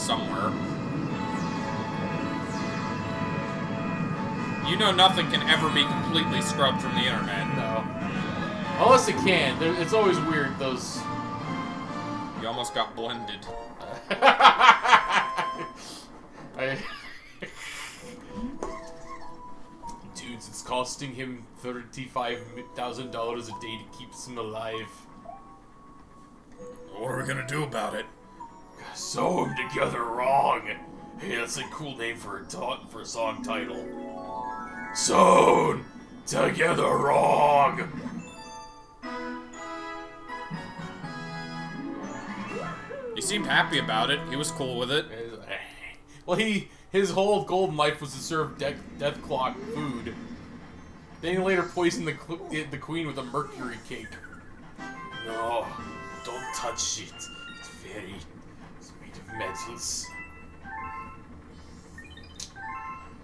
somewhere. You know, nothing can ever be completely scrubbed from the internet. No. Unless it can. It's always weird. Those. You almost got blended. Dudes, it's costing him $35,000 a day to keep him alive. What are we gonna do about it? Sew them together wrong. Hey, that's a cool name for a song title. Sewn together wrong. He seemed happy about it. He was cool with it. Well, his whole golden life was to serve Death Clock food. Then he later poisoned the queen with a mercury cake. No. Don't touch it. It's made of metals.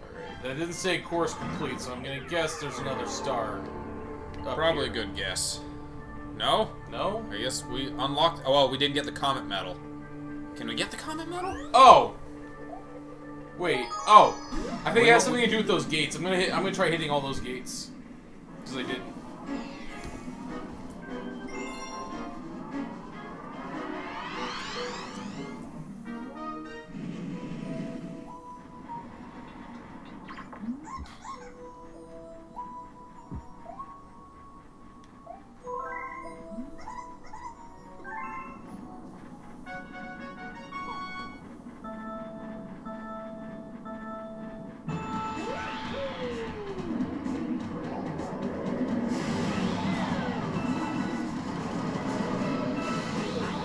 Alright, that didn't say course complete, so I'm gonna guess there's another star. Probably here. A good guess. No? No? I guess we unlocked... Oh, well, we didn't get the comet medal. Can we get the comet medal? Oh! Wait, oh! I think it has something to do with those gates. I'm gonna try hitting all those gates. Because I didn't.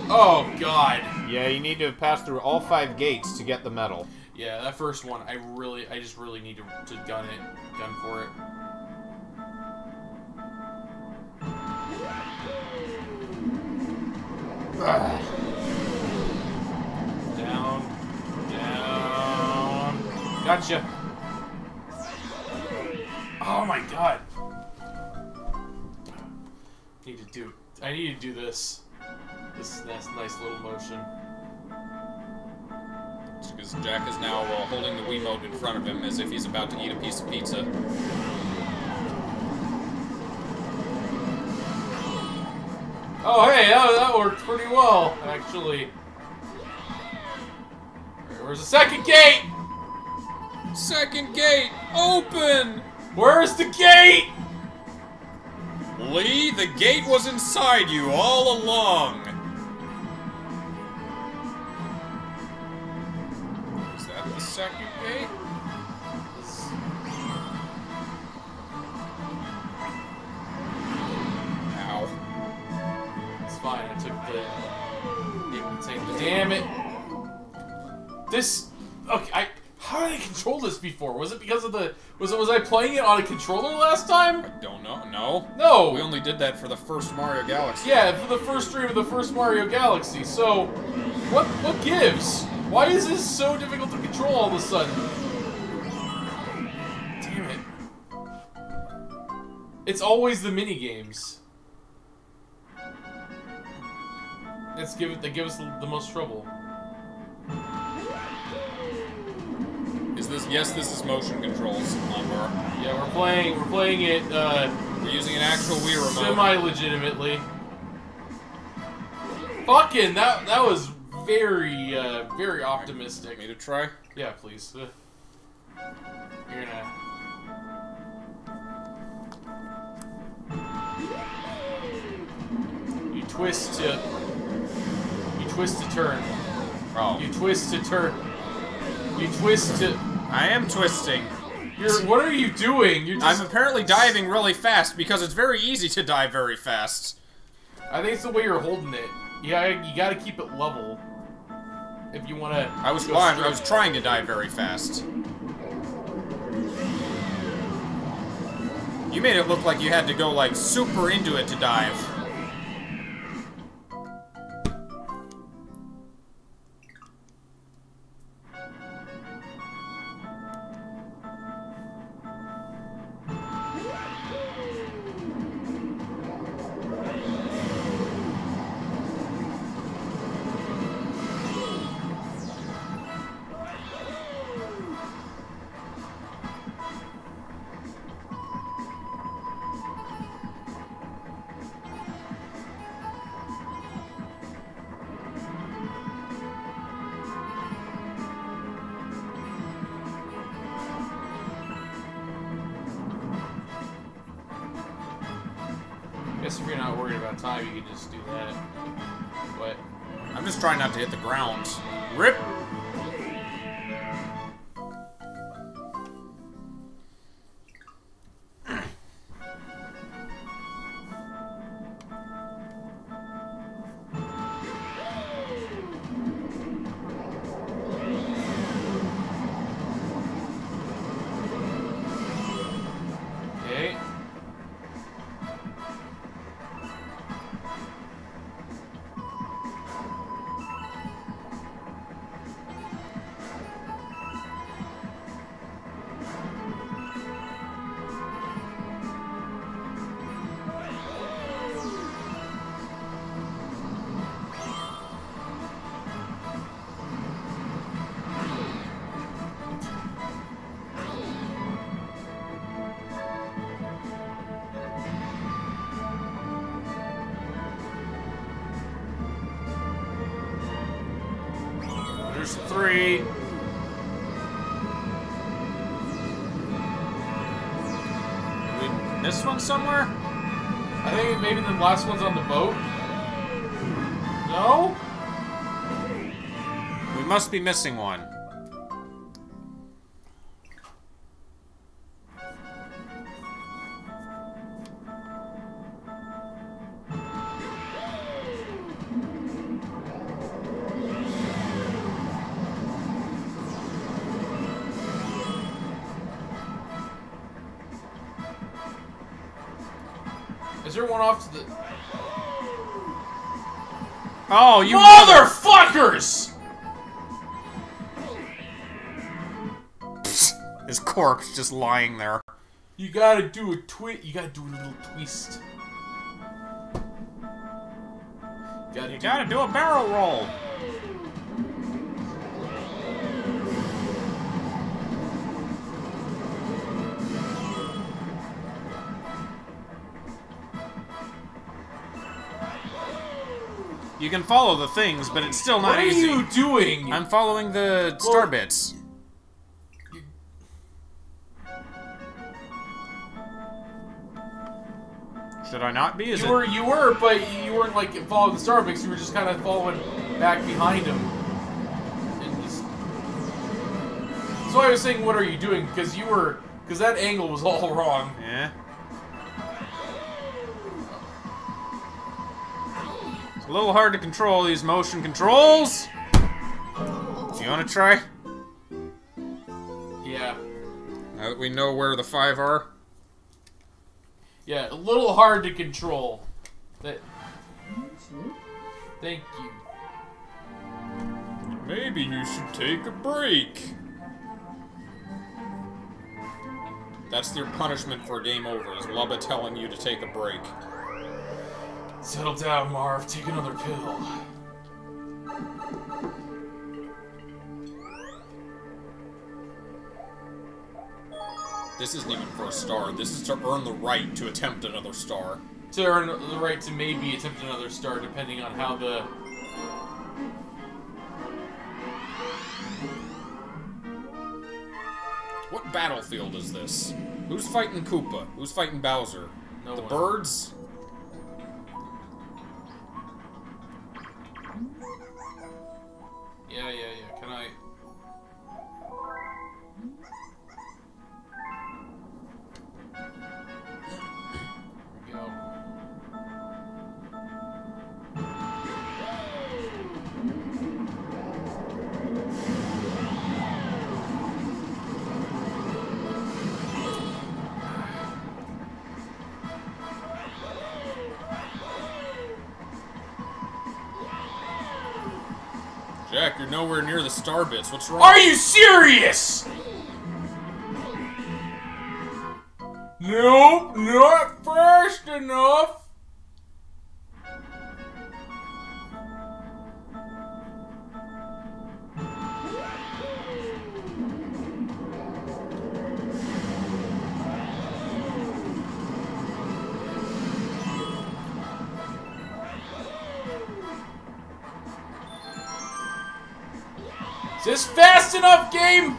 Oh, God. Yeah, you need to pass through all 5 gates to get the medal. Yeah, that first one, I just really need to gun for it. Down. Down. Gotcha. Oh, my God. I need to do this. This nice little motion. It's because Jack is now holding the Wiimote in front of him as if he's about to eat a piece of pizza. Oh, hey, that worked pretty well, actually. Right, where's the second gate? Second gate, open! Where's the gate? Lee, the gate was inside you all along. Is that the second gate? Ow. It's fine, I took the... Damn it. This... Okay, How did I control this before? Was it because of the... Was I playing it on a controller last time? I don't know. No. No. We only did that for the first Mario Galaxy. Yeah, for the first stream of the first Mario Galaxy. So, what gives? Why is this so difficult to control all of a sudden? Damn it. It's always the minigames. They give us the most trouble. Yes, this is motion controls on bar. Yeah, we're playing it We're using an actual Wii remote. Semi-legitimately. Fucking, that was very, very optimistic. Me to try? Yeah, please. You're gonna... You twist to turn. Oh. You twist to turn. You twist to... I am twisting. You're... What are you doing? You're just... I'm apparently diving really fast because it's very easy to dive very fast. I think it's the way you're holding it. You gotta keep it level. If you wanna... I was trying to dive very fast. You made it look like you had to go, like, super into it to dive. If you're not worried about time, you can just do that. But I'm just trying not to hit the ground. RIP! Three. This one somewhere? I think maybe the last one's on the boat. No? We must be missing one. Oh, you motherfuckers! Psst, his corpse just lying there. You gotta do a little twist. You gotta do a barrel roll. You can follow the things, but it's still not easy. What are you doing? I'm following the star bits. Should I not be? You were, but you weren't like following the star bits. You were just kind of following back behind him. That's why I was saying, "What are you doing?" Because that angle was all wrong. Yeah. A little hard to control these motion controls. Do you want to try? Yeah. Now that we know where the five are. Yeah, a little hard to control. That. Thank you. Maybe you should take a break. That's your punishment for game over. Is Lubba telling you to take a break? Settle down, Marv. Take another pill. This isn't even for a star. This is to earn the right to attempt another star. To earn the right to maybe attempt another star, depending on how the... What battlefield is this? Who's fighting Koopa? Who's fighting Bowser? No one. The birds? Yeah, yeah, yeah. Can I... Jack, you're nowhere near the star bits. What's wrong? Are you serious? Nope, not fast enough. Is this fast enough, game?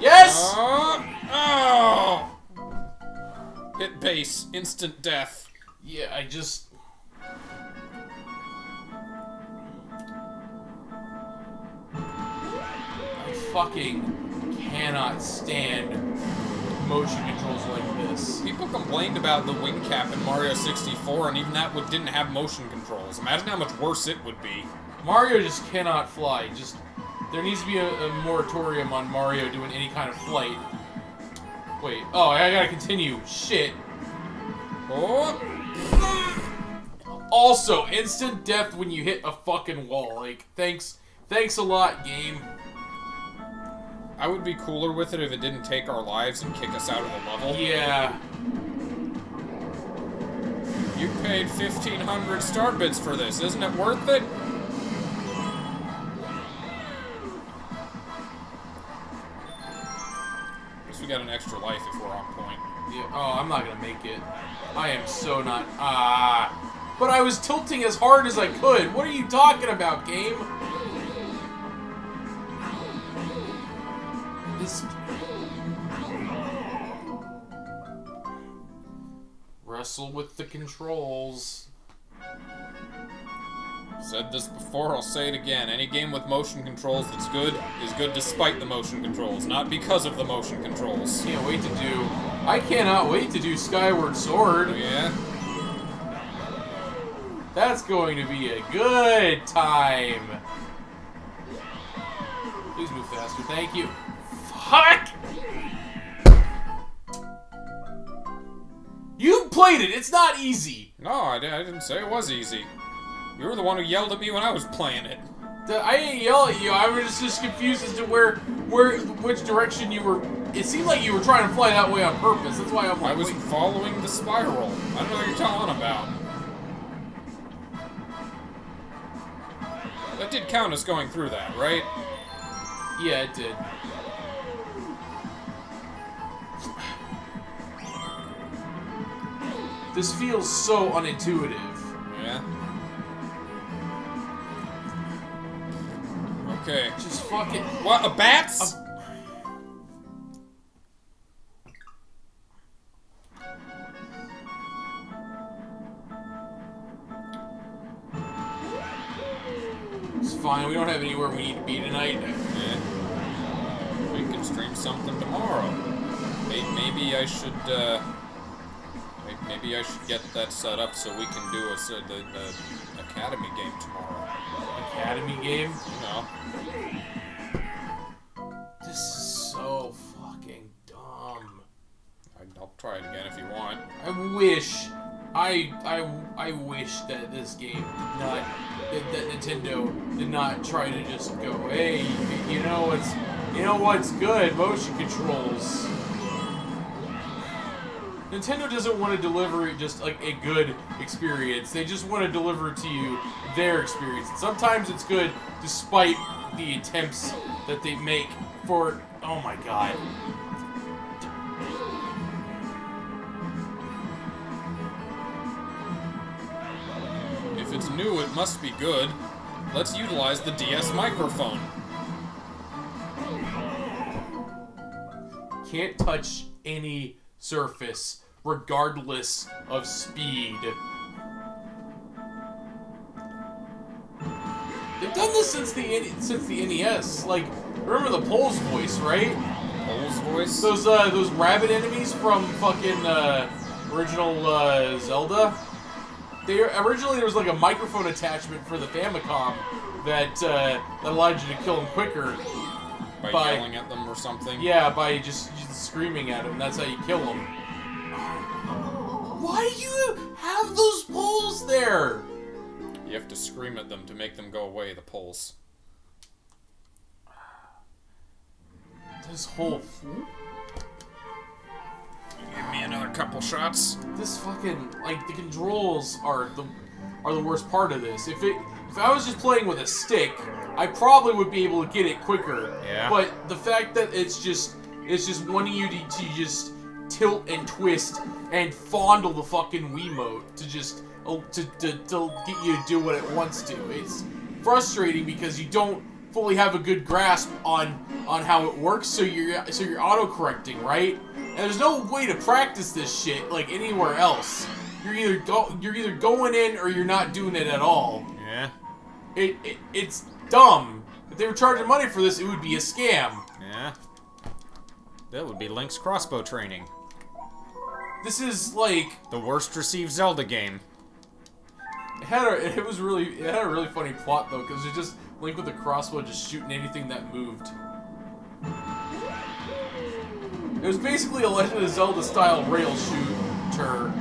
Yes? Oh. Hit base. Instant death. Yeah, I just... I fucking cannot stand motion controls like this. People complained about the wing cap in Mario 64, and even that didn't have motion controls. Imagine how much worse it would be. Mario just cannot fly. Just... There needs to be a moratorium on Mario doing any kind of flight. Wait. Oh, I gotta continue. Shit. Oh. Also, instant death when you hit a fucking wall. Like, thanks a lot, game. I would be cooler with it if it didn't take our lives and kick us out of the level. Yeah. You paid 1,500 star bits for this. Isn't it worth it? We got an extra life if we're on point. Yeah. Oh, I'm not gonna make it. I am so not. Ah. But I was tilting as hard as I could. What are you talking about, game? This. Wrestle with the controls. Said this before, I'll say it again. Any game with motion controls that's good is good despite the motion controls, not because of the motion controls. Can't wait to do... I cannot wait to do Skyward Sword. Oh, yeah? That's going to be a good time. Please move faster, thank you. Fuck! You played it, it's not easy. No, I didn't say it was easy. You were the one who yelled at me when I was playing it. I didn't yell at you. I was just confused as to which direction you were. It seemed like you were trying to fly that way on purpose. That's why I'm like, I was following the spiral. I don't know what you're talking about. That did count as going through that, right? Yeah, it did. This feels so unintuitive. Yeah. Okay. Just fucking... What? A bats? It's fine. We don't have anywhere we need to be tonight. Yeah. We can stream something tomorrow. Maybe I should... Maybe I should get that set up so we can do the Academy game tomorrow. Academy game? No. This is so fucking dumb. I'll try it again if you want. I wish, I wish that this game did not, that Nintendo did not try to just go, hey, you know what's good? Motion controls. Nintendo doesn't want to deliver just, like, a good experience. They just want to deliver to you their experience. And sometimes it's good, despite the attempts that they make for... Oh, my God. it's new, it must be good. Let's utilize the DS microphone. Can't touch any surface, regardless of speed. They've done this since the NES. Like, remember the Pole's voice, right? Pole's voice. Those rabbit enemies from fucking original Zelda. They originally there was like a microphone attachment for the Famicom that that allowed you to kill them quicker. By yelling at them or something? Yeah, by just screaming at them. That's how you kill them. Why do you have those poles there? You have to scream at them to make them go away, the poles. This whole... Give me another couple shots. This fucking... Like, the controls are the worst part of this. If I was just playing with a stick, I probably would be able to get it quicker. Yeah. But the fact that it's just wanting you to just tilt and twist and fondle the fucking Wiimote to just to get you to do what it wants to. It's frustrating because you don't fully have a good grasp on how it works, so you're auto-correcting, right? And there's no way to practice this shit like anywhere else. You're either going in or you're not doing it at all. Yeah. It's dumb. If they were charging money for this, it would be a scam. Yeah. That would be Link's crossbow training. This is like the worst received Zelda game. It had a really funny plot though, because it's just Link with a crossbow just shooting anything that moved. It was basically a Legend of Zelda style rail shooter.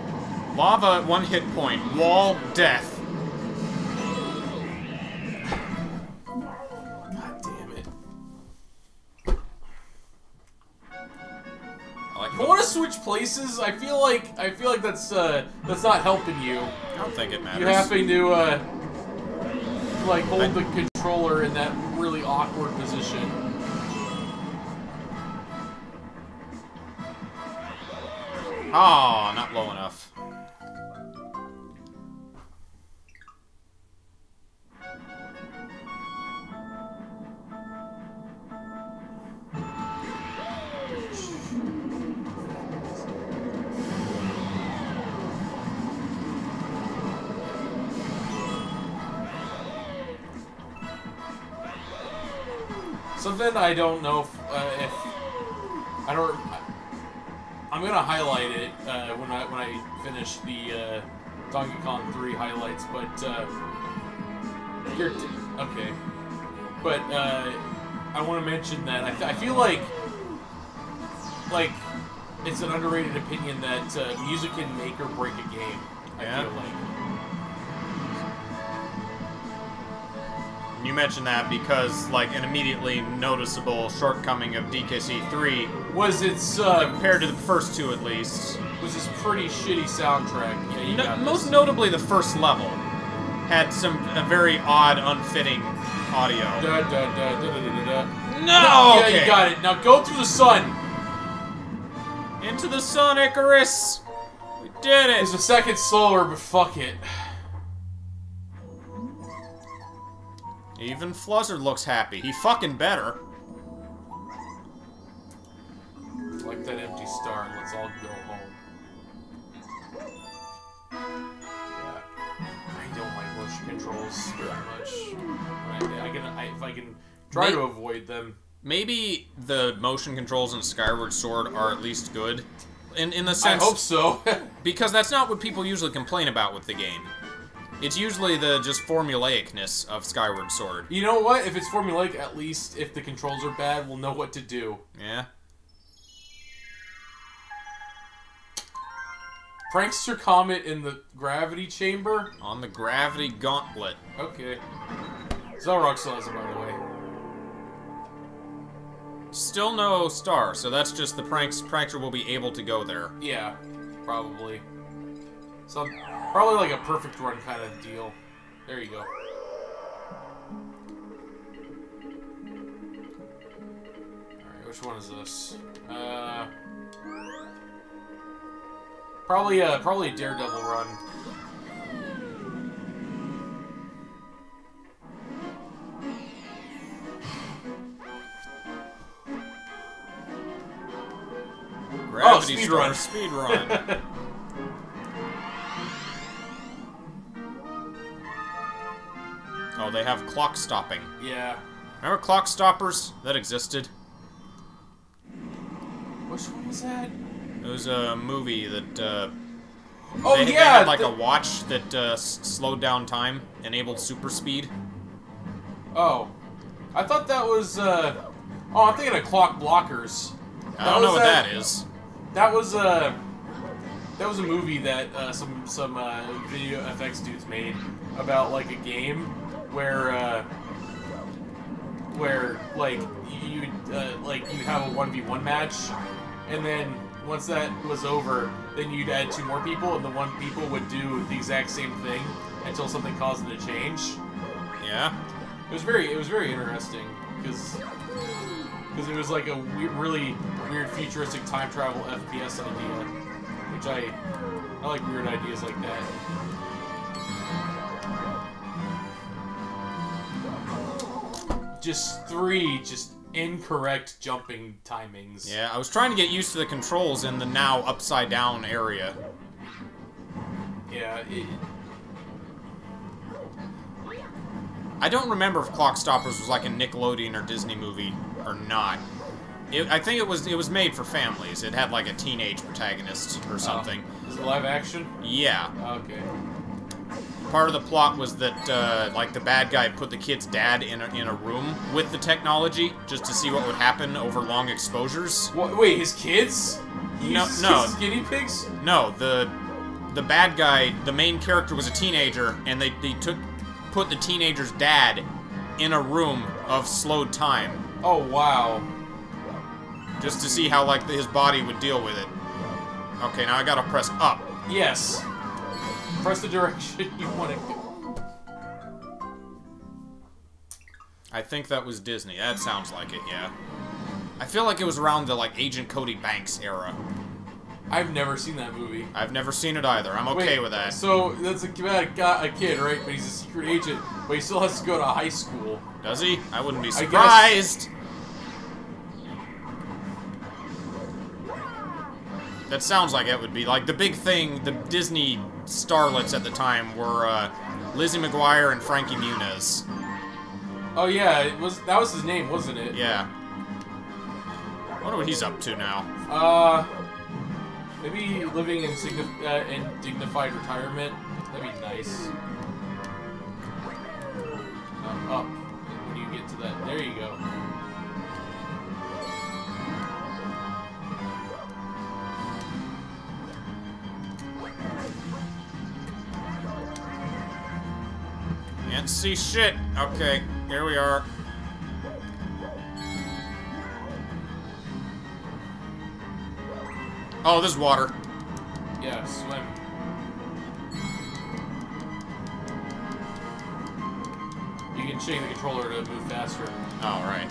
Lava at 1 hit point. Wall death. If I want to switch places, I feel like that's not helping you. I don't think it matters. You're having to like hold the controller in that really awkward position. Oh, not low enough. Something I don't know if I don't. I'm gonna highlight it when I finish the Donkey Kong 3 highlights. But okay. But I want to mention that I feel like it's an underrated opinion that music can make or break a game. Yeah. I feel like. You mentioned that because, like, an immediately noticeable shortcoming of DKC 3 was its compared to the first two, at least, was its pretty shitty soundtrack. Yeah, you got this. Most notably, the first level had a very odd, unfitting audio. Da, da, da, da, da, da, da. No, yeah, okay. You got it. Now go through the sun. Into the sun, Icarus. We did it. It's a second slower, but fuck it. Even Fluzzard looks happy. He fucking better. Like that empty star, and let's all go home. Yeah. I don't like motion controls very much. If I can try to avoid them. Maybe the motion controls in Skyward Sword are at least good. In the sense... I hope so. Because that's not what people usually complain about with the game. It's usually the just formulaicness of Skyward Sword. You know what? If it's formulaic, at least if the controls are bad, we'll know what to do. Yeah. Prankster Comet in the gravity chamber? On the gravity gauntlet. Okay. Zelrock Salazar, by the way. Still no star, so that's just the prankster will be able to go there. Yeah, probably. Probably like a perfect run kind of deal. There you go. Alright, which one is this? Probably a Daredevil run. Gravity Falls speedrun. Oh, they have clock stopping. Yeah. Remember clock stoppers? That existed. Which one was that? It was a movie that, oh, yeah! They had, like, a watch that, slowed down time, enabled super speed. Oh. I thought that was, oh, I'm thinking of clock blockers. I don't know what that is. That was a movie that, some video FX dudes made about, like, a game where, like, you have a 1v1 match, and then once that was over, then you'd add two more people, and the one people would do the exact same thing until something caused them to change. Yeah. It was very interesting, because it was like a really weird futuristic time travel FPS idea, which I like weird ideas like that. Just three incorrect jumping timings. Yeah, I was trying to get used to the controls in the now upside down area. Yeah. I don't remember if Clock Stoppers was like a Nickelodeon or Disney movie or not. I think it was made for families. It had like a teenage protagonist or something. Is it live action? Yeah. Okay. Part of the plot was that, like, the bad guy put the kid's dad in a room with the technology just to see what would happen over long exposures. What, wait, his kids? His guinea pigs? No, the bad guy, the main character was a teenager, and they put the teenager's dad in a room of slowed time. Oh, wow. Just to see how, like, his body would deal with it. Okay, now I gotta press up. Yes. Press the direction you want to go. I think that was Disney. That sounds like it, yeah. I feel like it was around the, like, Agent Cody Banks era. I've never seen that movie. I've never seen it either. I'm okay with that. So, that's a kid, right? But he's a secret agent. But he still has to go to high school. Does he? I wouldn't be surprised. That sounds like it would be, like, the big thing, the Disney starlets at the time were Lizzie McGuire and Frankie Muniz. Oh yeah, that was his name, wasn't it? Yeah. I wonder what he's up to now. Maybe living in dignified retirement. That'd be nice. Up when you get to that. There you go. Can't see shit. Okay, here we are. Oh, this is water. Yeah, swim. You can shake the controller to move faster. Oh, right.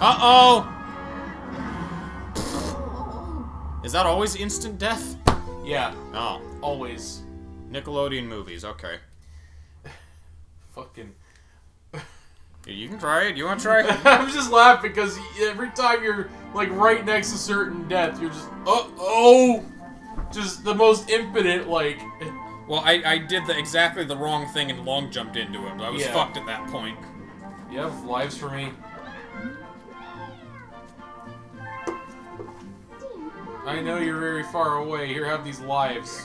Uh-oh! Is that always instant death? Yeah. Oh. Always. Nickelodeon movies, okay. Fucking... You can try it, you wanna try it? I'm just laughing because every time you're, like, right next to certain death, you're just, uh-oh! Just the most impotent, like... Well, I did exactly the wrong thing and long jumped into him. I was fucked at that point. You have lives for me. I know you're very far away. Here, have these lives.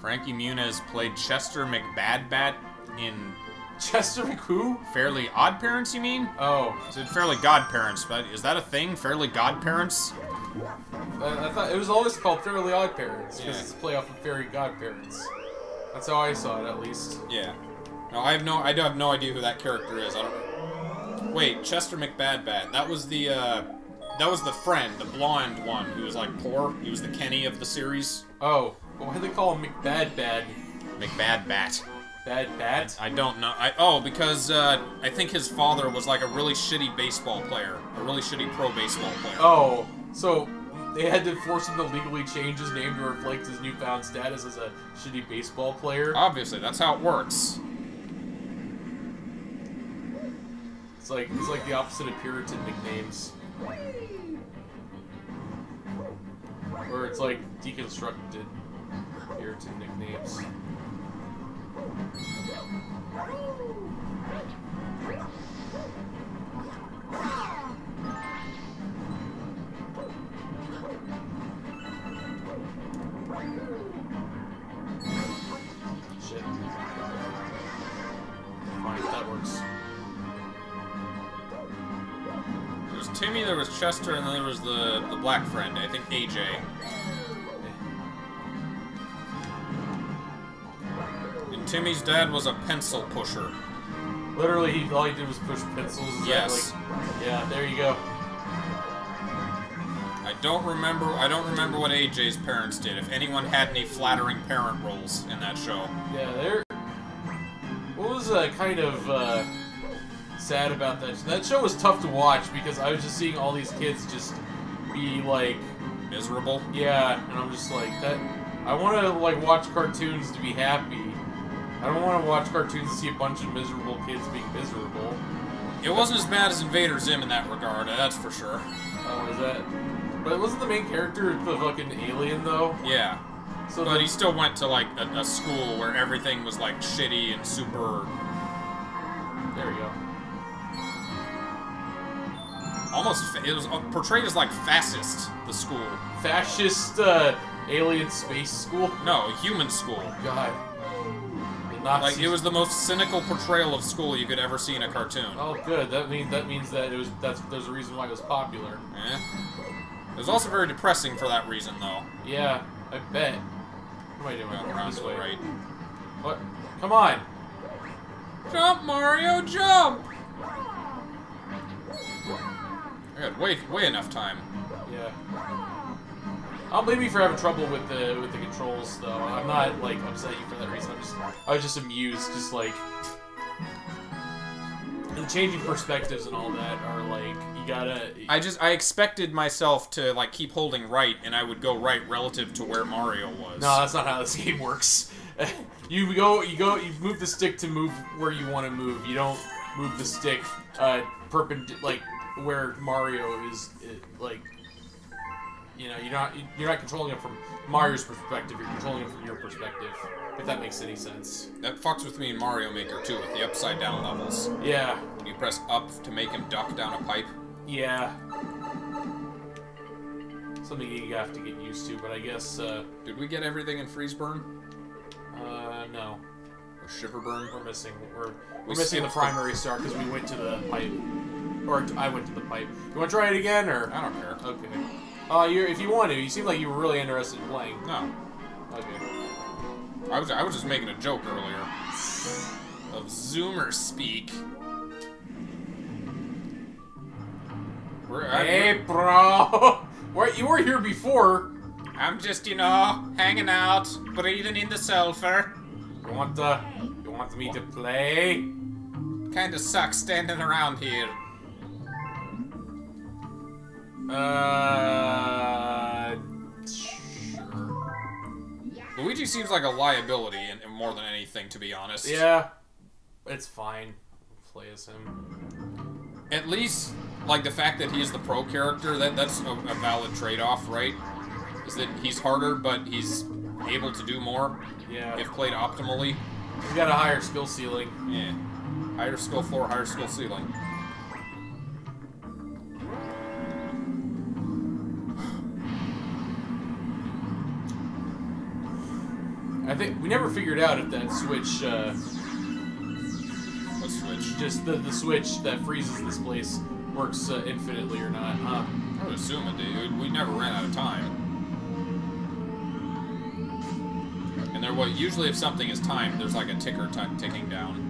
Frankie Muniz played Chester McBadbat in... Chester McWho? Fairly Odd Parents, you mean? Oh. I said Fairly Godparents, but is that a thing? Fairly Godparents? I thought it was always called Fairly Odd Parents, because it's a playoff of Fairly Godparents. That's how I saw it, at least. Yeah. No, I have no idea who that character is. I don't... Wait, Chester McBadbat. That was the, That was the friend, the blonde one, who was, like, poor. He was the Kenny of the series. Oh. Well, why do they call him McBadbat? McBadbat. Badbat? I don't know. Because, I think his father was, like, a really shitty baseball player. A really shitty pro baseball player. Oh. So, They had to force him to legally change his name to reflect his newfound status as a shitty baseball player. Obviously, that's how it works. It's like the opposite of Puritan nicknames. Or it's like deconstructed Puritan nicknames. Shit. Fine, that works. There was Timmy, there was Chester, and then there was the black friend, I think AJ. Timmy's dad was a pencil pusher. Literally, all he did was push pencils. Yes. Like, yeah, there you go. I don't remember what AJ's parents did. If anyone had any flattering parent roles in that show. Yeah, there. What was kind of sad about that? That show was tough to watch because I was just seeing all these kids just be like miserable. Yeah, and I'm just like that. I want to like watch cartoons to be happy. I don't want to watch cartoons and see a bunch of miserable kids being miserable. It wasn't as bad as Invader Zim in that regard, that's for sure. Oh, is that... But wasn't the main character the fucking alien, though? Yeah. So but he still went to, like, a school where everything was, like, shitty and super... There we go. Almost... It was portrayed as, like, fascist, the school. Fascist, alien space school? No, human school. God. Like, it was the most cynical portrayal of school you could ever see in a cartoon. Oh, good. That means that it was. There's a reason why it was popular. Eh. It was also very depressing for that reason, though. Yeah, I bet. What am I doing? Going around this way, right? What? Come on! Jump, Mario! Jump! I got way enough time. Yeah. I'll blame you for having trouble with the controls, though. I'm not like upset at you for that reason. I was just amused, just like the changing perspectives and all that are like you gotta. I expected myself to like keep holding right, and I would go right relative to where Mario was. No, that's not how this game works. You move the stick to move where you want to move. You don't move the stick like where Mario is, like. You know, you're not controlling it from Mario's perspective. You're controlling it from your perspective, if that makes any sense. That fucks with me in Mario Maker too, with the upside down levels. Yeah. When you press up to make him duck down a pipe. Yeah. Something you have to get used to, but I guess. Did we get everything in Freezeburn? No. Or Shiverburn? We're missing the primary star because we went to the pipe, or I went to the pipe. You want to try it again, or I don't care. Okay. If you want to, you seem like you were really interested in playing. No. Okay. I was just making a joke earlier. Of Zoomer speak. Hey, bro! You were here before. I'm just, you know, hanging out, breathing in the sulfur. You want me to play? Kinda sucks standing around here. Sure. Luigi seems like a liability, and more than anything, to be honest. Yeah, it's fine. Play as him. At least, like the fact that he's the pro character, that's a valid trade-off, right? Is that he's harder, but he's able to do more. Yeah. If played optimally. He's got a higher skill ceiling. Yeah. Higher skill floor, higher skill ceiling. I think we never figured out if that switch. What switch? Just the switch that freezes this place works infinitely or not. Huh? I would assume it did. We never ran out of time. And there was usually if something is timed, there's like a ticker ticking down.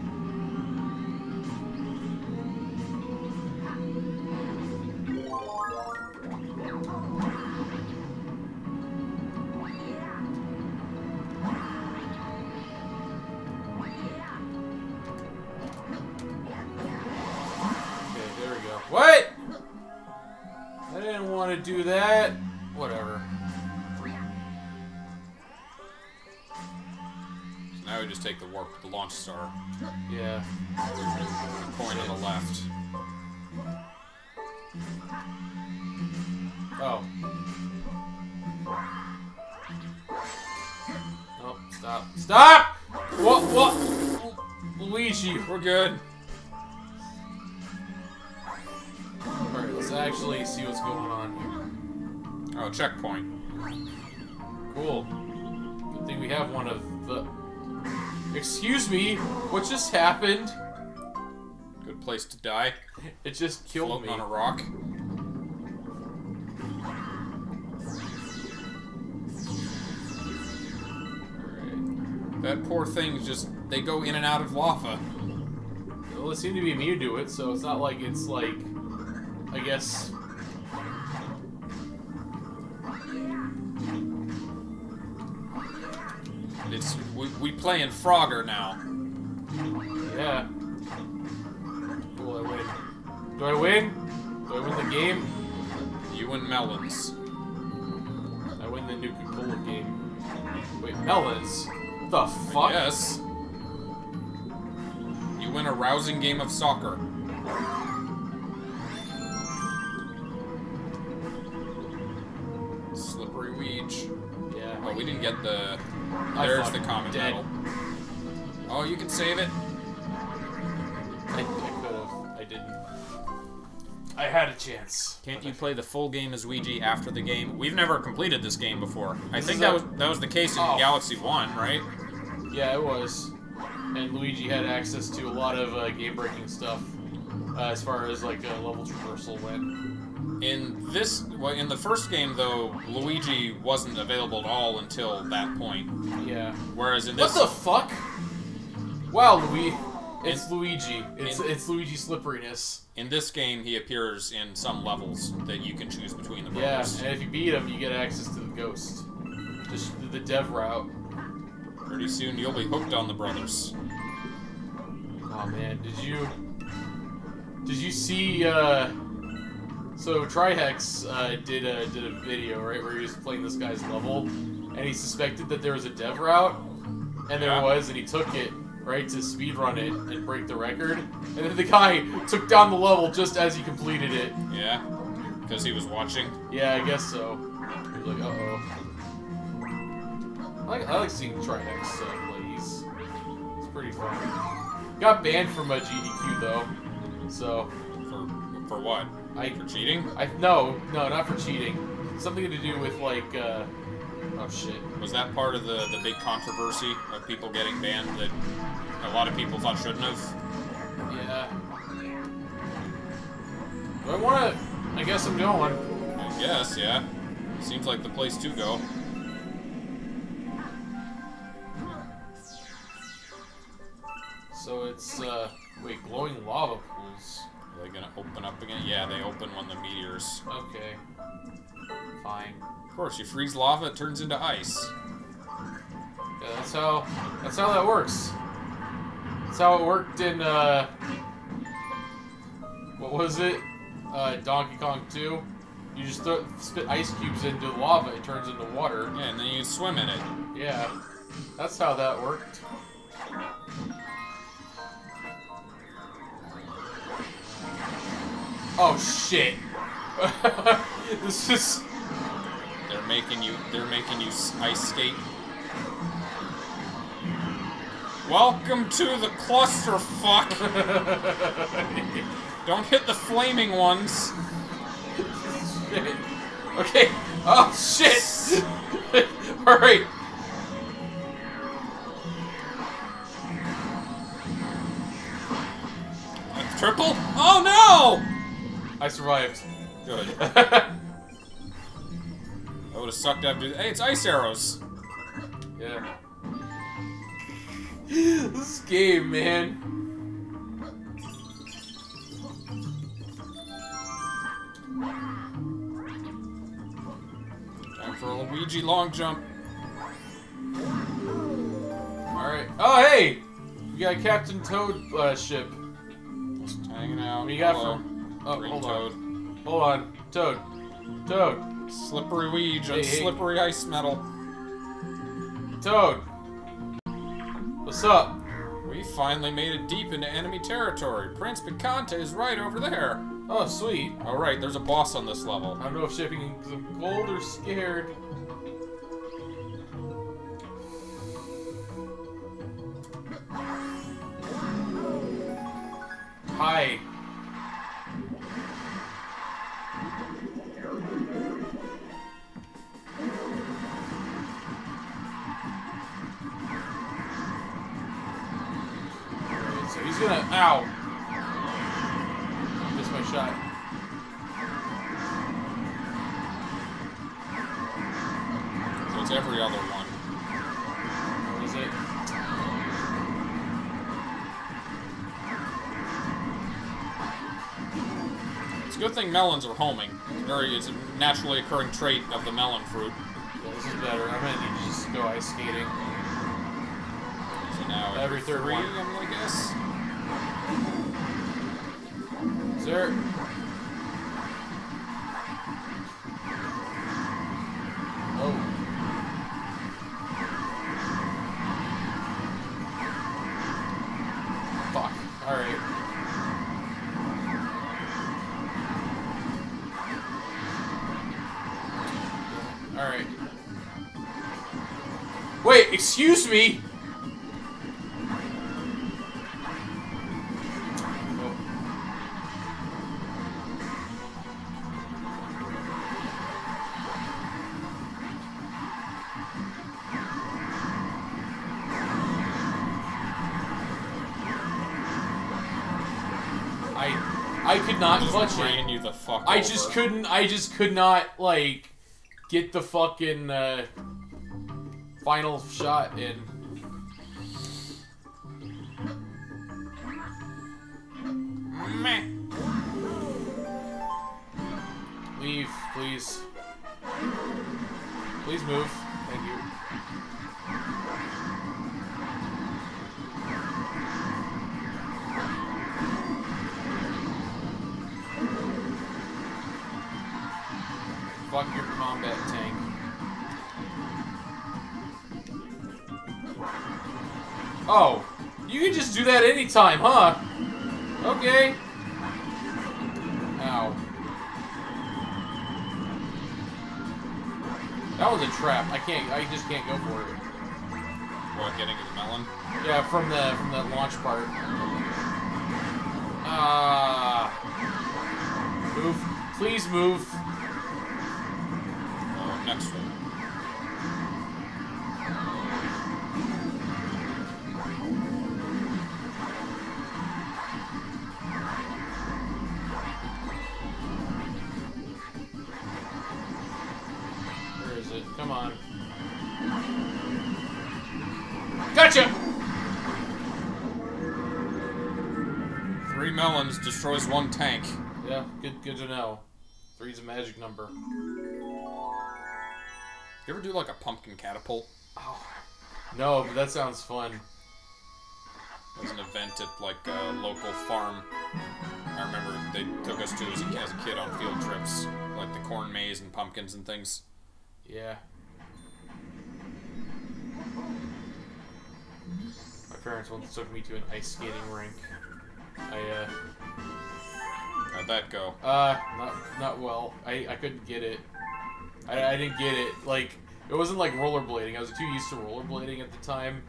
Do that, whatever. where the launches are. Yeah. The coin on the left. Oh. Oh, stop. Stop! What? Luigi, we're good. Alright, let's actually see what's going on here. Oh, checkpoint. Cool. Good thing we have one of the... Excuse me, what just happened? Good place to die. It just killed me. Floating on a rock. That poor thing just, they go in and out of lava. Well, it seemed to be me who do it, so it's not like it's like, I guess. It's, we playing Frogger now. Yeah. Will I win? Do I win? Do I win the game? You win Melons. I win the Nuka-Cola game. Wait, Melons? The fuck? Yes. You win a rousing game of soccer. Slippery Weege. Yeah. Oh, we didn't get the... There's the common medal. Oh, you can save it. I could've. I didn't. I had a chance. Can't you play the full game as Ouija after the game? We've never completed this game before. I think that was the case in Galaxy 1, right? Yeah, it was. And Luigi had access to a lot of game-breaking stuff as far as like level traversal went. In this, well, in the first game though, Luigi wasn't available at all until that point. Yeah. Whereas in this, what the fuck? Wow, Luigi. It's Luigi. It's Luigi's slipperiness. In this game, he appears in some levels that you can choose between the brothers. Yeah, and if you beat him, you get access to the ghost. Just the dev route. Pretty soon, you'll be hooked on the brothers. Aw, man, did you see? So Trihex did a video right where he was playing this guy's level, and he suspected that there was a dev route, and there was, and he took it. Right, to speedrun it and break the record. And then the guy took down the level just as he completed it. Yeah, because he was watching? Yeah, I guess so. He was like, uh-oh. I like seeing Trinex plays. It's pretty fun. Got banned from a GDQ, though. So... For what? For cheating? No, not for cheating. Something to do with, like, oh shit. Was that part of the big controversy of people getting banned that a lot of people thought shouldn't have? Yeah. Do I want to... I guess I'm going. I guess, yeah. Seems like the place to go. So it's, wait, glowing lava pools. Are they gonna open up again? Yeah, they open when the meteors... Okay. Fine. Of course, you freeze lava, it turns into ice. Yeah, that's how that works. That's how it worked in, what was it? Donkey Kong 2. You just spit ice cubes into lava, it turns into water. Yeah, and then you swim in it. Yeah. That's how that worked. Oh, shit. This is... They're making you ice skate. Welcome to the clusterfuck! Don't hit the flaming ones. Shit. Okay. Oh shit! Alright. A triple? Oh no! I survived. Good. I would've sucked after. Hey, it's ice arrows! Yeah. This game, man. Time for a Luigi long jump. Alright. Oh, hey! We got a Captain Toad ship. Just hanging out. What do you got from... Oh, hold on. Hold on. Toad. Toad. Slippery weed on slippery ice metal. Toad. What's up? We finally made it deep into enemy territory. Prince Picante is right over there. Oh, sweet. Alright, there's a boss on this level. I don't know if shipping some gold or scared. Hi. So he's gonna... Ow. I missed my shot. So it's every other one. What is it? It's a good thing melons are homing. It's a naturally occurring trait of the melon fruit. Yeah, this is better. I'm gonna need to just go ice skating. So now every third one, I'm gonna guess. Sir. Oh. Fuck. Alright. Alright. Wait, excuse me! Ran you the fuck over. I just could not, like, get the fucking, final shot in. Meh. Leave, please. Please move. Thank you. Fuck your combat tank. Oh, you can just do that anytime, huh? Okay. Ow. That was a trap. I just can't go for it. What, getting the melon? Yeah, from the launch part. Move. Please move. Next one. Where is it? Come on. Gotcha! 3 melons destroys 1 tank. Yeah, good to know. 3's a magic number. You ever do like a pumpkin catapult? Oh, no, but that sounds fun. There's an event at like a local farm. I remember they took us to as a kid on field trips, like the corn maze and pumpkins and things. Yeah. My parents once took me to an ice skating rink. How'd that go? Not well. I couldn't get it. I didn't get it. Like, it wasn't like rollerblading. I was too used to rollerblading at the time.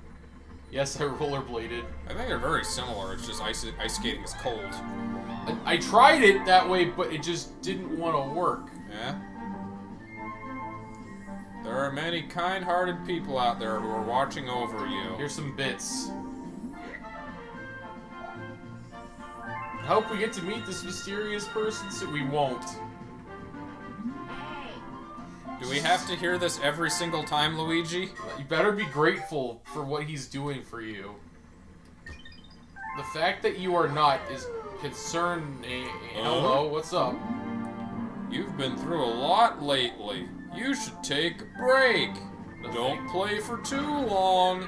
Yes, I rollerbladed. I think they're very similar. It's just ice skating is cold. I tried it that way, but it just didn't want to work. Yeah. There are many kind-hearted people out there who are watching over you. Here's some bits. I hope we get to meet this mysterious person, so we won't. Do we have to hear this every single time, Luigi? You better be grateful for what he's doing for you. The fact that you are not is concerning. Hello, what's up? You've been through a lot lately. You should take a break. Don't play for too long.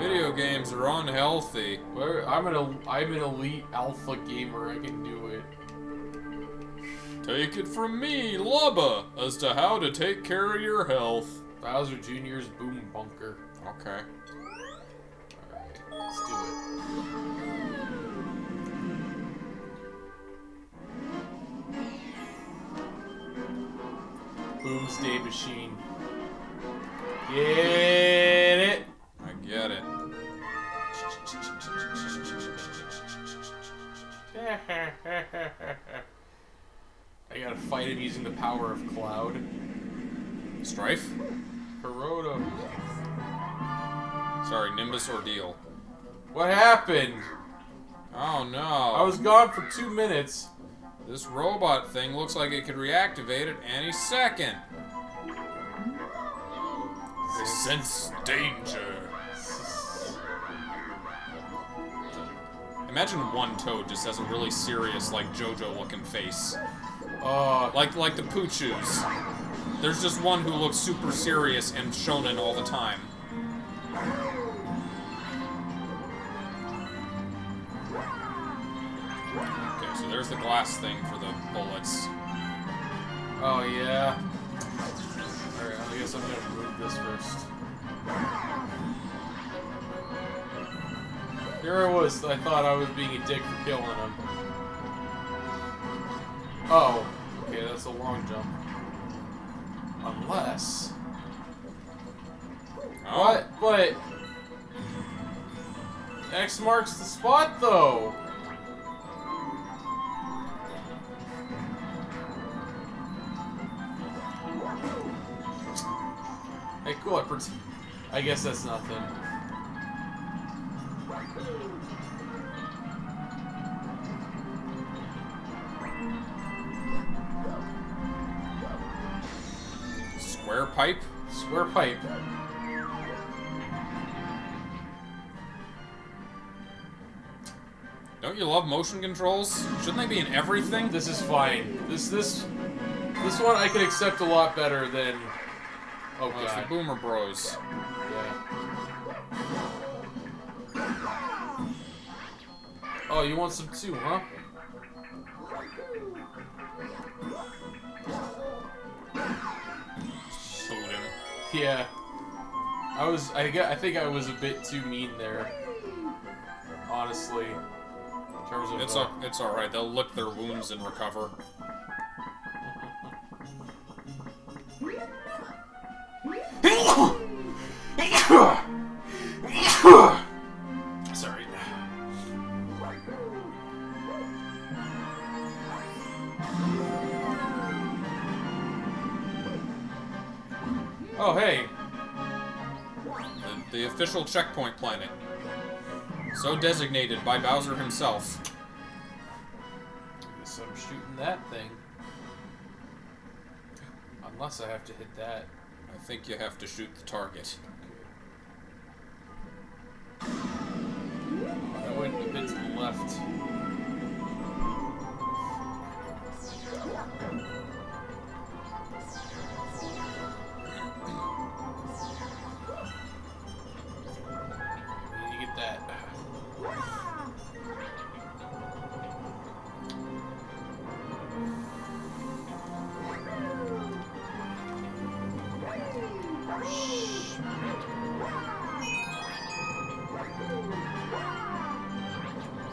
Video games are unhealthy. I'm an elite alpha gamer. I can do it. Take it from me, Lubba, as to how to take care of your health. Bowser Jr.'s Boom Bunker. Okay. Alright, let's do it. Doomsday Machine. Get it? I get it. I gotta fight him using the power of Cloud. Strife? Kuroda. Sorry, Nimbus Ordeal. What happened? Oh no. I was gone for 2 minutes. This robot thing looks like it could reactivate at any second. I sense danger. Imagine one Toad just has a really serious, like, JoJo-looking face. Like the Poochus. There's just one who looks super serious and shonen all the time. Okay, so there's the glass thing for the bullets. Oh, yeah. Alright, I guess I'm gonna move this first. Here I was, I thought I was being a dick for killing him. Oh. Okay, that's a long jump. Unless... Oh. What? But... X marks the spot, though! Hey, cool, I guess that's nothing. Square pipe? Square pipe. Don't you love motion controls? Shouldn't they be in everything? This is fine. This one I could accept a lot better than... Oh, God. It's the Boomer Bros. Yeah. Oh, you want some too, huh? Shoot him. Yeah. I think I was a bit too mean there. Honestly. In terms of it's alright. They'll lick their wounds and recover. Sorry. Oh, hey. The official checkpoint planet. So designated by Bowser himself. I guess I'm shooting that thing. Unless I have to hit that. I think you have to shoot the target. Okay. I went a bit to the left. You get that.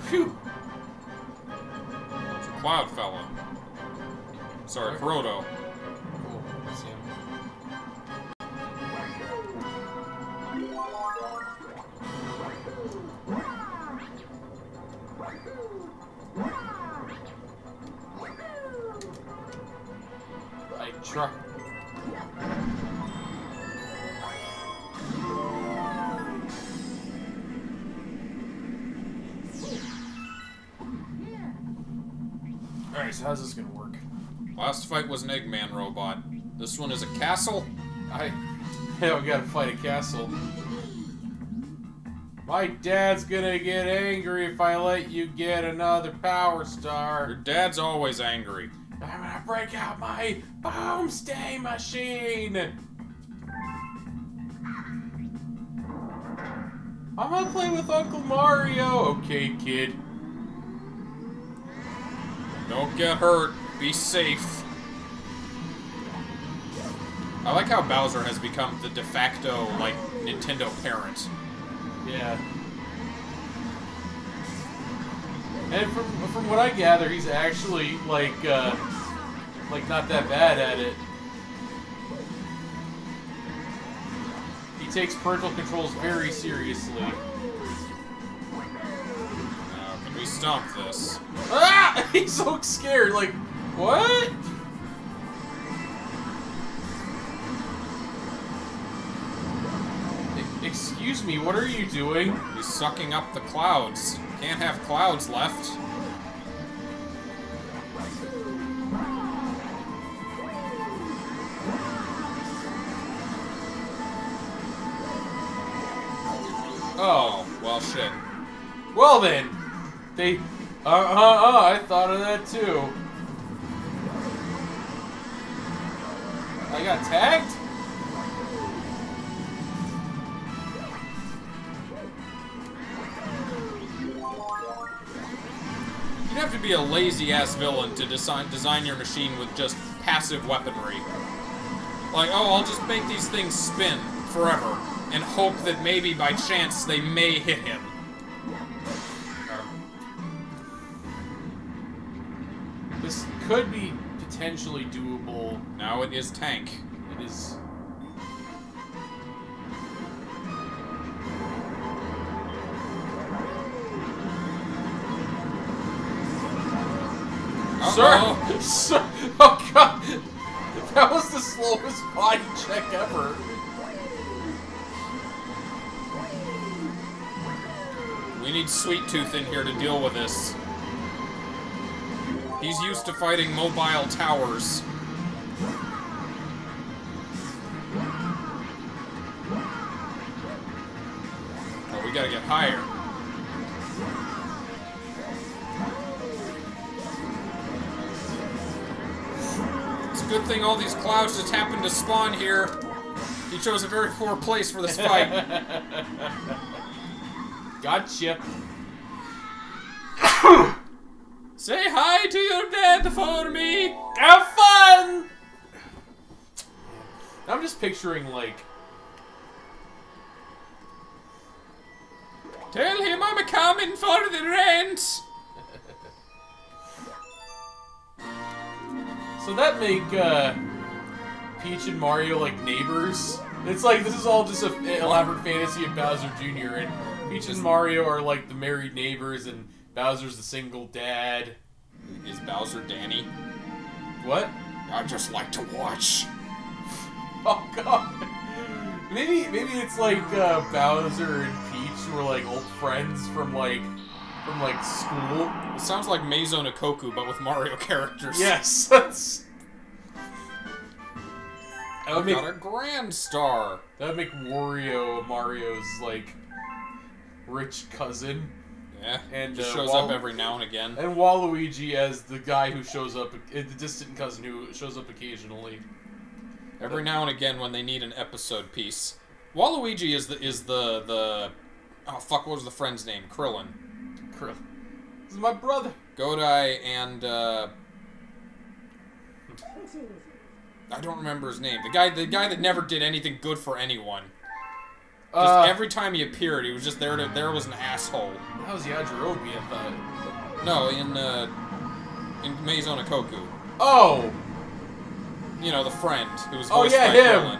Phew! It's a cloud fellow. Sorry, Kuroda. Cool, I see him. I try. So how's this gonna work? Last fight was an Eggman robot. This one is a castle? I gotta fight a castle. My dad's gonna get angry if I let you get another power star. Your dad's always angry. I'm gonna break out my Boomsday Machine! I'm gonna play with Uncle Mario! Okay, kid. Don't get hurt. Be safe. I like how Bowser has become the de facto, like, Nintendo parent. Yeah. And from what I gather, he's actually, like not that bad at it. He takes parental controls very seriously. Now, can we stop this? Ah! He's so scared, like, what? Excuse me, what are you doing? He's sucking up the clouds. Can't have clouds left. Oh, well shit. Well then! They... I thought of that too. I got tagged? You'd have to be a lazy-ass villain to design your machine with just passive weaponry. Like, oh, I'll just make these things spin forever. And hope that maybe, by chance, they may hit him. This could be potentially doable. Now it is tank. It is... Uh-oh. Sir! Sir! Oh god! That was the slowest body check ever. We need Sweet Tooth in here to deal with this. He's used to fighting mobile towers. Oh, we gotta get higher. It's a good thing all these clouds just happened to spawn here. He chose a very poor place for this fight. Gotcha. Say hi to your dad for me. Have fun. I'm just picturing like. Tell him I'm a coming for the rent. So that make Peach and Mario like neighbors. It's like this is all just an elaborate fantasy of Bowser Jr. and. Peach and Mario are like the married neighbors, and Bowser's the single dad. Is Bowser Danny? What? I just like to watch. Oh god. Maybe it's like Bowser and Peach were like old friends from like school. It sounds like Maison Ikkoku, but with Mario characters. Yes. That's... That would make a grand star. That would make Wario Mario's like. Rich cousin. Yeah, and just shows up every now and again. And Waluigi as the guy who shows up, the distant cousin who shows up occasionally. Every now and again when they need an episode piece. Waluigi is the oh fuck, what was the friend's name? Krillin. Krillin. This is my brother. Godai and I don't remember his name. The guy that never did anything good for anyone. Just every time he appeared, he was just there to... There was an asshole. That was Yajirobe, I thought. No, in Maison Ikkoku. Oh! You know, the friend who was voiced by Krillin.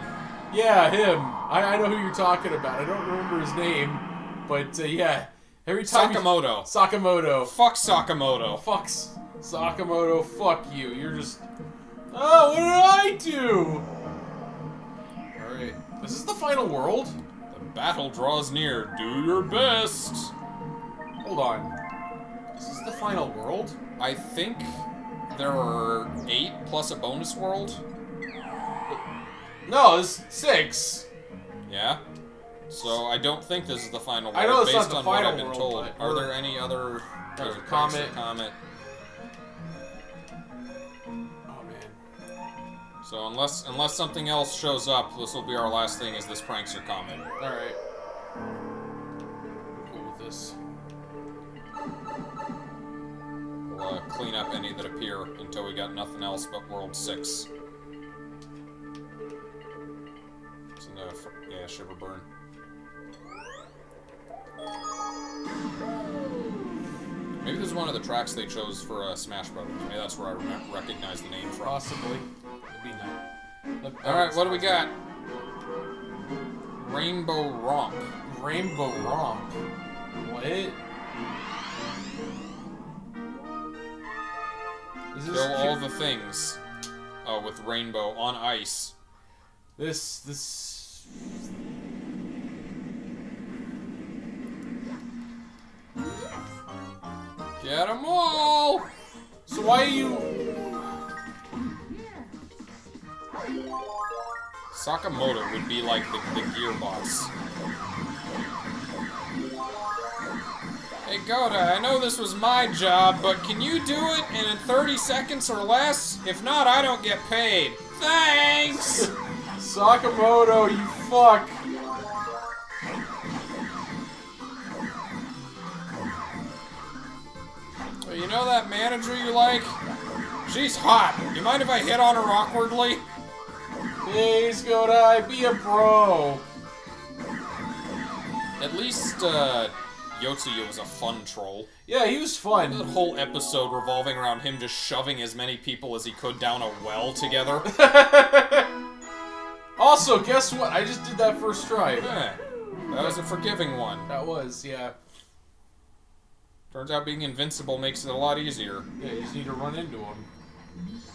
Yeah, him. I know who you're talking about. I don't remember his name, but, yeah. Every time Sakamoto. Sakamoto. Fuck Sakamoto. Fuck Sakamoto. Fuck you. You're just... Oh, what did I do? Alright. Is this the final world? Battle draws near. Do your best. Hold on. Is this the final world? I think there are 8 plus a bonus world. No, there's 6. Yeah. So I don't think this is the final world. I know it's based not the final what I've been world, told. Are there any other comment? Oh man. So unless something else shows up, this will be our last thing. Is this prankster comment? All right. Cool with this. We'll clean up any that appear until we got nothing else but World 6. It's enough. Yeah, shiver burn. Maybe this is one of the tracks they chose for Smash Brothers. Maybe that's where I recognize the name from. Possibly. All right, what do we got? Rainbow Romp. Rainbow Romp? What? Show all the things. Oh, with Rainbow on ice. This... Get them all! So why are you... Sakamoto would be like the Gearbox. Hey Goda, I know this was my job, but can you do it in 30 seconds or less? If not, I don't get paid. Thanks! Sakamoto, you fuck! You know that manager you like? She's hot. You mind if I hit on her awkwardly? Please, Godai, be a bro. At least, Yotsuya was a fun troll. Yeah, he was fun. That whole episode revolving around him just shoving as many people as he could down a well together. Also, guess what? I just did that first try. Yeah. That was a forgiving one. That was, yeah. Turns out being invincible makes it a lot easier. Yeah, you just need to run into them.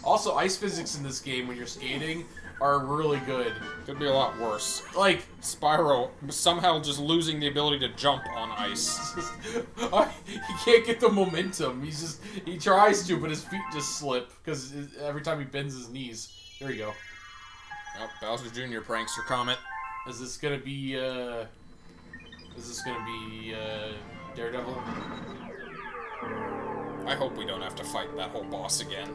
Also, ice physics in this game when you're skating are really good. Could be a lot worse. Like, Spyro somehow just losing the ability to jump on ice. He can't get the momentum. He's just, he tries to, but his feet just slip because every time he bends his knees. There you go. Oh, Bowser Jr. prankster comment. Is this gonna be, Daredevil? I hope we don't have to fight that whole boss again.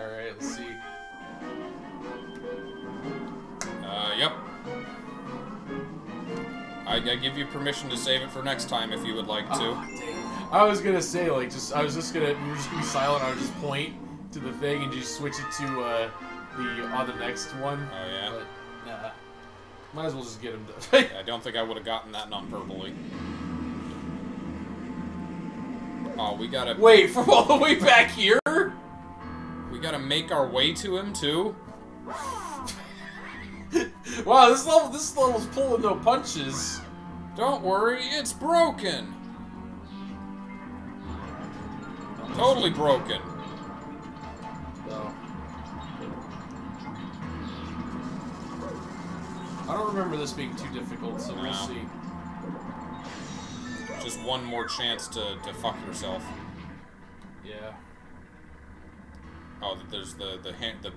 Alright, let's see. Yep. I give you permission to save it for next time if you would like to. I was gonna say, like, we were just gonna be silent, I would just point to the thing and just switch it to the next one. Oh yeah. But nah. Might as well just get him done. I don't think I would have gotten that non-verbally. Oh, we gotta wait from all the way back here. We gotta make our way to him too. Wow, this level's pulling no punches. Don't worry, it's broken. Totally broken. I don't remember this being too difficult, so we'll see. Just one more chance to fuck yourself. Yeah. Oh, there's the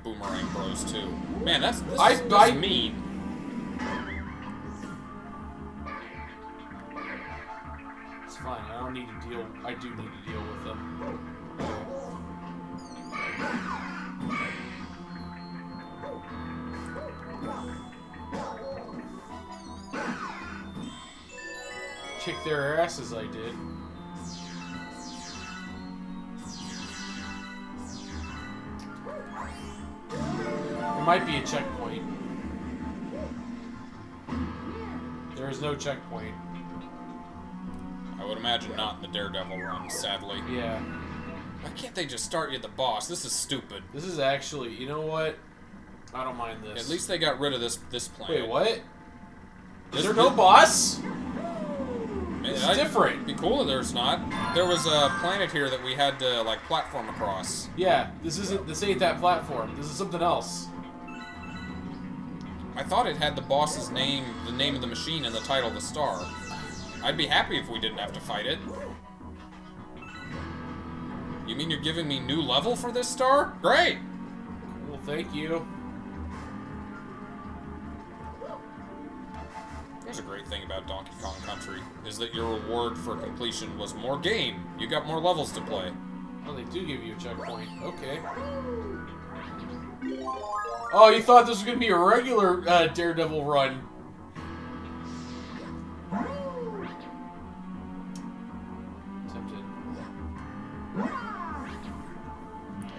boomerang bros too. Man, that's mean. It's fine. I don't need to deal. I do need to deal with them. Kick their asses, I did. There might be a checkpoint. There is no checkpoint. I would imagine not in the Daredevil run, sadly. Yeah. Why can't they just start you at the boss? This is stupid. This is actually, you know what? I don't mind this. At least they got rid of this planet. Wait, what? Is there no boss? It's different. It'd be cool if there's not. There was a planet here that we had to, like, platform across. Yeah, this ain't that platform. This is something else. I thought it had the boss's name, the name of the machine, and the title of the star. I'd be happy if we didn't have to fight it. You mean you're giving me new level for this star? Great! Well, thank you. Here's a great thing about Donkey Kong Country, is that your reward for completion was more game. You got more levels to play. Oh, they do give you a checkpoint. Okay. Oh, you thought this was going to be a regular Daredevil run. Tempted.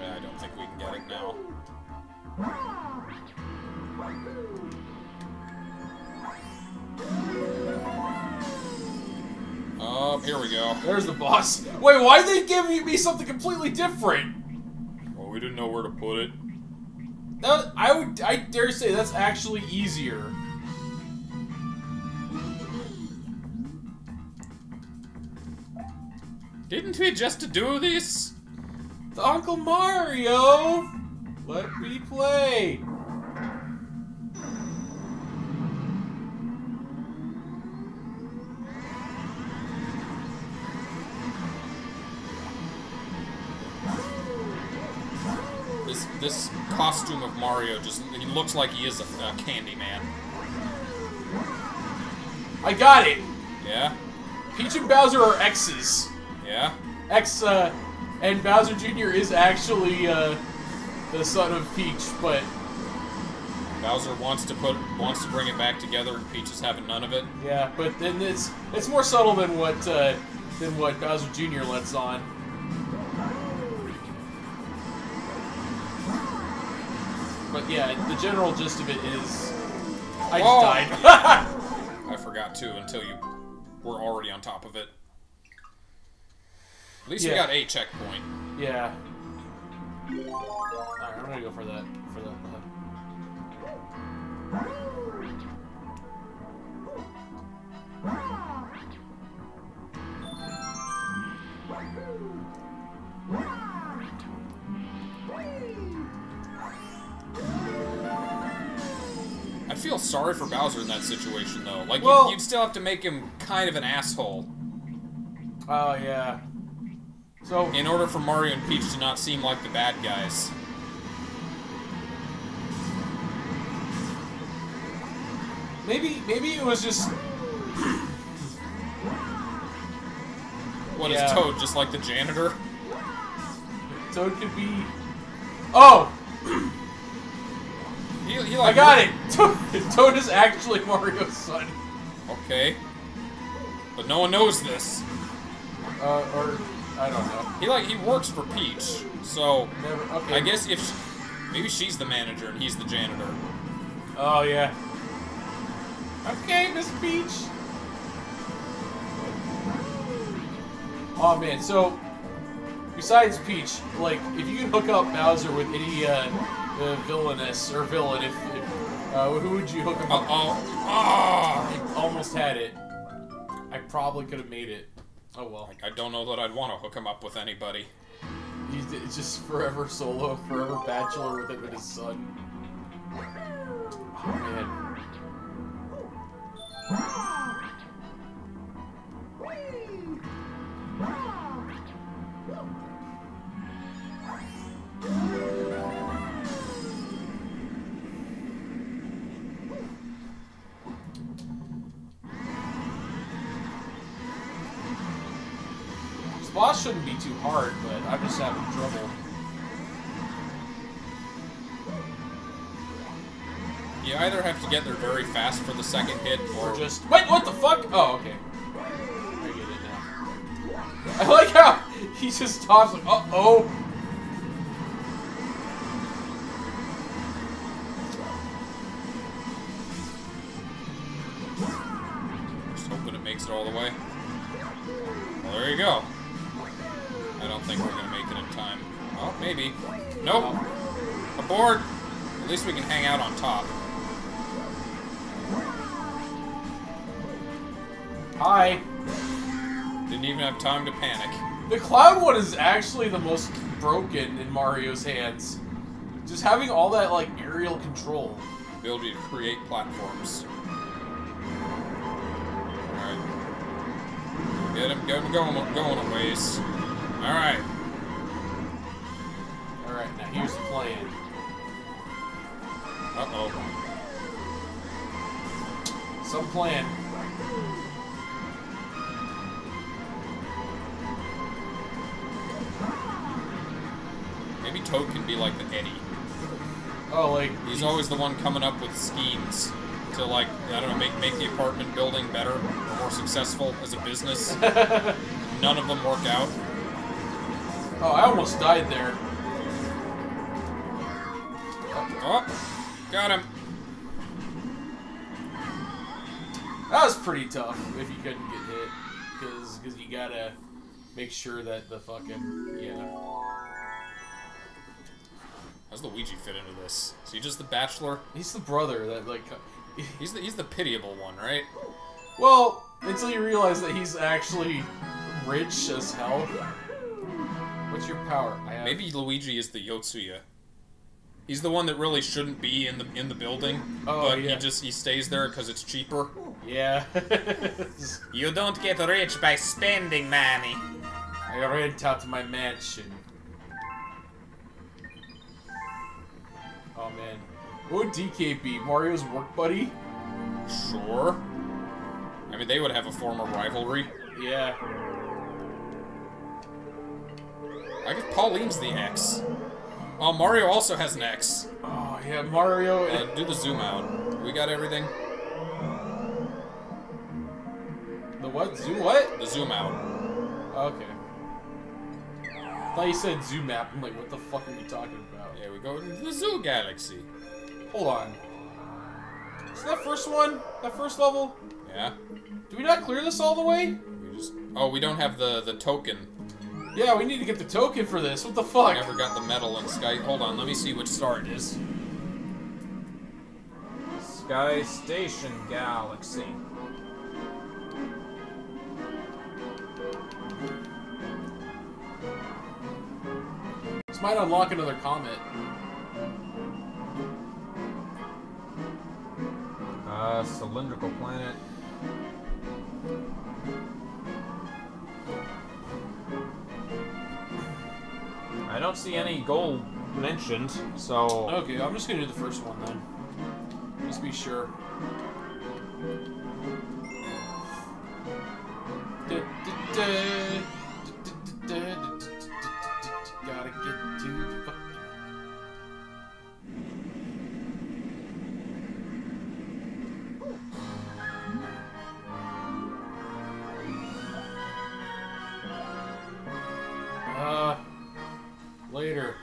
I don't think we can get it now. Up, Here we go. There's the boss. Wait, why did they give me something completely different? Well, we didn't know where to put it. That, I dare say that's actually easier. Didn't we just do this? Uncle Mario! Let me play! This costume of Mario just—he looks like he is a Candy Man. I got it. Yeah. Peach and Bowser are X's. Yeah. X and Bowser Jr. is actually the son of Peach, but Bowser wants to bring it back together, and Peach is having none of it. Yeah, but then it's more subtle than what Bowser Jr. lets on. But yeah, the general gist of it is, I just died. Yeah. I forgot too until you were already on top of it. At least we got a checkpoint. Yeah. All right, I'm gonna go for that. For the. I feel sorry for Bowser in that situation, though. Like, well, you'd still have to make him kind of an asshole. Oh, yeah. So, in order for Mario and Peach to not seem like the bad guys. Maybe it was just... What is Toad, just like the janitor? Toad could be... Oh! He like, I got it! Toad is actually Mario's son. Okay. But no one knows this. Or... I don't know. He works for Peach, so... Okay. I guess if... Maybe she's the manager and he's the janitor. Oh, yeah. Okay, Miss Peach! Oh, man, so... Besides Peach, like, if you could hook up Bowser with any, the villainess, or villain, if who would you hook him up? I almost had it. I probably could have made it. Oh well. I don't know that I'd want to hook him up with anybody. He's just forever solo, forever bachelor with it with his son. Oh man. Boss shouldn't be too hard, but I'm just having trouble. You either have to get there very fast for the second hit, or just... Wait, what the fuck? Oh, okay. I get it now. I like how he just stops like, uh-oh. Just hoping it makes it all the way. Well, there you go. I don't think we're gonna make it in time. Oh, maybe. Nope. Aboard! At least we can hang out on top. Hi. Didn't even have time to panic. The cloud one is actually the most broken in Mario's hands. Just having all that, like, aerial control. The ability to create platforms. Alright. Get him going a ways. Alright. Alright, now here's the plan. Uh-oh. Some plan. Maybe Toad can be like the Eddie. Oh, like... He's always the one coming up with schemes to, like, I don't know, make the apartment building better or more successful as a business. None of them work out. Oh, I almost died there. Oh, got him. That was pretty tough, if you couldn't get hit. because you gotta make sure that the fucking, How's Luigi fit into this? Is he just the bachelor? He's the brother that, like... he's the pitiable one, right? Well, until you realize that he's actually rich as hell. What's your power? I have... Maybe Luigi is the Yotsuya. He's the one that really shouldn't be in the building, but he just stays there because it's cheaper. Yeah. You don't get rich by spending money. I rent out my mansion. Oh man, what would DK be? Mario's work buddy? Sure. I mean, they would have a form of rivalry. Yeah. I guess Pauline's the ex. Oh, Mario also has an X. Oh, yeah, Mario... do the zoom out. We got everything. The what? Zoom what? The zoom out. Okay. I thought you said zoom map. I'm like, what the fuck are you talking about? Yeah, we go into the zoo galaxy. Hold on. So that first one? That first level? Yeah. Do we not clear this all the way? We just... Oh, we don't have the token. Yeah, we need to get the token for this. What the fuck? I never got the medal in Sky. Hold on, let me see which star it is. Sky Station Galaxy. This might unlock another comet. Cylindrical planet. I don't see any goal mentioned, so... Okay, I'm just gonna do the first one, then. Just be sure. Gotta get to the fucking... Later.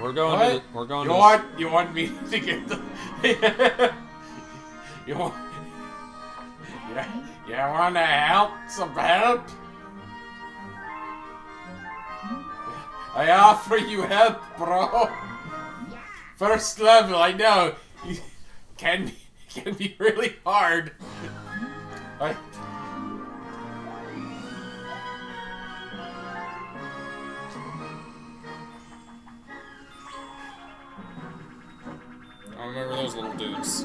We're going. What? You want me to get the? You want to help? Some help? I offer you help, bro. First level, I know. Can be really hard. I remember those little dudes.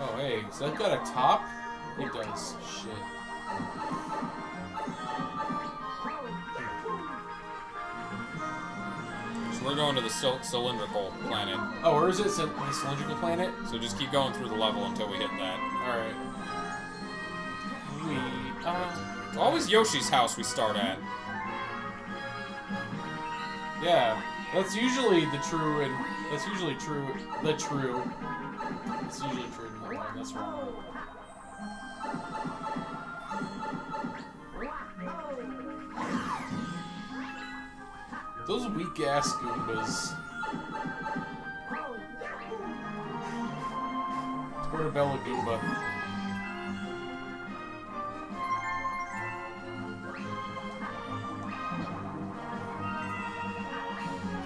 Oh, hey, has that got a top? It does. Shit. So we're going to the cylindrical planet. Oh, where is it? The cylindrical planet? So just keep going through the level until we hit that. Alright. It's always Yoshi's house we start at. Yeah, that's usually the true, and that's usually true. The true. It's usually true in the line. That's wrong. Those weak ass Goombas. Portobello Goomba.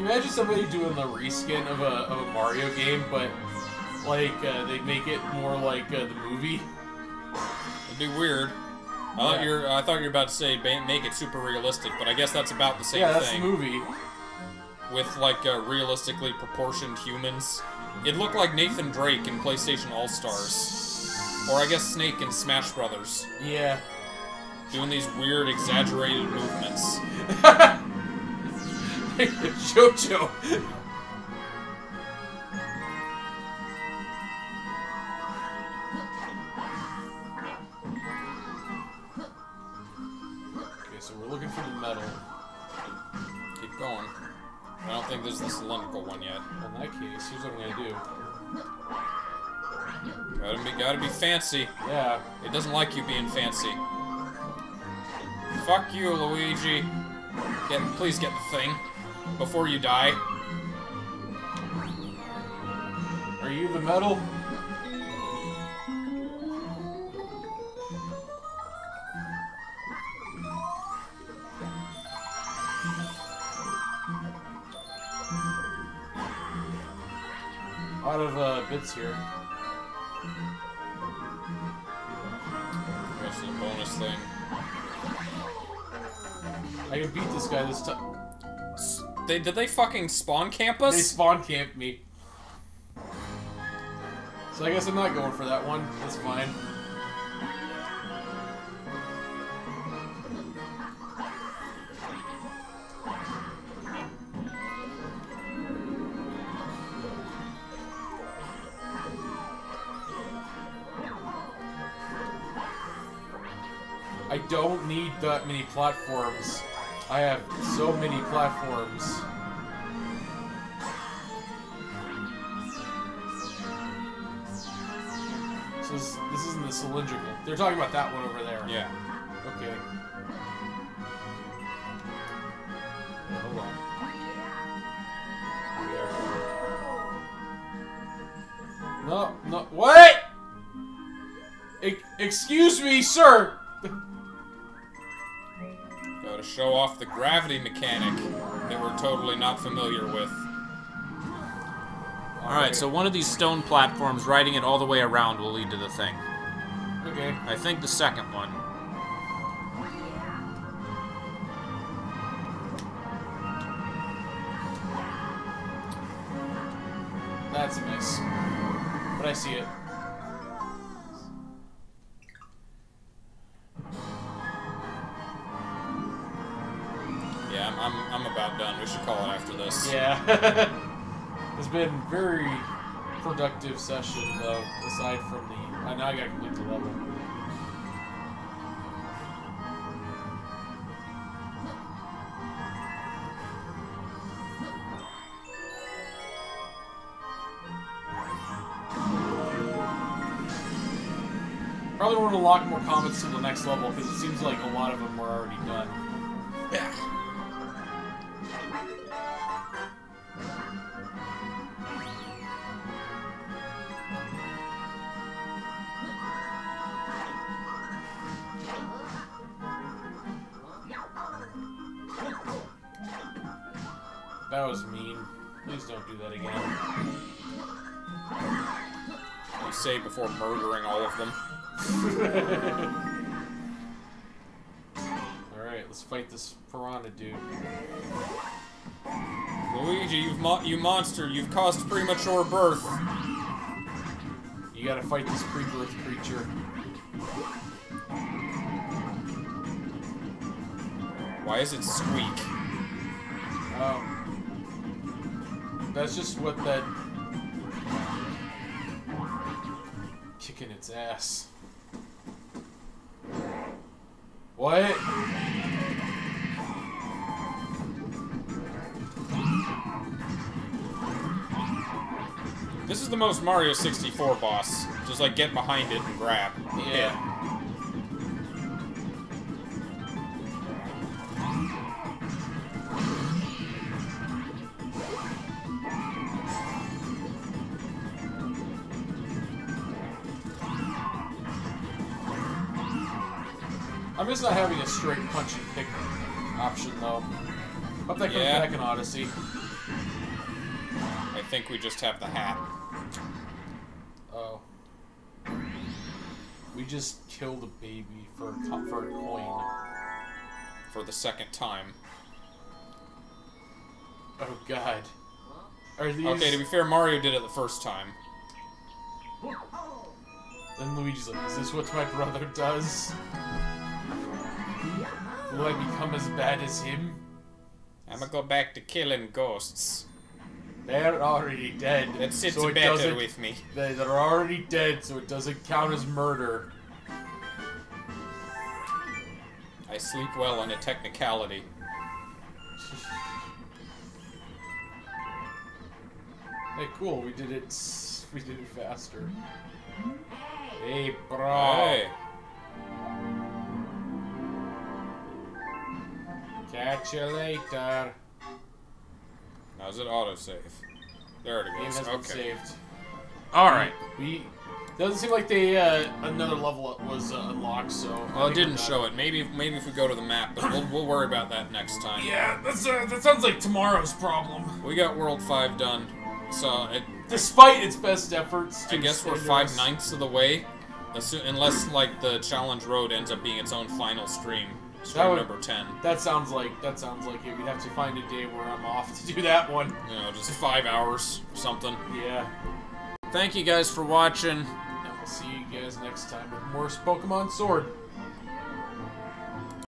Imagine somebody doing the reskin of a Mario game, but like they make it more like the movie. It'd be weird. I thought you were about to say make it super realistic, but I guess that's about the same thing. Yeah, that's the movie. With like realistically proportioned humans, it looked like Nathan Drake in PlayStation All Stars, or I guess Snake in Smash Brothers. Yeah. Doing these weird, exaggerated movements. JoJo. Okay, so we're looking for the medal. Keep going. I don't think there's the cylindrical one yet. Well, in that case, here's what I'm gonna do. Gotta be fancy. Yeah. It doesn't like you being fancy. Fuck you, Luigi. Please get the thing. Before you die. Are you the metal? lot of bits here. That's the bonus thing. I can beat this guy this time. Did they fucking spawn camp us? They spawn camped me. So I guess I'm not going for that one. That's fine. I don't need that many platforms. I have so many platforms. So this isn't the cylindrical. They're talking about that one over there. Yeah. Okay. Hold on. Yeah. No, what? Excuse me, sir! To show off the gravity mechanic that we're totally not familiar with. Alright, so one of these stone platforms, riding it all the way around, will lead to the thing. Okay. I think the second one. That's a miss. But I see it. I'm about done. We should call it after this. Yeah. It's been a very productive session, though, aside from the... now I gotta complete the level. Probably want to lock more comments to the next level, because it seems like a lot of them were already done. Yeah. That was mean. Please don't do that again. You say before murdering all of them. Alright, let's fight this piranha dude. Luigi, you monster, you've caused premature birth. You gotta fight this pre-birth creature. Why is it squeak? Oh. That's just what that... Kicking its ass. What? This is the most Mario 64 boss. Just like get behind it and grab. Yeah. Hit. I miss not having a straight punch and kick option, though. Hope that comes back in Odyssey. I think we just have the hat. Oh. We just killed a baby for a coin. For the second time. Oh, God. Are these... Okay, to be fair, Mario did it the first time. Then Luigi's like, is this what my brother does? Will I become as bad as him? I'ma go back to killing ghosts. They're already dead. That sits better with me. They're already dead, so it doesn't count as murder. I sleep well on a technicality. Hey, cool. We did it faster. Hey, bro. Hey. Catch you later. How's it autosave? There it goes. Game has been saved. Alright. Doesn't seem like they, another level was unlocked, so... Well, it didn't show it. Maybe if we go to the map, but we'll worry about that next time. Yeah, that sounds like tomorrow's problem. We got World 5 done, so Despite its best efforts to I guess we're 5/9 of the way. Unless, like, the Challenge Road ends up being its own final stream. Stream number 10. That sounds like it. We'd have to find a day where I'm off to do that one. You know, just 5 hours or something. Yeah. Thank you guys for watching. And we'll see you guys next time with more Pokemon Sword.